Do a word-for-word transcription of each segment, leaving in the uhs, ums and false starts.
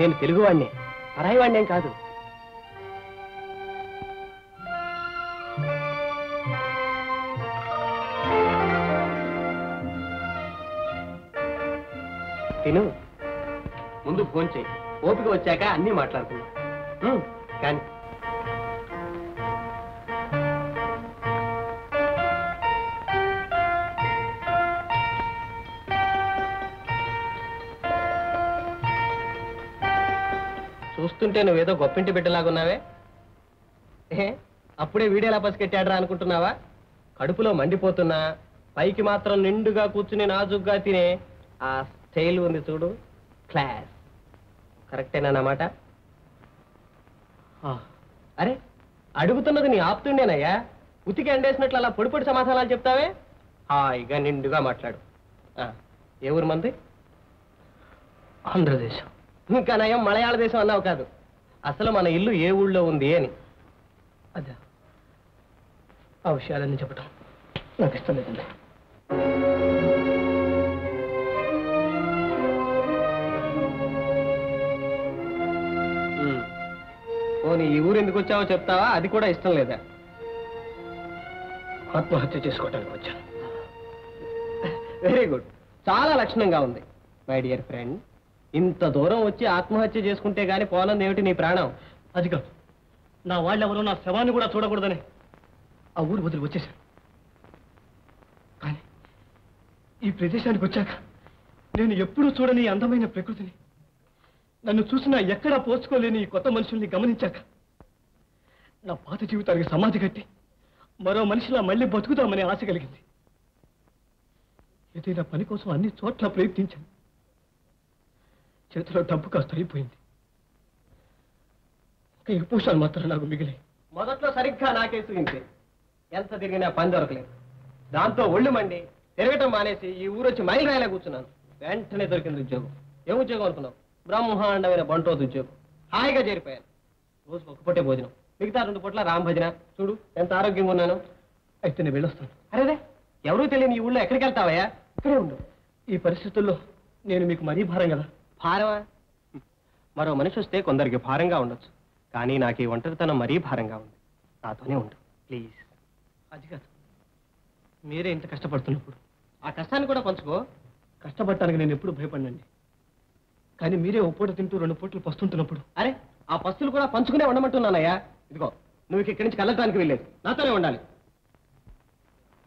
నేను తెలుగువాణ్ణి పరాయివాణ్ణేం కాదు. తిను, ముందు ఫోన్ చేయి, ఓపిక వచ్చాక అన్నీ మాట్లాడుకుందాం. కానీ చూస్తుంటే నువ్వేదో గొప్పింటి బిడ్డలాగున్నావే. అప్పుడే వీడేలా పసికెట్టాడరా అనుకుంటున్నావా? కడుపులో మండిపోతున్నా పైకి మాత్రం నిండుగా కూర్చుని నాజుగ్గా తినే ఆ స్టైల్ ఉంది చూడు, క్లాస్. కరెక్టేనా నా మాట? అరే, అడుగుతున్నది నీ ఆపుతుండేనయ్యా, ఉతికి ఎండేసినట్లు అలా పొడి పొడి సమాధానాలు చెప్తావే. హాయిగా నిండుగా మాట్లాడు. ఏ ఊరు మంది? ఆంధ్రదేశం. ఇంకా నయం మలయాళ దేశం అన్నావు కాదు, అసలు మన ఇల్లు ఏ ఊళ్ళో ఉంది అని. అదే ఆ విషయాలన్నీ చెప్పటం నాకు ఇష్టం లేదండి. పోనీ ఈ ఊరు ఎందుకు వచ్చావో చెప్తావా? అది కూడా ఇష్టం లేదా? ఆత్మహత్య చేసుకోవడానికి వచ్చాను. వెరీ గుడ్, చాలా లక్షణంగా ఉంది మై డియర్ ఫ్రెండ్. ఇంత దూరం వచ్చి ఆత్మహత్య చేసుకుంటే గాని పోలం ఏమిటి నీ ప్రాణం? అది కాదు, నా వాళ్ళెవరూ నా శవాన్ని కూడా చూడకూడదని ఆ ఊరు వదిలి వచ్చేశాను. కానీ ఈ ప్రదేశానికి వచ్చాక నేను ఎప్పుడూ చూడని అందమైన ప్రకృతిని, నన్ను చూసినా ఎక్కడా పోల్చుకోలేని ఈ కొత్త మనుషుల్ని గమనించాక నా పాత జీవితానికి సమాధి కట్టి మరో మనిషిలా మళ్ళీ బతుకుదామనే ఆశ కలిగింది. ఏదైనా పని కోసం అన్ని చోట్ల ప్రయత్నించాను. చేతిలో డబ్బు కాస్త అయిపోయింది, ఇంకా ఈ పోషాలు మాత్రం నాకు మిగిలి. మొదట్లో సరిగ్గా నాకేసి ఇంతే, ఎంత తిరిగినా పని దొరకలేదు. దాంతో ఒళ్ళు మండి తిరగటం మానేసి ఈ ఊరు వచ్చి మైలు రాయలా కూర్చున్నాను. వెంటనే దొరికింది ఉద్యోగం. ఏ ఉద్యోగం అనుకున్నావు? బ్రహ్మాండమైన బంటోది ఉద్యోగం. హాయిగా చేరిపోయాను. రోజు ఒక్కపొట్టే భోజనం, మిగతా రెండు పూట్ల రామభజన. చూడు ఎంత ఆరోగ్యంగా ఉన్నాను. అయితే నేను వెళ్ళొస్తాను. అరేదే, ఎవరూ తెలియని ఈ ఊళ్ళో ఎక్కడికి వెళ్తావయ్యా? ఇక్కడే ఉండు. ఈ పరిస్థితుల్లో నేను మీకు మరీ భారం కదా. భారమా? మరో మనిషి వస్తే కొందరికి భారంగా ఉండొచ్చు, కానీ నాకు ఈ ఒంటరితనం మరీ భారంగా ఉంది. నాతోనే ఉండు ప్లీజ్. అది కాదు, మీరే ఇంత కష్టపడుతున్నప్పుడు ఆ కష్టాన్ని కూడా పంచుకో. కష్టపడటానికి నేను ఎప్పుడు భయపడినండి, కానీ మీరే ఓ పూట తింటూ రెండు పూటలు పస్తుంటున్నప్పుడు అరే ఆ పస్తులు కూడా పంచుకునే ఉండమంటున్నానయ్యా. ఇదిగో నువ్వు ఇక్కడి నుంచి కలగడానికి వెళ్ళేది, నాతోనే ఉండాలి.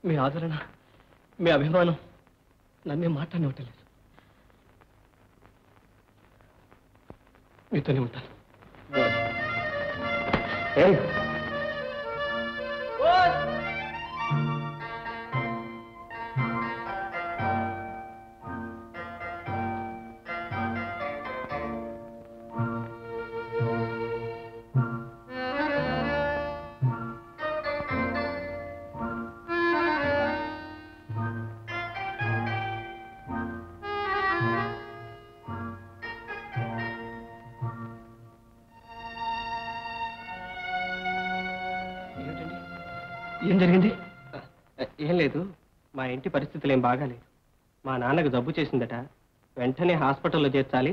మీ ఆదరణ, మీ అభిమానం నన్నే మాట్లాడినట్టలేదు. మీతోనే ఉంటాను. ఏం జరిగింది? ఏం లేదు, మా ఇంటి పరిస్థితులు ఏం బాగాలేదు. మా నాన్నకు జబ్బు చేసిందట, వెంటనే హాస్పిటల్లో చేర్చాలి.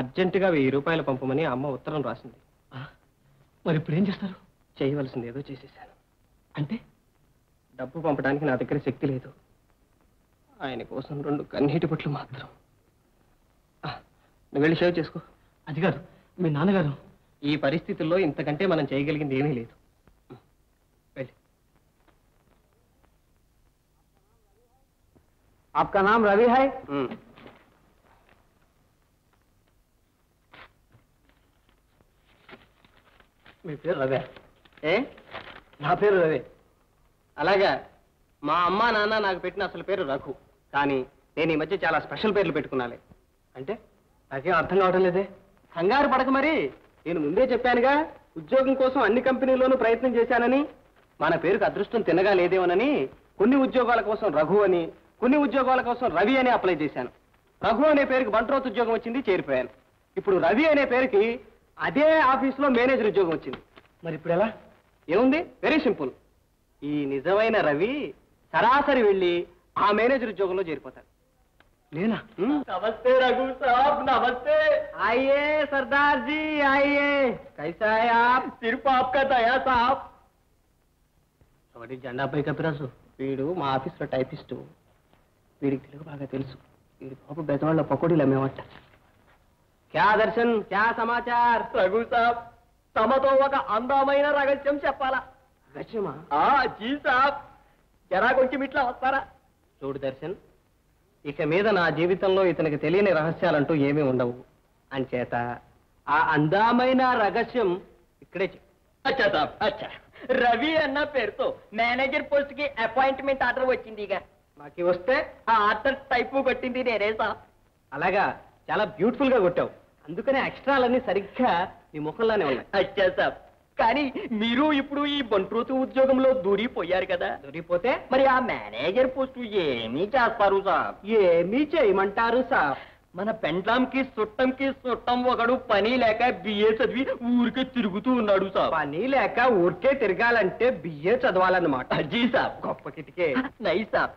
అర్జెంటుగా వెయ్యి రూపాయలు పంపమని అమ్మ ఉత్తరం రాసింది. మరి ఇప్పుడు ఏం చేస్తారు? చేయవలసింది ఏదో చేసేసాను. అంటే? డబ్బు పంపడానికి నా దగ్గర శక్తి లేదు. ఆయన కోసం రెండు కన్నీటి బొట్లు మాత్రం. నువ్వు వెళ్ళి సేవ్ చేసుకో. అది కాదు, మీ నాన్నగారు ఈ పరిస్థితుల్లో ఇంతకంటే మనం చేయగలిగింది ఏమీ లేదు. आपका नाम रवि है? మీ పేరు రవి? ఏ, నా పేరు రవి. అలాగా, మా అమ్మ నాన్న నాకు పెట్టిన అసలు పేరు రఘు, కానీ నేను ఈ మధ్య చాలా స్పెషల్ పేర్లు పెట్టుకున్నాలే. అంటే? నాకేం అర్థం కావటం లేదే. కంగారు పడక మరి, నేను ముందే చెప్పానుగా ఉద్యోగం కోసం అన్ని కంపెనీల్లోనూ ప్రయత్నం చేశానని. మన పేరుకు అదృష్టం తినగా లేదేమోనని కొన్ని ఉద్యోగాల కోసం రఘు అని, కొన్ని ఉద్యోగాల కోసం రవి అని అప్లై చేశాను. రఘు అనే పేరుకి బంట్రోత్ ఉద్యోగం వచ్చింది, చేరిపోయాను. ఇప్పుడు రవి అనే పేరుకి అదే ఆఫీసులో మేనేజర్ ఉద్యోగం వచ్చింది. మరి ఇప్పుడు ఎలా? ఏముంది, వెరీ సింపుల్. ఈ నిజమైన రవి సరాసరి వెళ్ళి ఆ మేనేజర్ ఉద్యోగంలో చేరిపోతాడు. लेना। नमस्ते रघु साहब, नमस्ते। आइए सरदार जी, आइए। कैसा है आप? सिर्फ आपका दया साहब। सॉरी जंडा भाई कपिरासु वीडू मा ఆఫీస్ లో టైపిస్ట్ వీడికి తెలుగు బాగా తెలుసు వీడి పాప బెజవాళ్ళ పకోడీల మేమట क्या दर्शन क्या समाचार रघु साहब तमतो ఒక అందమైన రహస్యం చెప్పాలా రహస్యమా ఆ జీ సాహబ్ జరా కొంచెం ఇట్లా వస్తారా చూడు దర్శన్ ఇక మీద నా జీవితంలో ఇతనికి తెలియని రహస్యాలంటూ ఏమీ ఉండవు అంచేత ఆ అందమైన రహస్యం ఇక్కడే अच्छा సాహబ్ अच्छा रवि अन्ना पेरुतो मैनेजर पोस्ट की अपॉइंटमेंट आर्डर వచ్చిందిగా నాకు వస్తే ఆ ఆర్డర్ టైపు కొట్టింది నేనే సార్ అలాగా చాలా బ్యూటిఫుల్ గా కొట్టావు అందుకనే ఎక్స్ట్రాలన్నీ సరిగ్గా నీ ముఖంలోనే ఉన్నాయి అచ్చా సార్ కానీ మీరు ఇప్పుడు ఈ బంట్రోతు ఉద్యోగంలో దూరిపోయారు కదా దూరిపోతే మరి ఆ మేనేజర్ పోస్ట్ ఏమీ చేస్తారు సార్ ఏమీ చేయమంటారు సార్ మన పెండ్లాంకి సుట్టంకి సుట్టం ఒకడు పని లేక బిఏ చదివి ఊరికే తిరుగుతూ ఉన్నాడు సార్ పని లేక ఊరికే తిరగాలంటే బిఏ చదవాలన్నమాట జీ సార్ గొప్ప కిటికే నై సార్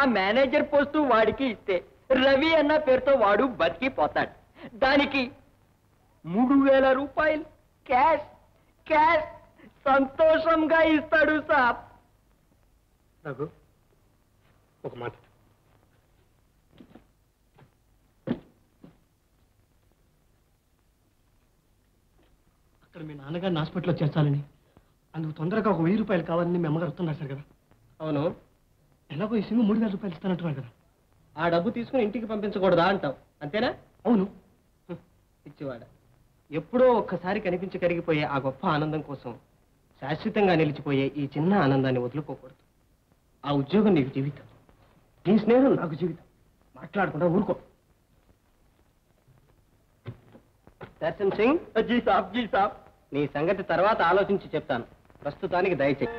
ఆ మేనేజర్ పోస్ట్ వాడికి ఇస్తే రవి అన్న పేరుతో వాడు బతికిపోతాడు దానికి మూడు వేల రూపాయలు క్యాష్ క్యాష్ సంతోషంగా ఇస్తాడు సార్ నాకు ఒక మాట అక్కడ మీ నాన్నగారిని హాస్పిటల్లో చేర్చాలని అందుకు తొందరగా ఒక వెయ్యి రూపాయలు కావాలని మీ అమ్మగారు వస్తున్నారు సార్ కదా అవును ఎలాగో ఈ సిమ్ మూడు వేల రూపాయలు ఇస్తానంటున్నారు కదా ఆ డబ్బు తీసుకుని ఇంటికి పంపించకూడదా అంటావు అంతేనా అవును ఇచ్చేవాడ ఎప్పుడో ఒక్కసారి కనిపించి కరిగిపోయే ఆ గొప్ప ఆనందం కోసం శాశ్వతంగా నిలిచిపోయే ఈ చిన్న ఆనందాన్ని వదులుకోకూడదు ఆ ఉద్యోగం నీకు జీవితం నీ స్నేహం నాకు జీవితం మాట్లాడకుండా ఊరుకో దర్శన్ సింగ్ జీ సాబ్ జీ సాబ్ నీ సంగతి తర్వాత ఆలోచించి చెప్తాను ప్రస్తుతానికి దయచేసి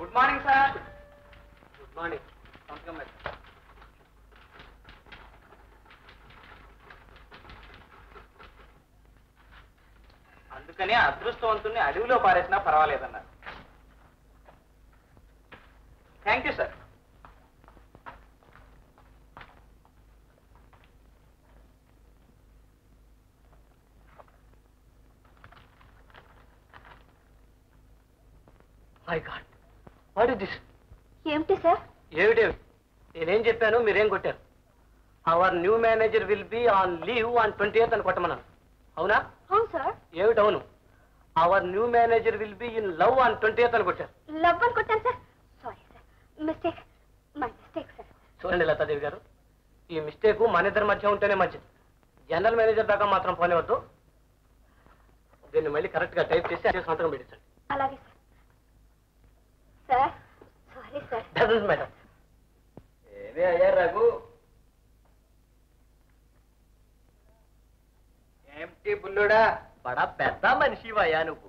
good morning sir good morning అందుకనే అదృష్టవంతుని అడవిలో పారేసినా పర్వాలేదన్నారు thank you sir my god what is this ఏమిటి సార్ ఏమిటి నేనేం చెప్పాను మీరేం కొట్టారు our new manager will be on leave on twentieth అని కొట్టమన్నాను అవునా అవును సార్ ఏమిటవును our new manager will be in love on twentieth అని కొట్టారు లవ్ అని కొట్టారు sir sorry sir mistake my mistake sir చూడండి లతాదేవి గారు ఈ మిస్టేక్ మన ఇద్దరి మధ్య ఉంటేనే మంచిది జనరల్ మేనేజర్ దాకా మాత్రం పోనివద్దు దీన్ని మళ్ళీ కరెక్ట్గా టైప్ చేసి అదే సంతకం పెట్టించండి అలాగే sir sorry sir doesn't madam ఏమే అయ్యారు రఘు ఎంటీ బుల్లుడా బడా పెద్ద మనిషివయ్యా నువ్వు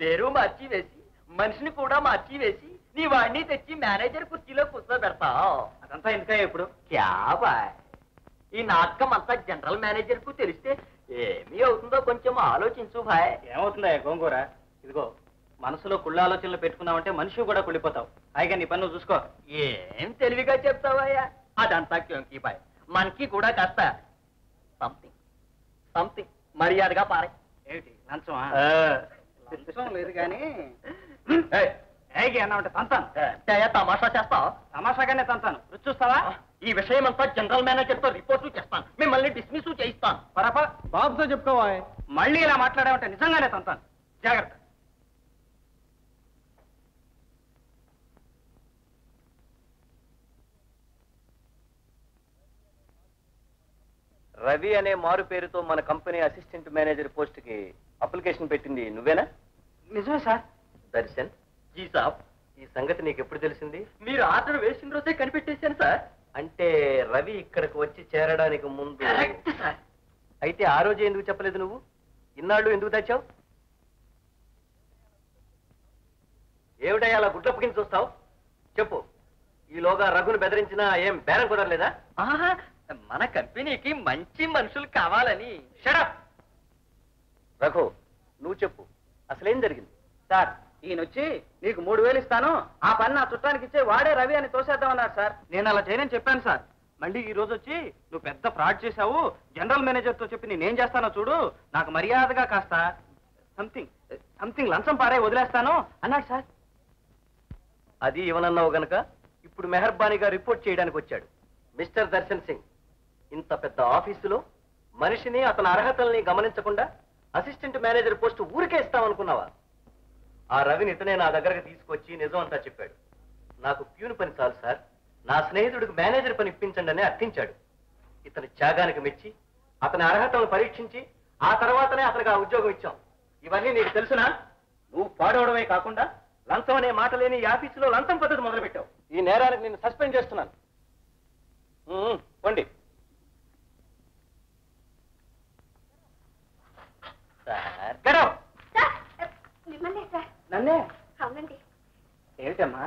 పేరు మార్చి వేసి మనిషిని కూడా మార్చి వేసి నీ వాడిని తెచ్చి మేనేజర్ కుర్చీలో కూర్చోబెడతావు అదంతా ఎందుక ఇప్పుడు క్యా బాయ్ ఈ నాటకం అంతా జనరల్ మేనేజర్ కు తెలిస్తే ఏమీ అవుతుందో కొంచెం ఆలోచించు బాయ్ ఏమవుతుందా గోంగూర ఇదిగో మనసులో కుళ్ళ ఆలోచనలు పెట్టుకున్నావంటే మనిషి కూడా కుళ్ళిపోతావు హాయిగా నీ పని చూసుకో ఏం తెలివిగా చెప్తావయ్యా అదంతా క్యోంకి బాయ్ మనకి కూడా కాస్త సంథింగ్ సంథింగ్ మర్యాదగా పారే ఏమిటి లంచమా లంచం లేదు కానీ అన్నామంటే తంతాను తమాషా చేస్తావు తమాషాగానే తంతాను రుచి చూస్తావా ఈ విషయం అంతా జనరల్ మేనేజర్ తో రిపోర్టు చేస్తాను మిమ్మల్ని డిస్మిస్ చేయిస్తాను పరప బాబుతో చెప్పుకోవా మళ్ళీ ఇలా మాట్లాడామంటే నిజంగానే తంతాను జాగ్రత్త రవి అనే మారు పేరుతో మన కంపెనీ అసిస్టెంట్ మేనేజర్ పోస్ట్ కి అప్లికేషన్ పెట్టింది నువ్వేనా నిజమే సార్ దర్శన్ జీ సాబ్ ఈ సంగతి నీకు ఎప్పుడు తెలిసింది మీరు ఆర్డర్ వేసిన రోజే కనిపెట్టేశాను సార్ అంటే రవి ఇక్కడికి వచ్చి చేరడానికి ముందు అయితే ఆ రోజే ఎందుకు చెప్పలేదు నువ్వు ఇన్నాళ్ళు ఎందుకు దాచావు ఏమిటయ్య అలా గుడ్లప్పకిని చూస్తావు చెప్పు ఈలోగా రఘుని బెదిరించినా ఏం బేరం కుదరలేదా ఆహా మన కంపెనీకి మంచి మనుషులు కావాలని షట్ అప్ రఘు నువ్వు చెప్పు అసలు ఏం జరిగింది సార్ ఈయన వచ్చి నీకు మూడు వేలు ఇస్తాను ఆ పని నా చుట్టానికి ఇచ్చే వాడే రవి అని తోసేద్దామన్నారు సార్ నేను అలా చేయనని చెప్పాను సార్ మళ్ళీ ఈ రోజు వచ్చి నువ్వు పెద్ద ఫ్రాడ్ చేశావు జనరల్ మేనేజర్ తో చెప్పి నేను ఏం చేస్తానో చూడు నాకు మర్యాదగా కాస్త సంథింగ్ సంథింగ్ లంచం పారే వదిలేస్తాను అన్నాడు సార్ అది ఇవ్వనన్నావు గనక ఇప్పుడు మెహర్బానీగా రిపోర్ట్ చేయడానికి వచ్చాడు మిస్టర్ దర్శన్ సింగ్ ఇంత పెద్ద ఆఫీసులో మనిషిని అతని అర్హతల్ని గమనించకుండా అసిస్టెంట్ మేనేజర్ పోస్ట్ ఊరికే ఇస్తామనుకున్నావా ఆ రవిని ఇతనే నా దగ్గరకు తీసుకొచ్చి నిజం అంతా చెప్పాడు నాకు ప్యూన్ పని చాలు సార్ నా స్నేహితుడికి మేనేజర్ పని ఇప్పించండి అని అర్థించాడు ఇతని త్యాగానికి మెచ్చి అతని అర్హతలను పరీక్షించి ఆ తర్వాతనే అతనికి ఆ ఉద్యోగం ఇచ్చాం ఇవన్నీ నీకు తెలుసునా నువ్వు పాడవడమే కాకుండా లంచం అనే మాట లేని ఈ ఆఫీసులో లంచం పద్ధతి మొదలుపెట్టావు ఈ నేరానికి నేను సస్పెండ్ చేస్తున్నాను పండి నన్నే అవునండి ఏమిటమ్మా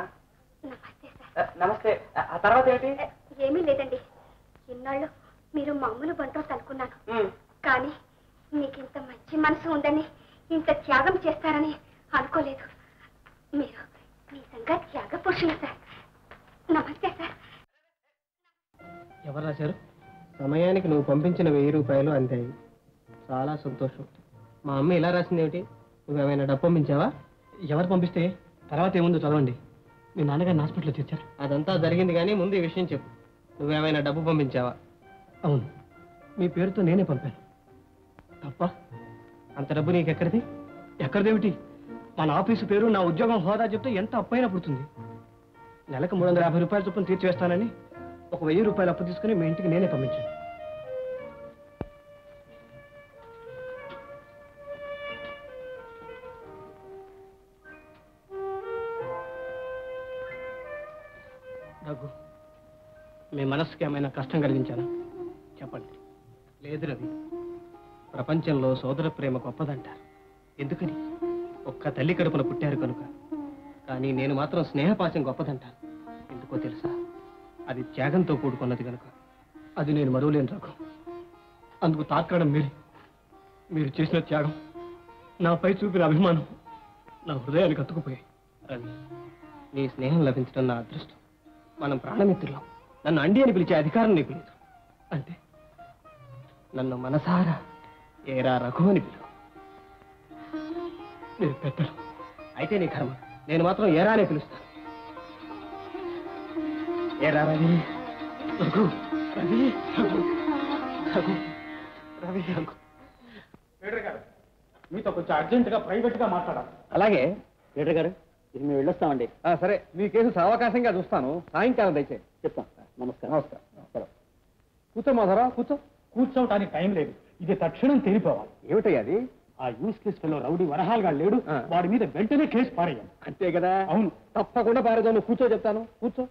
నమస్తే ఆ తర్వాత ఏంటి ఏమీ లేదండి ఇన్నాళ్ళు మీరు మామూలు బంటో అనుకున్నాను కానీ మీకు ఇంత మంచి మనసు ఉందని ఇంత త్యాగం చేస్తారని అనుకోలేదు మీరు నిజంగా త్యాగ పురుషులు సార్ నమస్తే సార్ ఎవరు రాశారు సమయానికి నువ్వు పంపించిన వెయ్యి రూపాయలు అంతే చాలా సంతోషం మా అమ్మ ఇలా రాసింది ఏమిటి నువ్వేమైనా డబ్బు పంపించావా ఎవరు పంపిస్తే తర్వాత ఏముందో చదవండి మీ నాన్నగారిని హాస్పిటల్లో చేర్చారు అదంతా జరిగింది కానీ ముందు ఈ విషయం చెప్పు నువ్వేమైనా డబ్బు పంపించావా అవును మీ పేరుతో నేనే పంపాను తప్ప అంత డబ్బు నీకెక్కడిది ఎక్కడిదేమిటి మన ఆఫీసు పేరు నా ఉద్యోగం హోదా చెప్తే ఎంత అప్పైనా పుడుతుంది నెలకు మూడు వందల యాభై రూపాయల చొప్పున తీర్చివేస్తానని ఒక వెయ్యి రూపాయలు అప్పు తీసుకుని మీ ఇంటికి నేనే పంపించాను రఘు మీ మనస్సుకి ఏమైనా కష్టం కలిగించానా చెప్పండి లేదు రవి ప్రపంచంలో సోదర ప్రేమ గొప్పదంటారు ఎందుకని ఒక్క తల్లి కడుపున పుట్టారు కనుక కానీ నేను మాత్రం స్నేహపాశం గొప్పదంటాను ఎందుకో తెలుసా అది త్యాగంతో కూడుకున్నది కనుక అది నేను మరువలేను రఘు అందుకు తార్కాణం మీరే మీరు చేసిన త్యాగం నాపై చూపిన అభిమానం నా హృదయానికి అతుకుపోయాయి రవి నీ స్నేహం లభించడం నా అదృష్టం మనం ప్రాణమిత్రులం నన్ను అండి అని పిలిచే అధికారం నీకు లేదు అంటే నన్ను మనసారా ఏరా రఘు అని పిలువు నేను పెద్దలు అయితే నీ కర్మ నేను మాత్రం ఏరానే పిలుస్తాను ఏరా రవి రఘు రవి రఘు రఘు రవి రఘు లీడర్ గారు మీతో కొంచెం అర్జెంటుగా ప్రైవేట్గా మాట్లాడాలి అలాగే లీడర్ గారు ఇది మేము వెళ్ళొస్తామండి సరే మీ కేసు సావకాశంగా చూస్తాను సాయంకాలం దయచేసి చెప్తాను నమస్కారం నమస్కారం నమస్కారం కూర్చో మాధవరా కూర్చో కూర్చోవటానికి టైం లేదు ఇది తక్షణం తెలిపోవాలి ఏమిటయ్యాది ఆ యూస్ కేస్ ఫెలో రౌడీ వరహాలుగా లేడు వాడి మీద వెంటనే కేసు పారేయాలి అంతే కదా అవును తప్పకుండా పారేదాను కూర్చో చెప్తాను కూర్చో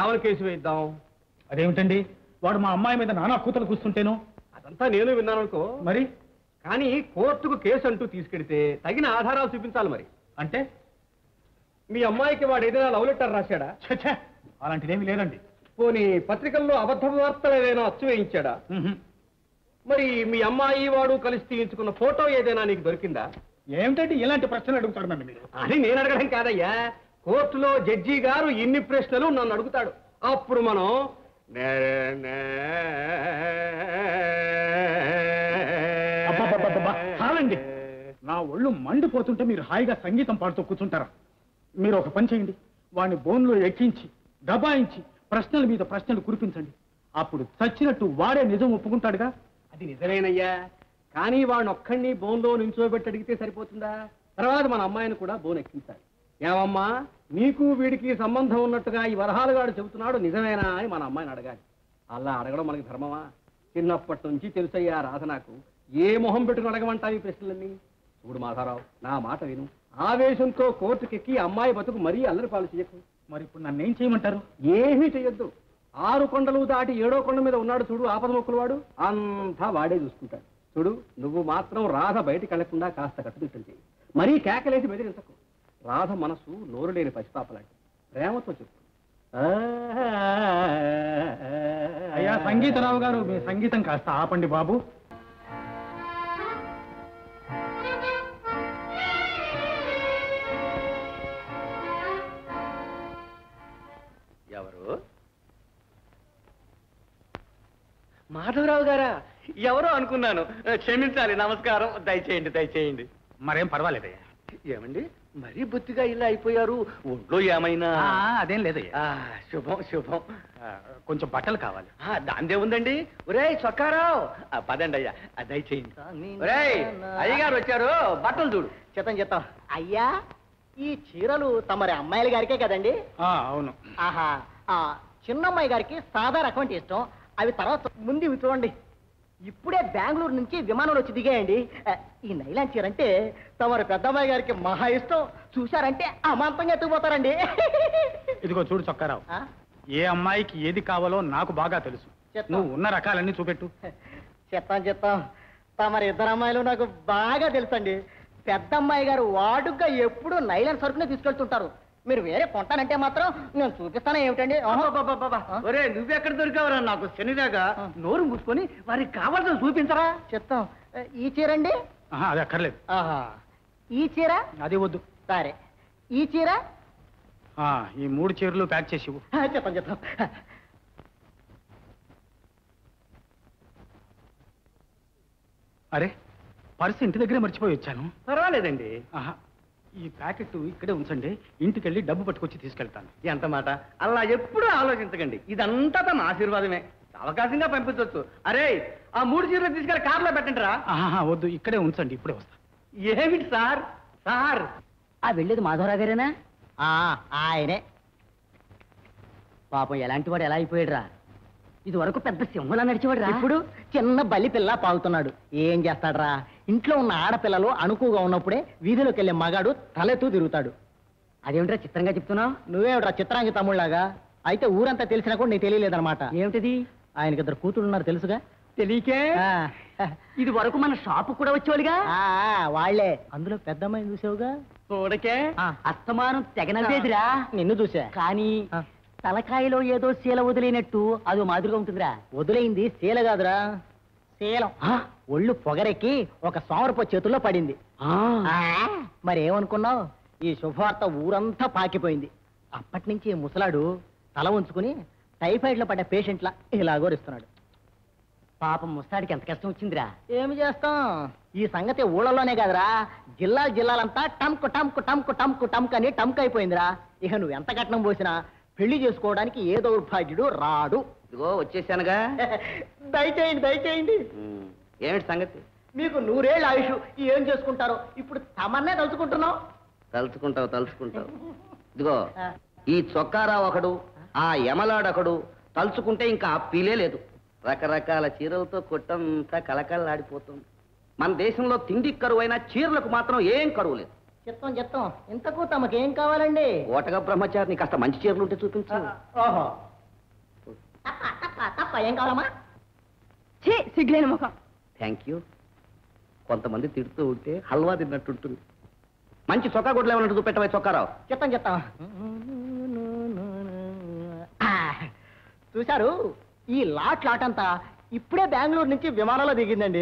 ఎవరు కేసు వేద్దాం అదేమిటండి వాడు మా అమ్మాయి మీద నానా కూతలు కూస్తుంటేను అదంతా నేను విన్నాను అనుకో మరి కానీ కోర్టుకు కేసు అంటూ తీసుకెడితే తగిన ఆధారాలు చూపించాలి మరి అంటే మీ అమ్మాయికి వాడు ఏదైనా లవ్ లెటర్ రాశాడా అలాంటిదేమీ లేదండి పోనీ పత్రికల్లో అబద్ధ వార్తలు ఏదైనా అచ్చు వేయించాడా మరి మీ అమ్మాయి వాడు కలిసి తీయించుకున్న ఫోటో ఏదైనా నీకు దొరికిందా ఏమిటంటే ఇలాంటి ప్రశ్నలు అడుగుతాడు నన్ను మీరు అది నేను అడగడం కాదయ్యా కోర్టులో జడ్జి గారు ఇన్ని ప్రశ్నలు నన్ను అడుగుతాడు అప్పుడు మనం చాలండి నా ఒళ్ళు మండిపోతుంటే మీరు హాయిగా సంగీతం పాడుతూ కూర్చుంటారా మీరు ఒక పని చేయండి వాడిని బోన్లో ఎక్కించి దబాయించి ప్రశ్నల మీద ప్రశ్నలు కురిపించండి అప్పుడు చచ్చినట్టు వాడే నిజం ఒప్పుకుంటాడుగా అది నిజమేనయ్యా కానీ వాడిని ఒక్కడిని బోన్లో నించోబెట్టి అడిగితే సరిపోతుందా తర్వాత మన అమ్మాయిని కూడా బోన్ ఎక్కించాలి ఏమమ్మా నీకు వీడికి సంబంధం ఉన్నట్టుగా ఈ వరహాలుగాడు చెబుతున్నాడు నిజమేనా అని మన అమ్మాయిని అడగాలి అలా అడగడం మనకి ధర్మమా చిన్నప్పటి నుంచి తెలుసయ్యా రాధ నాకు ఏ మొహం పెట్టుకుని అడగమంటావు ఈ ప్రశ్నలన్నీ చూడు మాధారావు నా మాట విను ఆవేశంతో కోర్టుకెక్కి అమ్మాయి బతుకు మరీ అల్లరి పాలు చేయకు మరి ఇప్పుడు నన్ను ఏం చేయమంటారు ఏమీ చెయ్యొద్దు ఆరు కొండలు దాటి ఏడో కొండ మీద ఉన్నాడు చూడు ఆపద మొక్కులు వాడు అంతా వాడే చూసుకుంటాడు చూడు నువ్వు మాత్రం రాధ బయటికి వెళ్ళకుండా కాస్త కట్టుదిట్టం చేయి. మరీ కేకలేసి బెదిరించకు. రాధ మనసు నోరు లేని పసిపాపలాంటి ప్రేమతో చెప్పు. అయ్యా సంగీతరావు గారు మీ సంగీతం కాస్త ఆపండి బాబు. ఎవరు? మాధవరావు గారా? ఎవరో అనుకున్నాను, క్షమించాలి. నమస్కారం. దయచేయండి దయచేయండి. మరేం పర్వాలేదయ్యా. ఏమండి మరీ బొత్తిగా ఇలా అయిపోయారు? ఒంట్లో ఏమైనా? అదేం లేదయ్యా. శుభం శుభం. కొంచెం బట్టలు కావాలి. దాందే ఉందండి. ఒరేయ్ చొక్కారావు పదండి అయ్యా, దయచేయండి. అయ్యగారు వచ్చారు, బట్టలు చూడు. చేతం చేతం. అయ్యా ఈ చీరలు తమరి అమ్మాయిల గారికే కదండి? అవును. ఆహా, చిన్నమ్మాయి గారికి సాదా అకౌంట్ ఇష్టం. అవి తర్వాత ముందు ఇవి చూడండి. ఇప్పుడే బెంగళూరు నుంచి విమానంలో వచ్చి దిగాయండి. ఈ నైలాన్ చీరంటే తమరు పెద్దమ్మాయి గారికి మహా ఇష్టం. చూశారంటే అమాంతంగా ఎత్తుకుపోతారండి. ఇదిగో చూడు చొక్కారావు, ఏ అమ్మాయికి ఏది కావాలో నాకు బాగా తెలుసు. నువ్వు ఉన్న రకాలన్నీ చూపెట్టు. చెప్తాను చెప్తాను. తమరు ఇద్దరు అమ్మాయిలు నాకు బాగా తెలుసండి. పెద్దమ్మాయి గారు వాడుగా ఎప్పుడు నైలాన్ సరుకునే తీసుకెళ్తుంటారు. మీరు వేరే కొంటానంటే మాత్రం నేను చూపిస్తాను. ఏమిటండి ఒరే, నువ్వెక్కడ దొరికావరా నాకు శనిలాగా? నోరు మూసుకొని వారికి కావాల్సిన చూపించరా. చెప్తాం. ఈ చీర అండి? అది అక్కర్లేదు. ఈ చీర? అది వద్దు. సరే ఈ చీర. ఈ మూడు చీరలు ప్యాక్ చేసి ఇవ్వు. చెప్తాం చెప్తాం. అరే పర్సు ఇంటి దగ్గరే మర్చిపోయి వచ్చాను. పర్వాలేదండి. ఈ ప్యాకెట్ ఇక్కడే ఉంచండి. ఇంటికి వెళ్ళి డబ్బు పట్టుకొచ్చి తీసుకెళ్తాను. ఎంత మాట! అలా ఎప్పుడూ ఆలోచించకండి. ఇదంతా తమ ఆశీర్వాదమే. అవకాశంగా పంపించవచ్చు. అరే ఆ మూడు చీరలు తీసుకెళ్ళి కారులో పెట్టండి రా. వద్దు, ఇక్కడే ఉంచండి, ఇప్పుడే వస్తా. ఏమిటి సార్? సార్ ఆ వెళ్ళేది మాధవరావు గారేనా? ఆయనే. పాపం ఎలాంటి వాడు ఎలా అయిపోయాడు రా. ఇది వరకు పెద్ద సింహలా నడిచేవాడు రా, ఇప్పుడు చిన్న బలి పిల్ల పాగుతున్నాడు. ఏం చేస్తాడు రా. ఇంట్లో ఉన్న ఆడపిల్లలు అణుకుగా ఉన్నప్పుడే వీధిలోకి వెళ్ళే మగాడు తలెత్తూ తిరుగుతాడు. అదేమిట్రా చిత్రంగా చెప్తున్నావు? నువ్వేమిట్రా చిత్రాంగి తమ్ముళ్లాగా? అయితే ఊరంతా తెలిసినా కూడా నీకు తెలియలేదన్నమాట. ఏమిటిది? ఆయనకి ఇద్దరు కూతురు ఉన్నారు తెలుసుగా. తెలియకే ఇది వరకు మన షాపు కూడా వచ్చేవాళ్ళుగా వాళ్లే. అందులో పెద్దమ్మాయిని చూసావుగా. చూడకే అస్తమానం తెగనదేదిరా. నిన్ను చూసా కానీ తలకాయలో ఏదో శీల వదిలేనట్టు అది మాదిరిగా ఉంటుందిరా. వదిలేయింది శీల కాదురా, శీలం. ఒళ్ళు పొగరెక్కి ఒక సోమరపు చేతుల్లో పడింది. మరేమనుకున్నావు? ఈ శుభవార్త ఊరంతా పాకిపోయింది. అప్పటి నుంచి ముసలాడు తల ఉంచుకుని టైఫాయిడ్లో పడ్డ పేషెంట్లా ఇలాగోరిస్తున్నాడు. పాపం ముసలాడికి ఎంత కష్టం వచ్చిందిరా. ఏమి చేస్తాం. ఈ సంగతి ఊళ్ళలోనే కాదురా, జిల్లా జిల్లాలంతా టంకు టంకు టంకు టంకు టంకు అని టంకు అయిపోయిందిరా. ఇక నువ్వు ఎంత కట్నం పోసినా పెళ్లి చేసుకోవడానికి ఏ దౌర్భాగ్యుడు రాడు. ఇదిగో వచ్చేసానుగా. దయచేయండి దయచేయండి. ఏమిటి సంగతి? మీకు నూరేళ్ళ ఆయుష్, ఏం చేసుకుంటారో. ఇప్పుడు తమన్నే తలుచుకుంటున్నావు. తలుచుకుంటావు తలుచుకుంటావు. ఇదిగో ఈ చొక్కారావు ఒకడు, ఆ యమలాడొకడు తలుచుకుంటే ఇంకా ఆ పీలే లేదు. రకరకాల చీరలతో కొట్టంతా కలకలలాడిపోతుంది. మన దేశంలో తిండి కరువైనా చీరలకు మాత్రం ఏం కరువు లేదు. చెప్తాం చెప్తాం. ఇంతకు తమకేం కావాలండి? ఓటగా బ్రహ్మచారిని కాస్త మంచి చీరలు ఉంటే చూపించు. ఓహో తప్ప తప్ప తప్ప. ఏం కావాలమ్మా? చే సిగ్గులేని ముఖం. Thank you. కొంతమంది తిడుతూ ఉంటే హల్వా తిన్నట్టుంటుంది. మంచి చొక్కా గుడ్లు ఏమన్నట్టు చూపెట్టవా చొక్కారావు. చెప్తాం చెప్తాం. చూశారు ఈ లాట్ లాట్ అంతా ఇప్పుడే బెంగళూరు నుంచి విమానంలో దిగిందండి.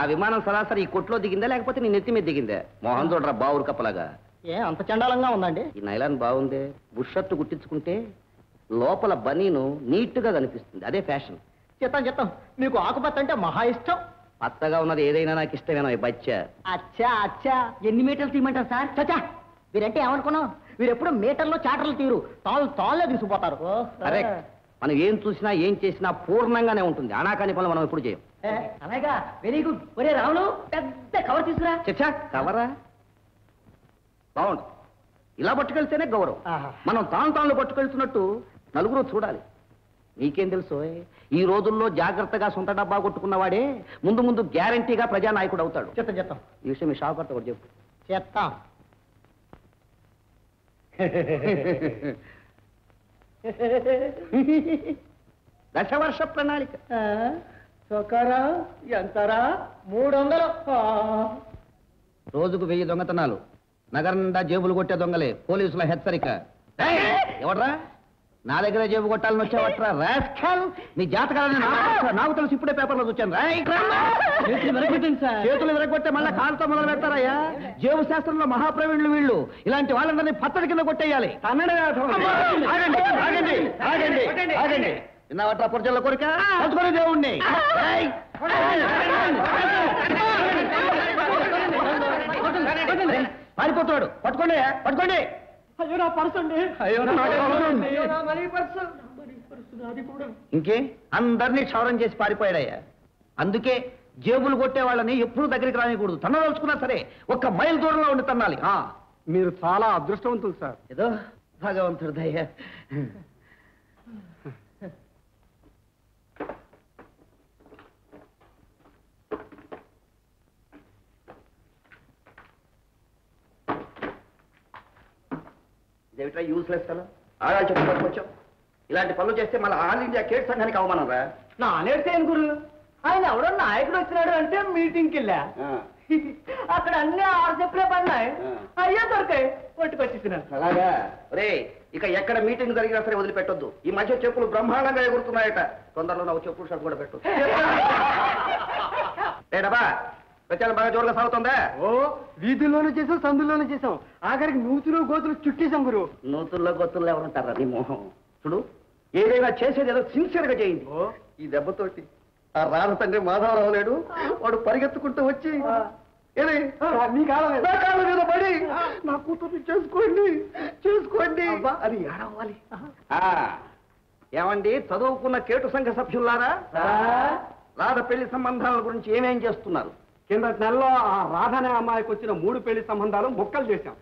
ఆ విమానం సరాసరి ఈ కొట్లో దిగిందా లేకపోతే నీ నెత్తి మీద దిగిందా? మోహన్ చూడరా బావురు కప్పలాగా. ఏ అంత చండాలంగా ఉందండి ఈ నైలాన్. బాగుంది. బుషర్టు కుట్టించుకుంటే లోపల బనీను నీట్ గా కనిపిస్తుంది. అదే ఫ్యాషన్. చెప్తాం చెప్తాం. మీకు ఆకుపచ్చ అంటే మహా ఇష్టం. పచ్చగా ఉన్నది ఏదైనా నాకు ఇష్టమేనా బచ్చా. అచ్చా అచ్చా. ఎన్ని మీటర్లు తీయమంటారు సార్? చచ్చా మీరంటే ఏమనుకున్నాం, మీరు ఎప్పుడు మీటర్లో చాటర్లు తీరు, తాళ్ళు తాళ్ళే తీసుకుపోతారు. కరెక్ట్. మనం ఏం చూసినా ఏం చేసినా పూర్ణంగానే ఉంటుంది. అనాకాని పనులు మనం ఎప్పుడు చేయం. అలాగా, వెరీ గుడ్. ఒరే రావులు పెద్ద కవర్ తీసుకురా. చచ్చా కవరా బాగుండు. ఇలా పట్టుకెళ్తేనే గౌరవం. మనం తాను తాను పట్టుకెళ్తున్నట్టు నలుగురు చూడాలి. నీకేం తెలుసు, ఈ రోజుల్లో జాగ్రత్తగా సొంత డబ్బా కొట్టుకున్నవాడే ముందు ముందు గ్యారంటీగా ప్రజానాయకుడు అవుతాడు. చెప్తాం చెప్తాం. ఈ విషయం మీ షాప్ కూడా చెప్పు. చెప్తాం. దశవర్ష ప్రణాళిక సోకారా ఎంతరా మూడు వందలు రోజుకు వెయ్యి దొంగతనాలు నగరండా జేబులు కొట్టే దొంగలే పోలీసుల హెచ్చరిక. ఏయ్ ఎవడ్రా నా దగ్గర జేబు కొట్టాలని వచ్చావట్రా రాస్కల్ నీ జాతకాలనే నాకు తెలుసు ఇప్పుడే పేపర్లో చూచాను రైట్ రామ్మా చేతులు విరగొట్టండి సార్ చేతులు విరగొట్టే మళ్ళీ కాల్తో మొదలు పెడతారయ్యా జేబు శాస్త్రంలో మహాప్రవీణులు వీళ్ళు ఇలాంటి వాళ్ళందరినీ పత్తడి కింద కొట్టేయాలి కన్నడ ఆగండి ఆగండి ఆగండి ఆగండి విన్నావట్రా పుర్జల కొరిక పట్టుకొని దేవుణ్ణి పారిపోతాడు పట్టుకోండి పట్టుకోండి ఇంకే అందరినీ క్షౌరం చేసి పారిపోయాడయ్యా. అందుకే జేబులు కొట్టే వాళ్ళని ఎప్పుడు దగ్గరికి రానికూడదు. తన్నదలుచుకున్నా సరే ఒక్క మైల్ దూరంలో ఉండి తన్నాలి. మీరు చాలా అదృష్టవంతులు సార్. ఏదో భగవంతుడిదయ్యా. యూస్లెస్ కదా ఆడాలి చెప్పుకోవచ్చు. ఇలాంటి పనులు చేస్తే మళ్ళీ ఆల్ ఇండియా కేట్ సంఘానికి అవమానం రా. నా నేర్చేయను గురు. ఆయన ఎవడో నాయకుడు వచ్చినాడు అంటే మీటింగ్కి వెళ్ళా. అక్కడ అన్ని ఆరు చెప్పులే పడినాయి అయ్యా దొరికాయి పట్టుకొచ్చిస్తున్నారు. అలాగా రే ఇక ఎక్కడ మీటింగ్ జరిగినా సరే వదిలిపెట్టొద్దు. ఈ మధ్య చెప్పులు బ్రహ్మాండంగా ఎగురుతున్నాయట. తొందరలో నాకు చెప్పులు షర్ట్ కూడా పెట్టు. ఏడబా ప్రచారం బాగా జోరుగా సాగుతుందా? ఓ వీధుల్లోనూ చేసాం సందుల్లోనూ చేసాం ఆఖరికి నూతులు గోతులు చుట్టేసాం గురు. నూతుల్లో గోతుల్లో ఎవరుంటారా నీ మోహం చూడు. ఏదైనా చేసేది ఏదో సిన్సియర్ గా చేయండి. ఈ దెబ్బతోటి ఆ రాధ తండ్రి మాధవరావు లేడు వాడు పరిగెత్తుకుంటూ వచ్చి పడి నా కూతురు చేసుకోండి చేసుకోండి అది ఏడవాలి. ఏమండి చదువుకున్న కేటు సంఘ సభ్యులారా రాధ పెళ్లి సంబంధాల గురించి ఏమేం చేస్తున్నారు? కింద నెలలో ఆ రాధనే అమ్మాయికి వచ్చిన మూడు పెళ్లి సంబంధాలు మొక్కలు చేశాం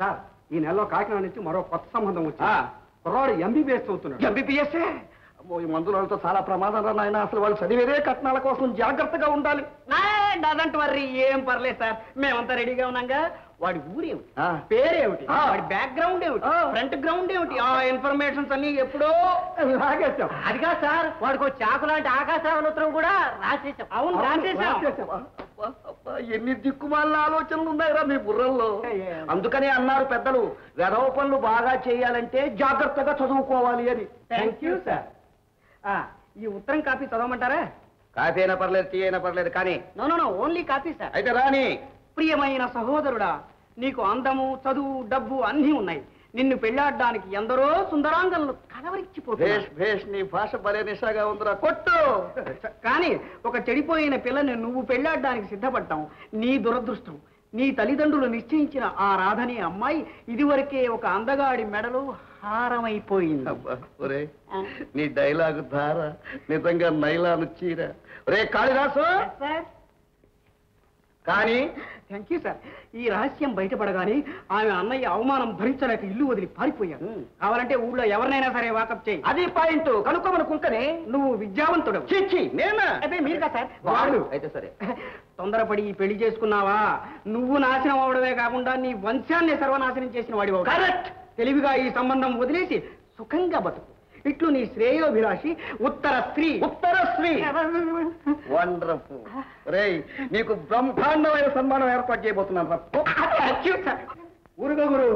సార్. ఈ నెలలో కాకినాడ నుంచి మరో కొత్త సంబంధం వచ్చా కుర్రాడు ఎంబీబీఎస్ చదువుతున్నాడు. ఎంబీబీఎస్ ఈ మందులతో చాలా ప్రమాదాలు నాయన. అసలు వాళ్ళు చదివేదే కట్నాల కోసం జాగ్రత్తగా ఉండాలి. అదంటే మరి ఏం పర్లేదు సార్ మేమంతా రెడీగా ఉన్నాగా. వాడి ఊరేమిటి పేరేమిటి వాడి బ్యాక్గ్రౌండ్ ఏమిటి ఫ్రంట్ గ్రౌండ్ ఏమిటి ఆ ఇన్ఫర్మేషన్స్ అన్ని ఎప్పుడో రాగేస్తాం. అదిగా సార్ వాడికి చాకు లాంటి ఆకాశవాణి ఉత్తరం కూడా రాసేసాం. అవును రాసేసాం. ఎన్ని దిక్కుమాల ఆలోచనలు ఉన్నాయిరా మీ బుర్రల్లో. అందుకనే అన్నారు పెద్దలు వెధవ పనులు బాగా చేయాలంటే జాగ్రత్తగా చదువుకోవాలి అని. Thank you sir. ఈ ఉత్తరం కాపీ చదవమంటారా? కాపీ అయినా పర్లేదు టీ అయినా పర్లేదు కానీ no no no only copy sir. అయితే రాని. ప్రియమైన సహోదరుడా నీకు అందము చదువు డబ్బు అన్నీ ఉన్నాయి. నిన్ను పెళ్లాడడానికి ఎందరో సుందరాంగంలో కలవరిచ్చిపోతుంది కానీ ఒక చెడిపోయిన పిల్లని నువ్వు పెళ్లాడడానికి సిద్ధపడ్డావు నీ దురదృష్టం. నీ తల్లిదండ్రులు నిశ్చయించిన ఆ రాధని అమ్మాయి ఇదివరకే ఒక అందగాడి మెడలో హారమైపోయింది. ఒరే నీ డైలాగు ధార నిజంగా నైలాను చీర. ఒరే కాళిదాసు కానీ థ్యాంక్ యూ సార్. ఈ రహస్యం బయటపడగానే ఆమె అన్నయ్య అవమానం భరించలేక ఇల్లు వదిలి పారిపోయాను. కావాలంటే ఊళ్ళో ఎవరినైనా సరే వాకప్ చేయి. అది పాయింట్ కనుక్కోమని కుంకనే. నువ్వు విద్యావంతుడు. చిచ్చి నేనా? అదే మీరు కదా సార్ వాడు. అయితే సరే తొందరపడి పెళ్లి చేసుకున్నావా? నువ్వు నాశనం అవడమే కాకుండా నీ వంశాన్ని సర్వనాశనం చేసిన వాడివా. కరెక్ట్. తెలివిగా ఈ సంబంధం వదిలేసి సుఖంగా బతుకు. ఇట్లు నీ శ్రేయోభిలాషి ఉత్తర స్త్రీ. ఉత్తర స్త్రీ వండర్ఫుల్. రేయ్ నీకు బ్రహ్మాండమైన సన్మానం ఏర్పాటు చేయబోతున్నాను. ఊరుగా గురు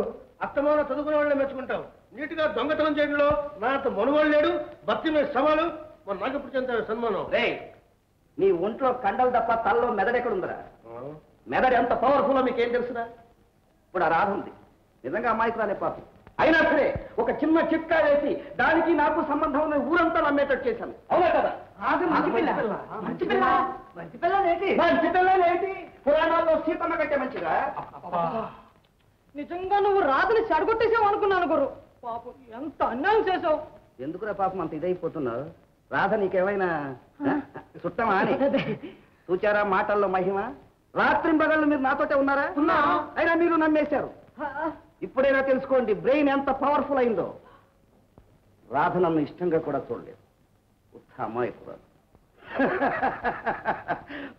అత్తమాన చదువుకునే వాళ్ళని మెచ్చుకుంటావు. నీటిగా దొంగతనం చేయడంలో నాతో మనుగోడు లేడు. భక్తి మీద సవాలు మన నాగప్పుడు చెందిన సన్మానం. రే నీ ఒంట్లో కండలు తప్ప తల్లో మెదడు ఎక్కడుందరా? మెదడు ఎంత పవర్ఫుల్ మీకేం తెలుసురా? ఇప్పుడు ఆ రాధ ఉంది నిజంగా అమ్మాయికి రానే పాపం. అయినా సరే ఒక చిన్న చిట్కా వేసి దానికి నాకు సంబంధం ఉన్న ఊరంతా నమ్మేటట్టు చేశాను. అవునా కదా? పురాణాల్లో సీతమ్మ కంటే మంచిదా? నిజంగా నువ్వు రాత్రి చెడగొట్టేసావు అనుకున్నాను గురు. పాపం ఎంత అన్యాయం చేసావు. ఎందుకురా పాపం అంత ఇదైపోతున్నావు? రాధ నీకేమైనా చుట్టమా? చూచారా మాటల్లో మహిమ. రాత్రి పగళ్ళు మీరు నాతోటే ఉన్నారా? అయినా మీరు నమ్మేశారు. ఇప్పుడైనా తెలుసుకోండి బ్రెయిన్ ఎంత పవర్ఫుల్ అయిందో. రాధ నన్ను ఇష్టంగా కూడా చూడలేదు. ఉత్త అమాయకురాలు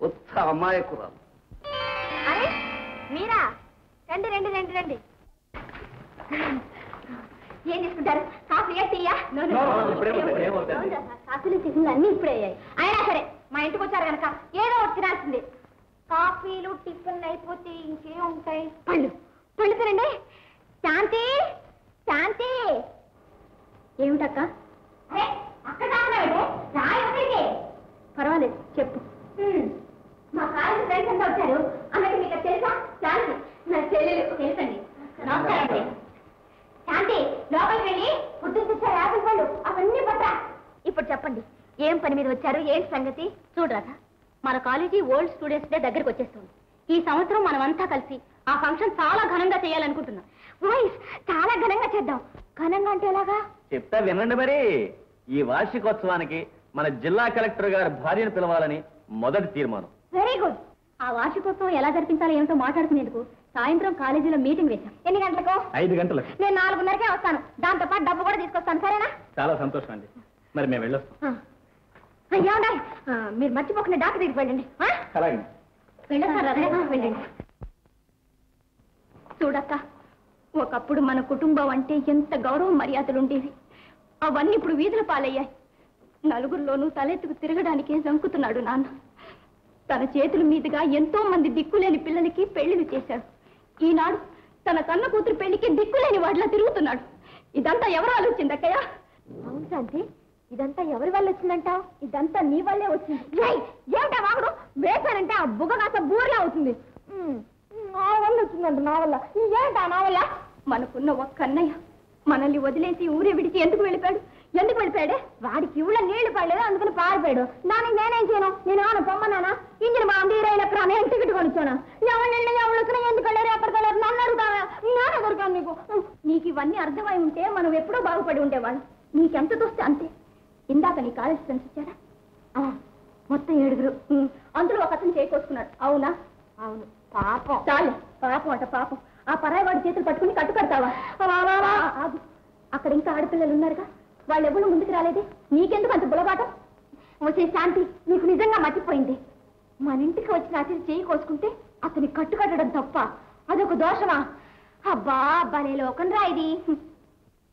ఉత్త అమాయకురాలు. మీరా? రండి రండి రండి రండి. ఏం తీసుకుంటారు? కాఫీయా టీయా? కాఫీలు టిఫిన్లు అన్నీ ఇప్పుడే అయ్యాయి. అయినా సరే मैं इंटर कदा काफीलू टिफिन अयिपोते इंकेम उंटायि पंडु पंडु तिनंडि शांति शांति ఏమిటక్క అరే అక్క దానవేడే రాయొదికే పర్వాలేదు చెప్పు మా కాలేజ్ ఫ్రెండ్స్ అంతా వచ్చారు అన్నకి మీకు తెలుసా శాంతి నా చెల్లెలు తెలుసండి నమస్కారం శాంతి లోపలికి వెళ్ళి ఫుడ్ తీసుకురా ఆపిల్ పండు అవన్నీ పట్రా ఇప్పుడు చెప్పండి ఏం పని మీద వచ్చారు ఏంటి సంగతి చూడరాదా మన కాలేజీ ఓల్డ్ స్టూడెంట్స్ డే దగ్గరికి వచ్చేస్తుంది ఈ సంవత్సరం మనమంతా కలిసి ఆ ఫంక్షన్ చాలా ఘనంగా చేయాలి అనుకుంటున్నాం వాయిస్ చాలా ఘనంగా చేద్దాం ఘనంగా అంటే ఎలాగా చెప్తా వినండి మరి ఈ వార్షికోత్సవానికి మన జిల్లా కలెక్టర్ గారి భార్యను పిలవాలని మొదటి తీర్మానం వెరీ గుడ్ ఆ వార్షికోత్సవం ఎలా జరిపించాలో ఏంటో మాట్లాడుకునేందుకు సాయంత్రం కాలేజీలో మీటింగ్ వేశాం ఎన్ని గంటలకు ఐదు గంటలకు నేను నాలుగున్నరకే వస్తాను దాంతో పాటు డబ్బు కూడా తీసుకొస్తాను సరేనా చాలా సంతోషం అండి మరి నేను వెళ్ళొస్తాను అయ్యా ఉండాలి మీరు మర్చిపోకుండా డాక్టర్ దగ్గరికి వెళ్ళండి ఆ అలాగే వెళ్ళొస్తాను చూడక్క ఒకప్పుడు మన కుటుంబం అంటే ఎంత గౌరవ మర్యాదలు ఉండేవి అవన్నీ ఇప్పుడు వీధుల పాలయ్యాయి నలుగురిలోనూ తలెత్తుకు తిరగడానికే జంకుతున్నాడు నాన్న తన చేతుల మీదుగా ఎంతో మంది దిక్కులేని పిల్లలకి పెళ్లిలు చేశాడు ఈనాడు తన కన్న కూతురు పెళ్లికి దిక్కులేని వాడిలా తిరుగుతున్నాడు ఇదంతా ఎవరు ఆలోచిందక్కయ్య అవును శాంతి ఇదంతా ఎవరి వల్ల వచ్చిందంట ఇదంతా నీ వల్లే వచ్చింది ఏమిటా వాగుడు వేశానంటే ఆ బుగగాస బూరలా అవుతుంది నా వల్ల వచ్చిందంట నా వల్ల ఏంటా నా వల్ల మనకున్న ఒక్క అన్నయ్య మనల్ని వదిలేసి ఊరే విడిచి ఎందుకు వెళ్ళిపోయాడు ఎందుకు వెళ్ళిపోయాడే వాడికి ఊళ్ళో నీళ్లు పడలేదు అందుకని పారిపోయాడు దానికి నేనేం చేయను నేను ఏమైనా పొమ్మన్నానా ఇంజిన్ బాగుంది రైలు ఎక్కడ నేను టికెట్ కొనిచ్చాను ఎవరు ఎవరు వచ్చినా ఎందుకు వెళ్ళారు ఎప్పటికి వెళ్ళారు నన్ను అడుగుతావా నాన్న దొరికాను నీకు నీకు ఇవన్నీ అర్థమై ఉంటే మనం ఎప్పుడూ బాగుపడి ఉండేవాళ్ళు నీకెంత దోస్తే అంతే ఇందాక నీ కాలేజ్ ఫ్రెండ్స్ ఇచ్చారా మొత్తం ఏడుగురు అందులో ఒక అతను చేకొచ్చుకున్నాడు అవునా అవును పాపం చాలు పాపం అంట పాపం ఆ పరాయి వాడి చేతులు పట్టుకుని కట్టుకడతావా అక్కడ ఇంకా ఆడపిల్లలు ఉన్నారుగా వాళ్ళు ఎవరు ముందుకు రాలేదు నీకెందుకు అంత బులబాటం వచ్చే శాంతి నీకు నిజంగా మర్చిపోయింది మన ఇంటికి వచ్చిన అతను చేయి కోసుకుంటే అతని కట్టుకట్టడం తప్ప అదొక దోషమా అబ్బా భలే లోకం రా ఇది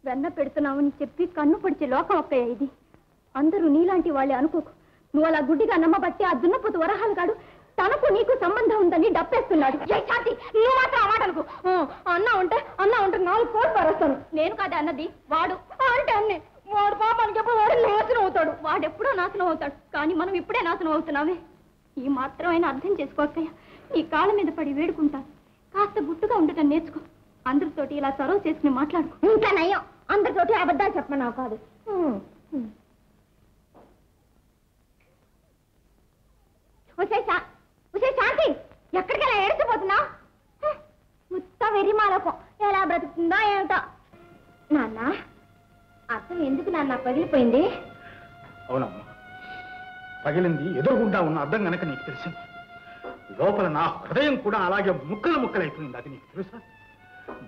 వెన్న పెడుతున్నామని చెప్పి కన్ను పొడిచే లోకం ఒక్కయ్య ఇది అందరూ నీలాంటి వాళ్ళే అనుకోకు నువ్వు అలా గుడ్డిగా నమ్మబట్టి ఆ దున్నపోతు వరహాలు కాడు తనకు నీకు సంబంధం ఉందని డబ్బేస్తున్నాడు నువ్వు మాత్రం అమాట అనుకో అన్నా ఉంటే అన్నా ఉంటే నాలుగు కోట్లు పరేస్తాను నేను కాదే అన్నది వాడు అంటే అన్నీ వాడు పాపానికెప్పుడు వాడు నాశనం అవుతాడు వాడెప్పుడో నాశనం అవుతాడు కానీ మనం ఇప్పుడే నాశనం అవుతున్నామే ఈ మాత్రమైనా అర్థం చేసుకోకయ్యా నీ కాళ్ళ మీద పడి వేడుకుంటాను కాస్త గుట్టుగా ఉండటం నేర్చుకో అందరితోటి ఇలా చొరవ చేసుకుని మాట్లాడుకో ఇంకా నయ్యం అందరితోటి అబద్ధాలు చెప్పమన్నావు కాదు శాంతి ఎక్కడికి అలా ఏడ్చిపోతున్నా ముత్త వెరిమాలకం ఎలా బ్రతుకుతుందా ఏమిటో నాన్న అర్థం ఎందుకు నాన్న పగిలిపోయింది అవునమ్మా పగిలింది ఎదురుగుండా ఉన్న అర్థం కనుక నీకు తెలిసింది లోపల నా హృదయం కూడా అలాగే ముక్కలు ముక్కలైపోయింది అది నీకు తెలుసా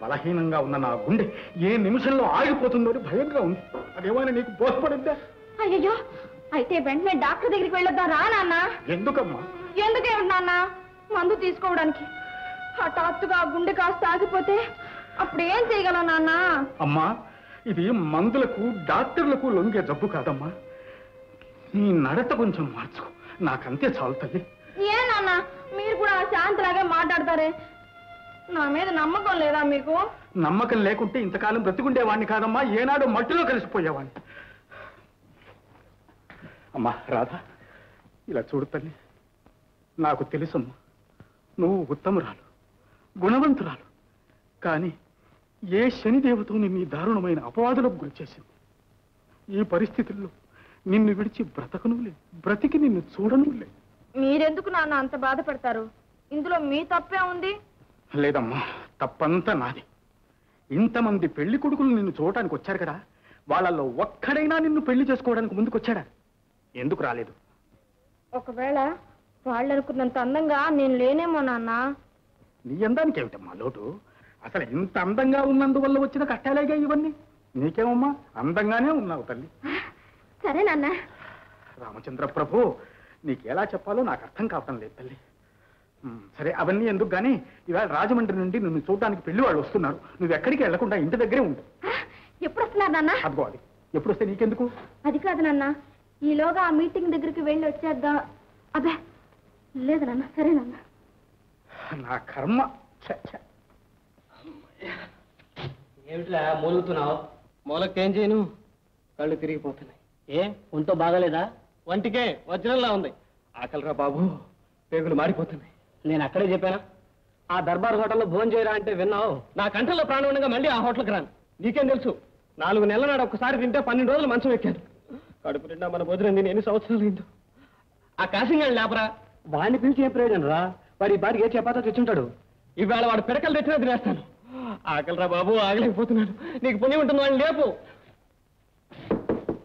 బలహీనంగా ఉన్న నా గుండె ఏ నిమిషంలో ఆగిపోతుందో అని భయంగా ఉంది అదేమైనా నీకు బోధపడిందా అయ్యో అయితే వెంటనే డాక్టర్ దగ్గరికి వెళ్ళొద్దాం రా నాన్న ఎందుకమ్మా ఎందుకే నాన్న మందు తీసుకోవడానికి హఠాత్తుగా గుండె కాస్త ఆగిపోతే అప్పుడు ఏం చేయగలం నాన్న అమ్మా ఇది మందులకు డాక్టర్లకు లొంగే జబ్బు కాదమ్మా నీ నడత కొంచెం మార్చుకో నాకంతే చాలు తల్లి ఏ నాన్న మీరు కూడా శాంతిలాగే మాట్లాడతారే నా మీద నమ్మకం లేదా మీకు నమ్మకం లేకుంటే ఇంతకాలం బ్రతికుండేవాడిని కాదమ్మా ఏనాడు మట్టిలో కలిసిపోయేవాడిని అమ్మా రాధా ఇలా చూడు తల్లి నాకు తెలుసమ్మా నువ్వు ఉత్తమురాలు గుణవంతురాలు కానీ ఏ శనిదేవతని నీ దారుణమైన అపవాదులకు గురి చేసింది ఈ పరిస్థితుల్లో నిన్ను విడిచి బ్రతకను లేదు బ్రతికి నిన్ను చూడను లేదు మీరెందుకు నాన్న అంత బాధపడతారు ఇందులో మీ తప్పే ఉంది లేదమ్మా తప్పంతా నాది ఇంతమంది పెళ్లి కొడుకులు నిన్ను చూడటానికి వచ్చారు కదా వాళ్ళల్లో ఒక్కడైనా నిన్ను పెళ్లి చేసుకోవడానికి ముందుకు వచ్చాడా ఎందుకు రాలేదు ఒకవేళ వాళ్ళనుకున్నంత అందంగా నేను లేనేమో నాన్న నీ అందానికి ఏమిటమ్మా లోటు అసలు ఇంత అందంగా ఉన్నందువల్ల వచ్చిన కష్టాలేగా ఇవన్నీ నీకేమమ్మా అందంగానే ఉన్నావు తల్లి సరే నాన్న రామచంద్ర ప్రభు నీకు ఎలా చెప్పాలో నాకు అర్థం కావటం లేదు తల్లి సరే అవన్నీ ఎందుకు కానీ ఇవాళ రాజమండ్రి నుండి నిన్ను చూడడానికి పెళ్లి వాళ్ళు వస్తున్నారు నువ్వు ఎక్కడికి వెళ్లకుండా ఇంటి దగ్గరే ఉండు ఎప్పుడు వస్తున్నారు నాన్న అదిగో అది ఎప్పుడు వస్తే నీకెందుకు అది కాదు నాన్న ఈలోగా ఆ మీటింగ్ దగ్గరికి వెళ్ళి వచ్చేద్దాం అబ్బే లేదు నాన్న సరే నాన్న నా కర్మ చ చ ఏమిట్లా మూలుగుతున్నావు మూలక ఏం చేయను కళ్ళు తిరిగిపోతున్నాయి ఏ ఒంటో బాగలేదా వంటికే వజ్రంలా ఉంది ఆకలిరా బాబు పేగులు మారిపోతున్నాయి నేను అక్కడే చెప్పానా ఆ దర్బార్ హోటల్లో భోజనం చేయరా అంటే విన్నావు నా కంటలో ప్రాణం ఉండగా మళ్ళీ ఆ హోటల్కి రాను నీకేం తెలుసు నాలుగు నెలల నాడు ఒకసారి తింటే పన్నెండు రోజులు మంచం ఎక్కాను కడుపు నిండా మన భోజనం తిని ఎన్ని సంవత్సరాలు అయిందో ఆ కాసింగాడు లేపరా వాడిని పిలిచి ఏ ప్రయోజనం రా వాడి బారికి ఏ చపాతో తెచ్చుంటాడు ఇవాళ వాడు పిడకలు తెచ్చినా తినేస్తాను ఆకలిరా బాబు ఆగలేకపోతున్నాడు నీకు పుణ్యం ఉంటుంది వాడిని లేపు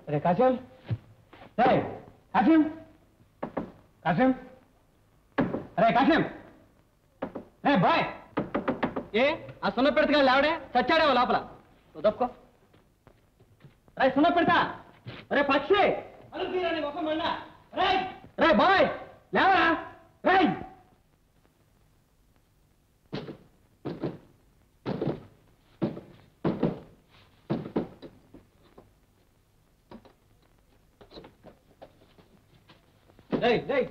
అరే కాశం కాశం కాశం అరే కాశం రే బాయ్ ఏ ఆ సున్న పెడతగా లేవడే చచ్చాడేవో లోపల నువ్వు దప్పుకో రే సున్న పెడతా రే పక్షి రే బాయ్ లేవరా రే Hey, hey,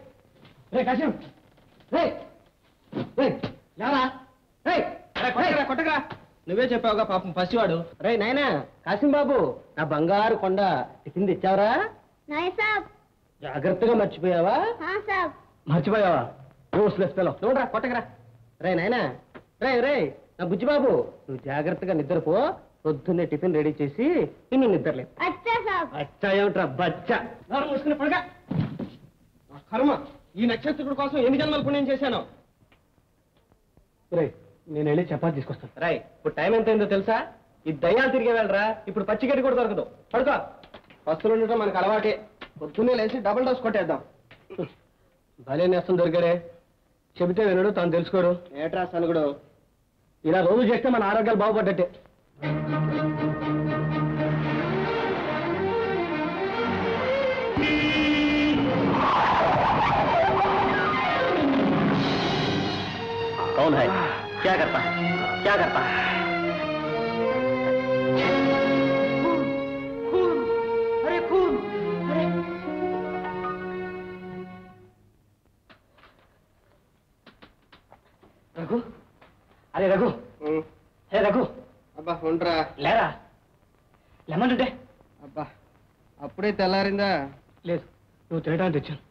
hey, Kashim, hey, hey, Yara, hey, hey, Kottakra, Kottakra. నువ్వే చెప్పావుగా పాపం పసివాడు రే నాయనా కాసిం బాబు నా బంగారు కొండ కింద ఇచ్చావరా నాయ సాబ్ జాగ్రత్తగా మర్చిపోయావా హా సాబ్ మర్చిపోయావా యూస్లెస్ ఫెలో చూడరా కొట్టకరా రే నాయనా రే రే నా బుజ్జి బాబు నువ్వు జాగ్రత్తగా నిద్రపో పొద్దున్నే టిఫిన్ రెడీ చేసి నిన్ను నిద్రలే అచ్చా సాబ్ అచ్చా ఏమిట్రా బచ్చా నోరు మూసుకుని పడగా కర్మ ఈ నక్షత్రుడి కోసం ఎన్ని జన్మల పుణ్యం చేశాను రే నేను వెళ్ళి చపాతి తీసుకొస్తాను రే ఇప్పుడు టైం ఎంత అయిందో తెలుసా ఈ దయ్యాలు తిరిగే వెళ్ళరా ఇప్పుడు పచ్చి గడ్డి కూడా దొరకదు పడుకో బస్సులు ఉండటం మనకు అలవాటే పొద్దున్నే లేచి డబుల్ డోస్ కొట్టేద్దాం భలే నేస్తం దొరికాడే చెబితే వినడు తాను తెలుసుకోడు ఏట్రా సనుగుడు ఇలా రోజు చేస్తే మన ఆరోగ్యాలు బాగుపడ్డట్టే कौन है क्या करता है क्या करता है खून अरे खून अरे रघु अरे रघु हे रघु अब्बा उंड्रा लेरा लेमनुंटे अब्बा అప్పుడే తెల్లారిందా లేదు నువ్వు తినడానికి వచ్చాను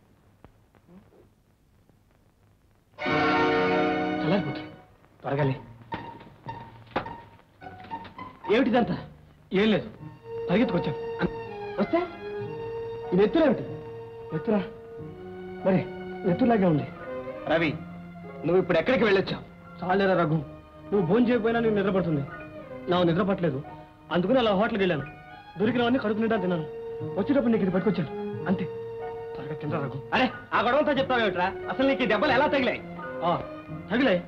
త్వరగానే ఏమిటిదంతా ఏం లేదు పరిగెత్తుకొచ్చాను వస్తే ఇది ఎత్తులేమిటి ఎత్తురా మరి ఎత్తులాగే ఉంది రవి నువ్వు ఇప్పుడు ఎక్కడికి వెళ్ళొచ్చావు చాలేరా రఘు నువ్వు భోజనం చేయకపోయినా నువ్వు నిద్రపడుతుంది నా నిద్రపట్టలేదు అందుకని అలా హోటల్కి వెళ్ళాను దొరికినవన్నీ కడుపు నిండా తిన్నాను వచ్చేటప్పుడు నీకు ఇది పట్టుకొచ్చాను అంతే త్వరగా తిందా రఘు అరే ఆ గొడవంతా చెప్తావేమిట్రా అసలు నీకు ఈ దెబ్బలు ఎలా తగిలాయి తగిలాయి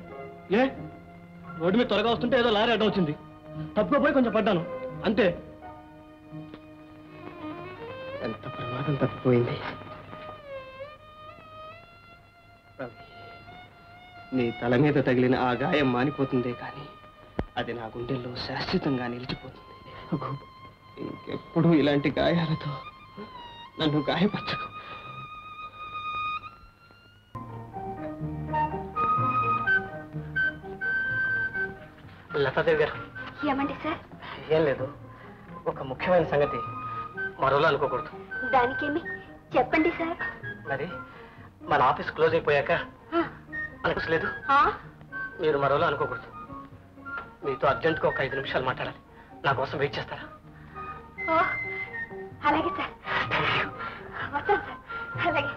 ఏ రోడ్డు మీద త్వరగా వస్తుంటే ఏదో లారీ అడ్డం వచ్చింది తప్పుకోపోయి కొంచెం పడ్డాను అంతే ఎంత ప్రమాదం తప్పిపోయింది నీ తల మీద తగిలిన ఆ గాయం మానిపోతుందే కానీ అది నా గుండెల్లో శాశ్వతంగా నిలిచిపోతుంది ఇంకెప్పుడు ఇలాంటి గాయాలతో నన్ను గాయపరచకు లతాదేవి గారు ఏమండి సార్ ఏం లేదు ఒక ముఖ్యమైన సంగతి మరోలా అనుకోకూడదు దానికేమి చెప్పండి సార్ మరి మన ఆఫీస్ క్లోజ్ అయిపోయాక అనుకోలేదు మీరు మరోలా అనుకోకూడదు మీతో అర్జెంట్గా ఒక ఐదు నిమిషాలు మాట్లాడాలి నా కోసం వెయిట్ చేస్తారా అలాగే సార్ అలాగే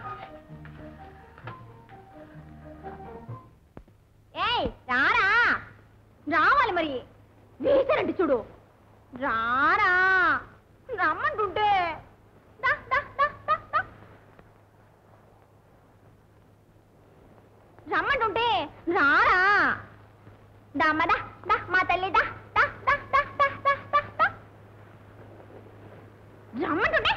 రావాలి మరి వేసారండి చూడు రారా రమ్మంటుంటే రమ్మంటుంటే రారా దమ్మదా మా తల్లి దా రమ్మంటుంటే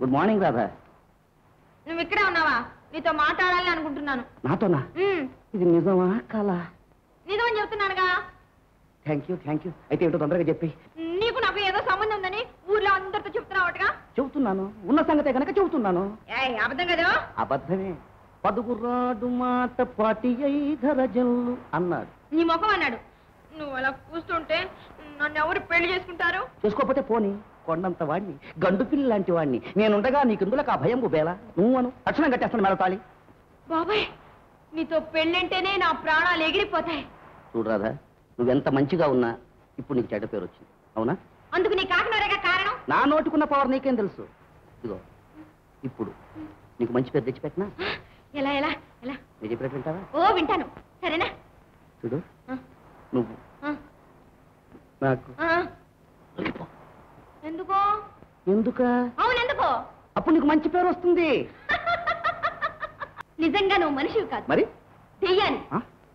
గుడ్ మార్నింగ్ రాధా నువ్వు ఇక్కడే ఉన్నావా నీతో మాట్లాడాలని అనుకుంటున్నాను నాతోనా ఇది నిజమా కాలా నిజమని చెప్తున్నానుగా थैंक यू थैंक यू अटो तुंदर नीक नो संबंध ऊर्जा अंदर तो चुप्तना चुप्तना उन्न संगते कब्धमे अबद्धमे पदुराडु मात पाटी अना नी मुखम अला कूस्टे नवर पेस्को चूसकोते पोनी కొండంత వాడిని గండుపిల్ల లాంటి వాడిని నేను ఉండగా నీకుందులక ఆ భయం గుబేలా నువ్వును రక్షణ గట్టేస్తాను మెలతాలి బాబాయ్ నీతో పెళ్ళంటేనే నా ప్రాణాలు ఎగిరిపోతాయి చూడరాదా నువ్వు ఎంత మంచిగా ఉన్నా ఇప్పుడు నీకు చెడ్డ పేరు వచ్చింది అవునా అందుకు నీ కాకినారేగా కారణం నా నోటికున్న పవర్ నీకేం తెలుసు ఇదిగో ఇప్పుడు నీకు మంచి పేరు తెచ్చి పెట్టనా ఎలా ఎలా ఎలా నీ చెప్పేట వింటావా ఓ వింటాను సరేనా చూడు నువ్వు నాకు ఆ వెళ్ళిపో ఎందుకో ఎందుకా అవును ఎందుకో అప్పుడు నీకు మంచి పేరు వస్తుంది నిజంగా నువ్వు మనిషివి కాదు మరి దయ్యాని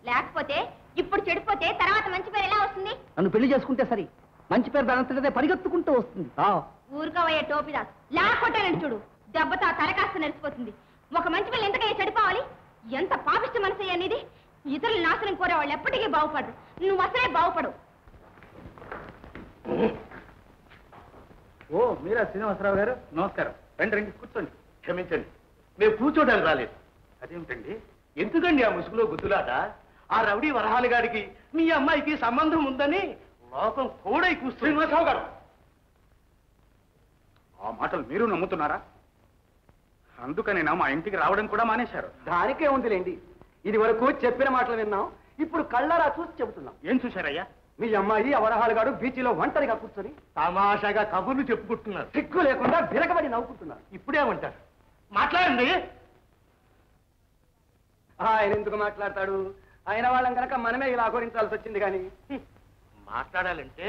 లేకపోతే ఇప్పుడు చెడిపోతే తర్వాత మంచి పేరు ఎలా వస్తుంది నన్ను పెళ్లి చేసుకుంటే సరే మంచి పేరు దానంతటదే పరిగెత్తుకుంటూ వస్తుంది ఆ ఊర్కవయ్య టోపిదాస్ లాకొట్టనండి చూడు దెబ్బతో తలకాస్త నరిసిపోతుంది ఒక మంచి పేరు ఎంతకయ్య చెడిపోవాలి ఎంత పాపిష్టి మనసయ్య అనేది ఇతరుల నాశనం కోరే వాళ్ళు ఎప్పటికీ బాగుపడరు నువ్వు అసలే బాగుపడవు ओ मेरा श्रीनिवासराव गारू नमस्कार रंडी रंडी कूर्चोंडि क्षमिंचंडि नेनु कूर्चोडानिकि रालेदु अदेंटंडि एंदुकंडि आ मुसुगुलो गुत्तुलाट आ रवडी वरहाल गारिकि मी अम्मायिकि संबंधं उंदनि लोकं कोडै कूस्तुंदि श्रीनिवासराव गारू आ माटलु मीरु नम्मुतुन्नारा अंदुकनि ना मा इंटिकि रावडं कूडा मानेशारु दानिके उंदिलेंडि इदि वरकु चेप्पिन माटलु विन्नां इप्पुडु कल्लारा चूसि చెబుతున్నాం ఏం చూశారయ్యా మీ అమ్మాయి అవరహాలగాడు బీచిలో వంటరిగా కూర్చొని తమాషాగా కబుర్లు చెప్పుకుంటున్నారు సిగ్గు లేకుండా బిరగబడి నవ్వుకుంటున్నారు ఇప్పుడేమంటారు మాట్లాడండి ఆయన ఎందుకు మాట్లాడతాడు ఆయన వాళ్ళం కనుక మనమే ఇలా అఘోరించాల్సి వచ్చింది కానీ మాట్లాడాలంటే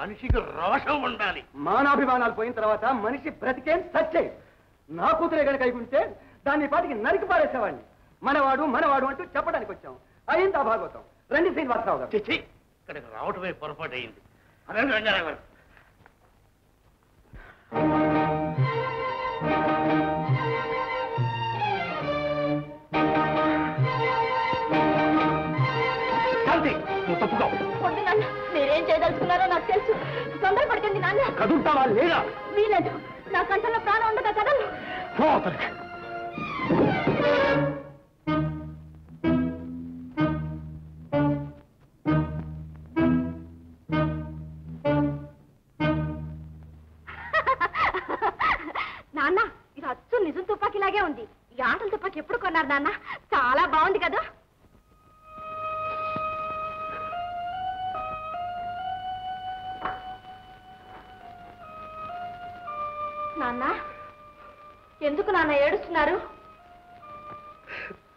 మనిషికి రోషం ఉండాలి మానాభిమానాలు పోయిన తర్వాత మనిషి బ్రతికేం సచ్చే నా కూతురే గనక అయిగుంటే దాన్ని పాటికి నరికి పారేసేవాడిని మనవాడు మనవాడు అంటూ చెప్పడానికి వచ్చాం అయిందా భాగవతం రండి శ్రీనివాసరావు గారు చిచి ఇక్కడికి రావటమే పొరపాటైంది అదే రంగారావు గారు పొద్దు నాన్న మీరేం చేయదలుచుకున్నారో నాకు తెలుసు తొందరపడకండి నాన్న కదులుతావా లేదా వీలేదు నా కంటలో ప్రాణం ఉండదా కదలు చాలా బాగుంది కదా నాన్న ఎందుకు నాన్న ఏడుస్తున్నారు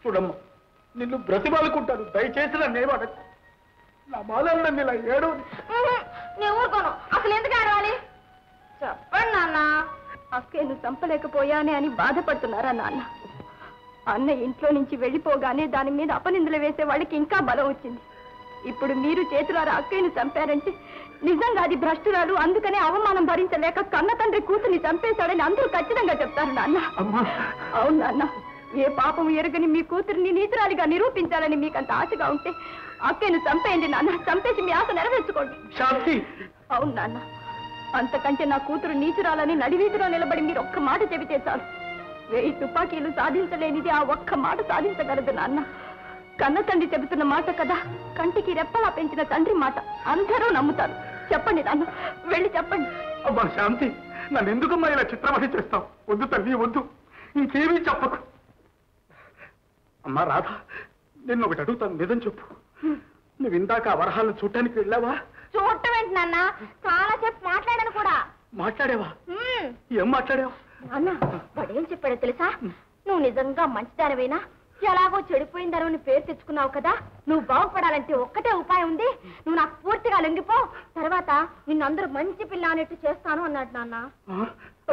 చూడమ్మ నిన్ను బ్రతిమాలుకుంటాను దయచేసి నన్నేమీ అనకు నా బాలన్న ఇలా ఏడవదు నేను ఊరుకోను అసలు ఎందుకు ఏడవాలి చెప్పండి నాన్న అక్కేను చంపలేకపోయానే అని బాధపడుతున్నారా నాన్న అన్న ఇంట్లో నుంచి వెళ్ళిపోగానే దాని మీద అపనిందలు వేసే వాళ్ళకి ఇంకా బలం వచ్చింది ఇప్పుడు మీరు చేతులారా అక్కయ్యను చంపారంటే నిజంగా అది భ్రష్టురాలు అందుకనే అవమానం భరించలేక కన్న తండ్రి కూతుర్ని చంపేశాడని అందరూ ఖచ్చితంగా చెప్తారు నాన్న అవును నాన్న ఏ పాపం ఎరగని మీ కూతుర్ని నీతురాలిగా నిరూపించాలని మీకంత ఆశగా ఉంటే అక్కయ్యను చంపేయండి నాన్న చంపేసి మీ ఆశ నెరవేర్చుకోండి అవును నాన్న అంతకంటే నా కూతురు నీచురాలని నడివీధిలో నిలబడి మీరు ఒక్క మాట చెబితే చాలు వెయ్యి తుపాకీలు సాధించలేనిది ఆ ఒక్క మాట సాధించగలదు నాన్న కన్న తండ్రి చెబుతున్న మాట కదా కంటికి రెప్పలా పెంచిన తండ్రి మాట అందరూ నమ్ముతారు చెప్పండి నాన్న వెళ్ళి చెప్పండి అబ్బా శాంతి నన్ను ఎందుకమ్మా ఇలా చిత్రమహిం చేస్తావు వద్దు తల్లి వద్దు ఇంకేమీ చెప్పకు అమ్మా రాధా నిన్ను ఒకటి అడుగుతాను నిజం చెప్పు నువ్వు ఇందాక ఆ వరహాలను చూడటానికి వెళ్ళావా చూడటం ఏంటి నాన్న చాలాసేపు మాట్లాడాను కూడా మాట్లాడేవా ఏం మాట్లాడేవా నాన్న వాడేం చెప్పాడో తెలుసా నువ్వు నిజంగా మంచిదానివైనా ఎలాగో చెడిపోయిందనో నీ పేరు తెచ్చుకున్నావు కదా నువ్వు బాగుపడాలంటే ఒక్కటే ఉపాయం ఉంది నువ్వు నాకు పూర్తిగా లొంగిపో తర్వాత నిన్నందరూ మంచి పిల్ల అనేట్టు చేస్తాను అన్నాడు నాన్న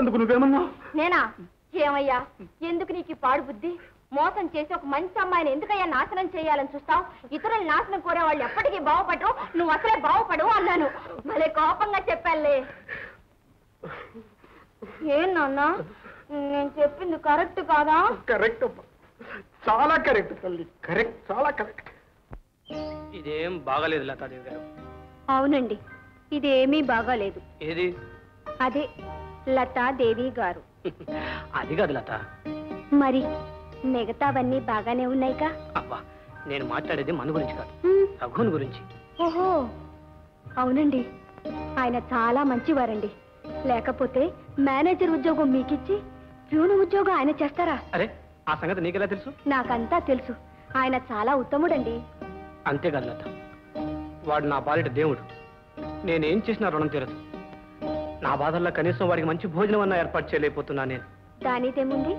అందుకు నువ్వేమన్నావు నేనా ఏమయ్యా ఎందుకు నీకు ఈ పాడు బుద్ధి మోసం చేసి ఒక మంచి అమ్మాయిని ఎందుకయ్యా నాశనం చేయాలని చూస్తావు ఇతరులు నాశనం కోరే వాళ్ళు ఎప్పటికీ బాగుపడరు నువ్వు అసలే బాగుపడవు అన్నాను మళ్ళీ కోపంగా చెప్పాలే ఏం నాన్న నేను చెప్పింది కరెక్ట్ కాదా కరెక్ట్ చాలా కరెక్ట్ తల్లి కరెక్ట్ చాలా కరెక్ట్ ఇదేం బాగలేదు లతాదేవి గారు అవునండి ఇదేమీ బాగాలేదు ఏది అదే లతా దేవి గారు అది కాదు లత మరి మిగతావన్నీ బాగానే ఉన్నాయిగా అబ్బా నేను మాట్లాడేది మన గురించి కాదు రఘుని గురించి ఓహో అవునండి ఆయన చాలా మంచివారండి లేకపోతే మేనేజర్ ఉద్యోగం మీకిచ్చి ప్యూన్ ఉద్యోగం ఆయన చేస్తారా అరే ఆ సంగతి నీకెలా తెలుసు నాకంతా తెలుసు ఆయన చాలా ఉత్తముడండి అంతే కాదు లత వాడు నా బాలిట దేవుడు నేనేం చేసినా రుణం తీరదు నా బాధల్లో కనీసం వాడికి మంచి భోజనం అన్న ఏర్పాటు చేయలేకపోతున్నా నేను దానిదేముంది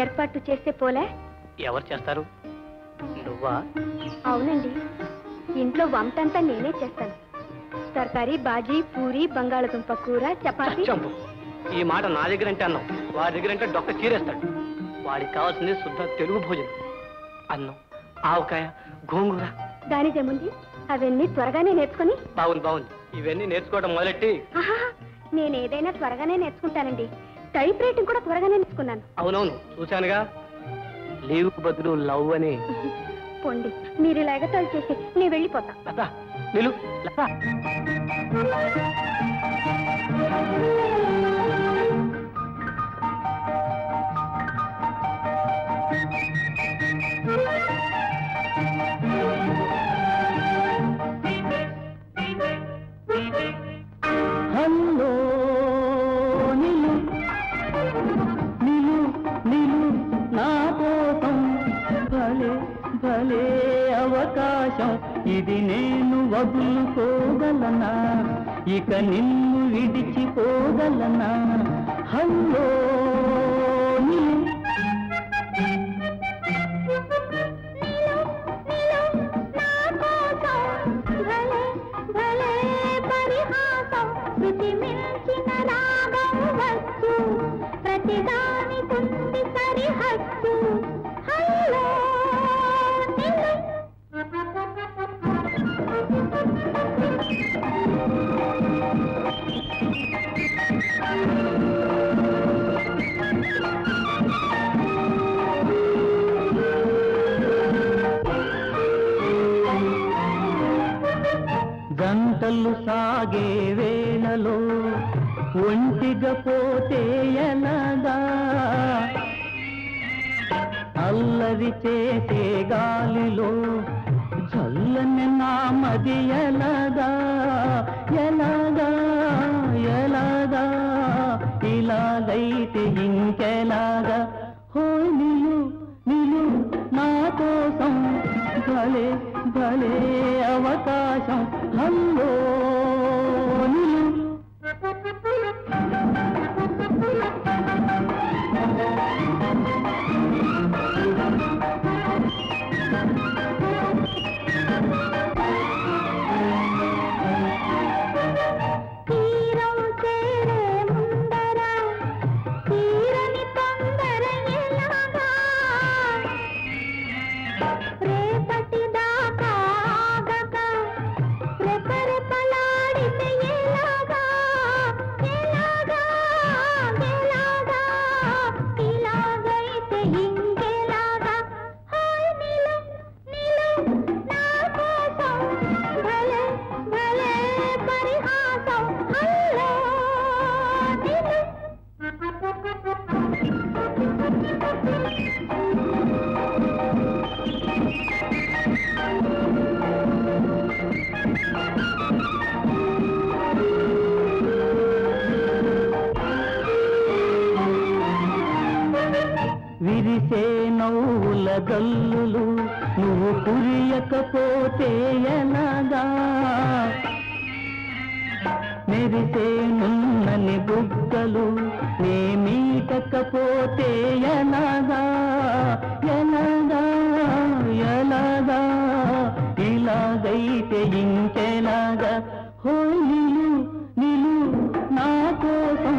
ఏర్పాటు చేస్తే పోలే ఎవరు చేస్తారు నువ్వా అవునండి ఇంట్లో వంటంతా నేనే చేస్తాను తరకారీ బాజీ పూరి బంగాళదుంప కూర చపాతీ ఈ మాట నా దగ్గర అంటే అన్నం వాడి దగ్గర అంటే డొక్క చీరేస్తాడు వాడికి కావాల్సింది శుద్ధ తెలుగు భోజనం అన్నం ఆవకాయ గోంగూర దానిదేముంది అవన్నీ త్వరగానే నేర్చుకుని బాగుంది బాగుంది ఇవన్నీ నేర్చుకోవడం మొదలెట్టి నేను ఏదైనా త్వరగానే నేర్చుకుంటానండి టైప్ రైటింగ్ కూడా త్వరగానే నేర్చుకున్నాను అవునవును చూశానుగా లీవ్ బదులు లవ్ అని పొండి మీరు ఇలాగ తోలు చేసి నేను వెళ్ళిపోతా లతా నిలు లతా ఇది నేను వదులుకోగలనా ఇక నిన్ను విడిచిపోగలనా హల్లో గంటలు సాగే వేళలో ఒంటిగా పోతే ఎలాగా అల్లరి చేసే గాలిలో చల్లని నామది ఎలాగా ఎలాగా ఎలాగా ఇలాగైతే ఇంకెలాగా హోయ్ నీలు నీలు నా కోసం భలే భలే అవకాశం హల్లో నీలు విరిసే నవ్వుల గల్లులు నువ్వు కురియకపోతే ఎలాగా మెరిసే నున్నని బుగ్గలు నే మీటకపోతే ఎలాగా ఎలాగా ఎలాగా ఇలాగైతే ఇంకెలాగా హోయ్ నీలు నీలు నా కోసం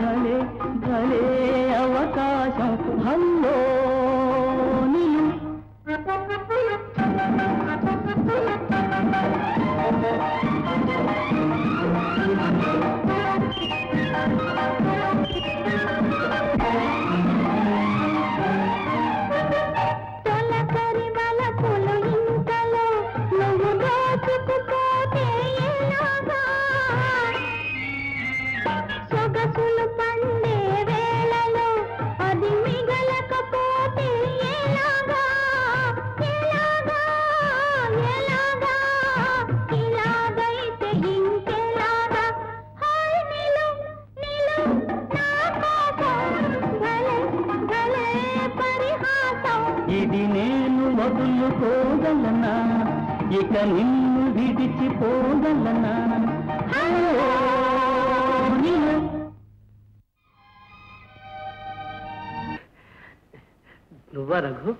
భలే భలే అవకాశం హల్లో నీలు తొలకరి వలపుల ఇంతలో నువ్వు దాచుకుపోతే వదులుకోగలనా ఇక నిన్ను విడిచిపోగలనా నువ్వా రఘు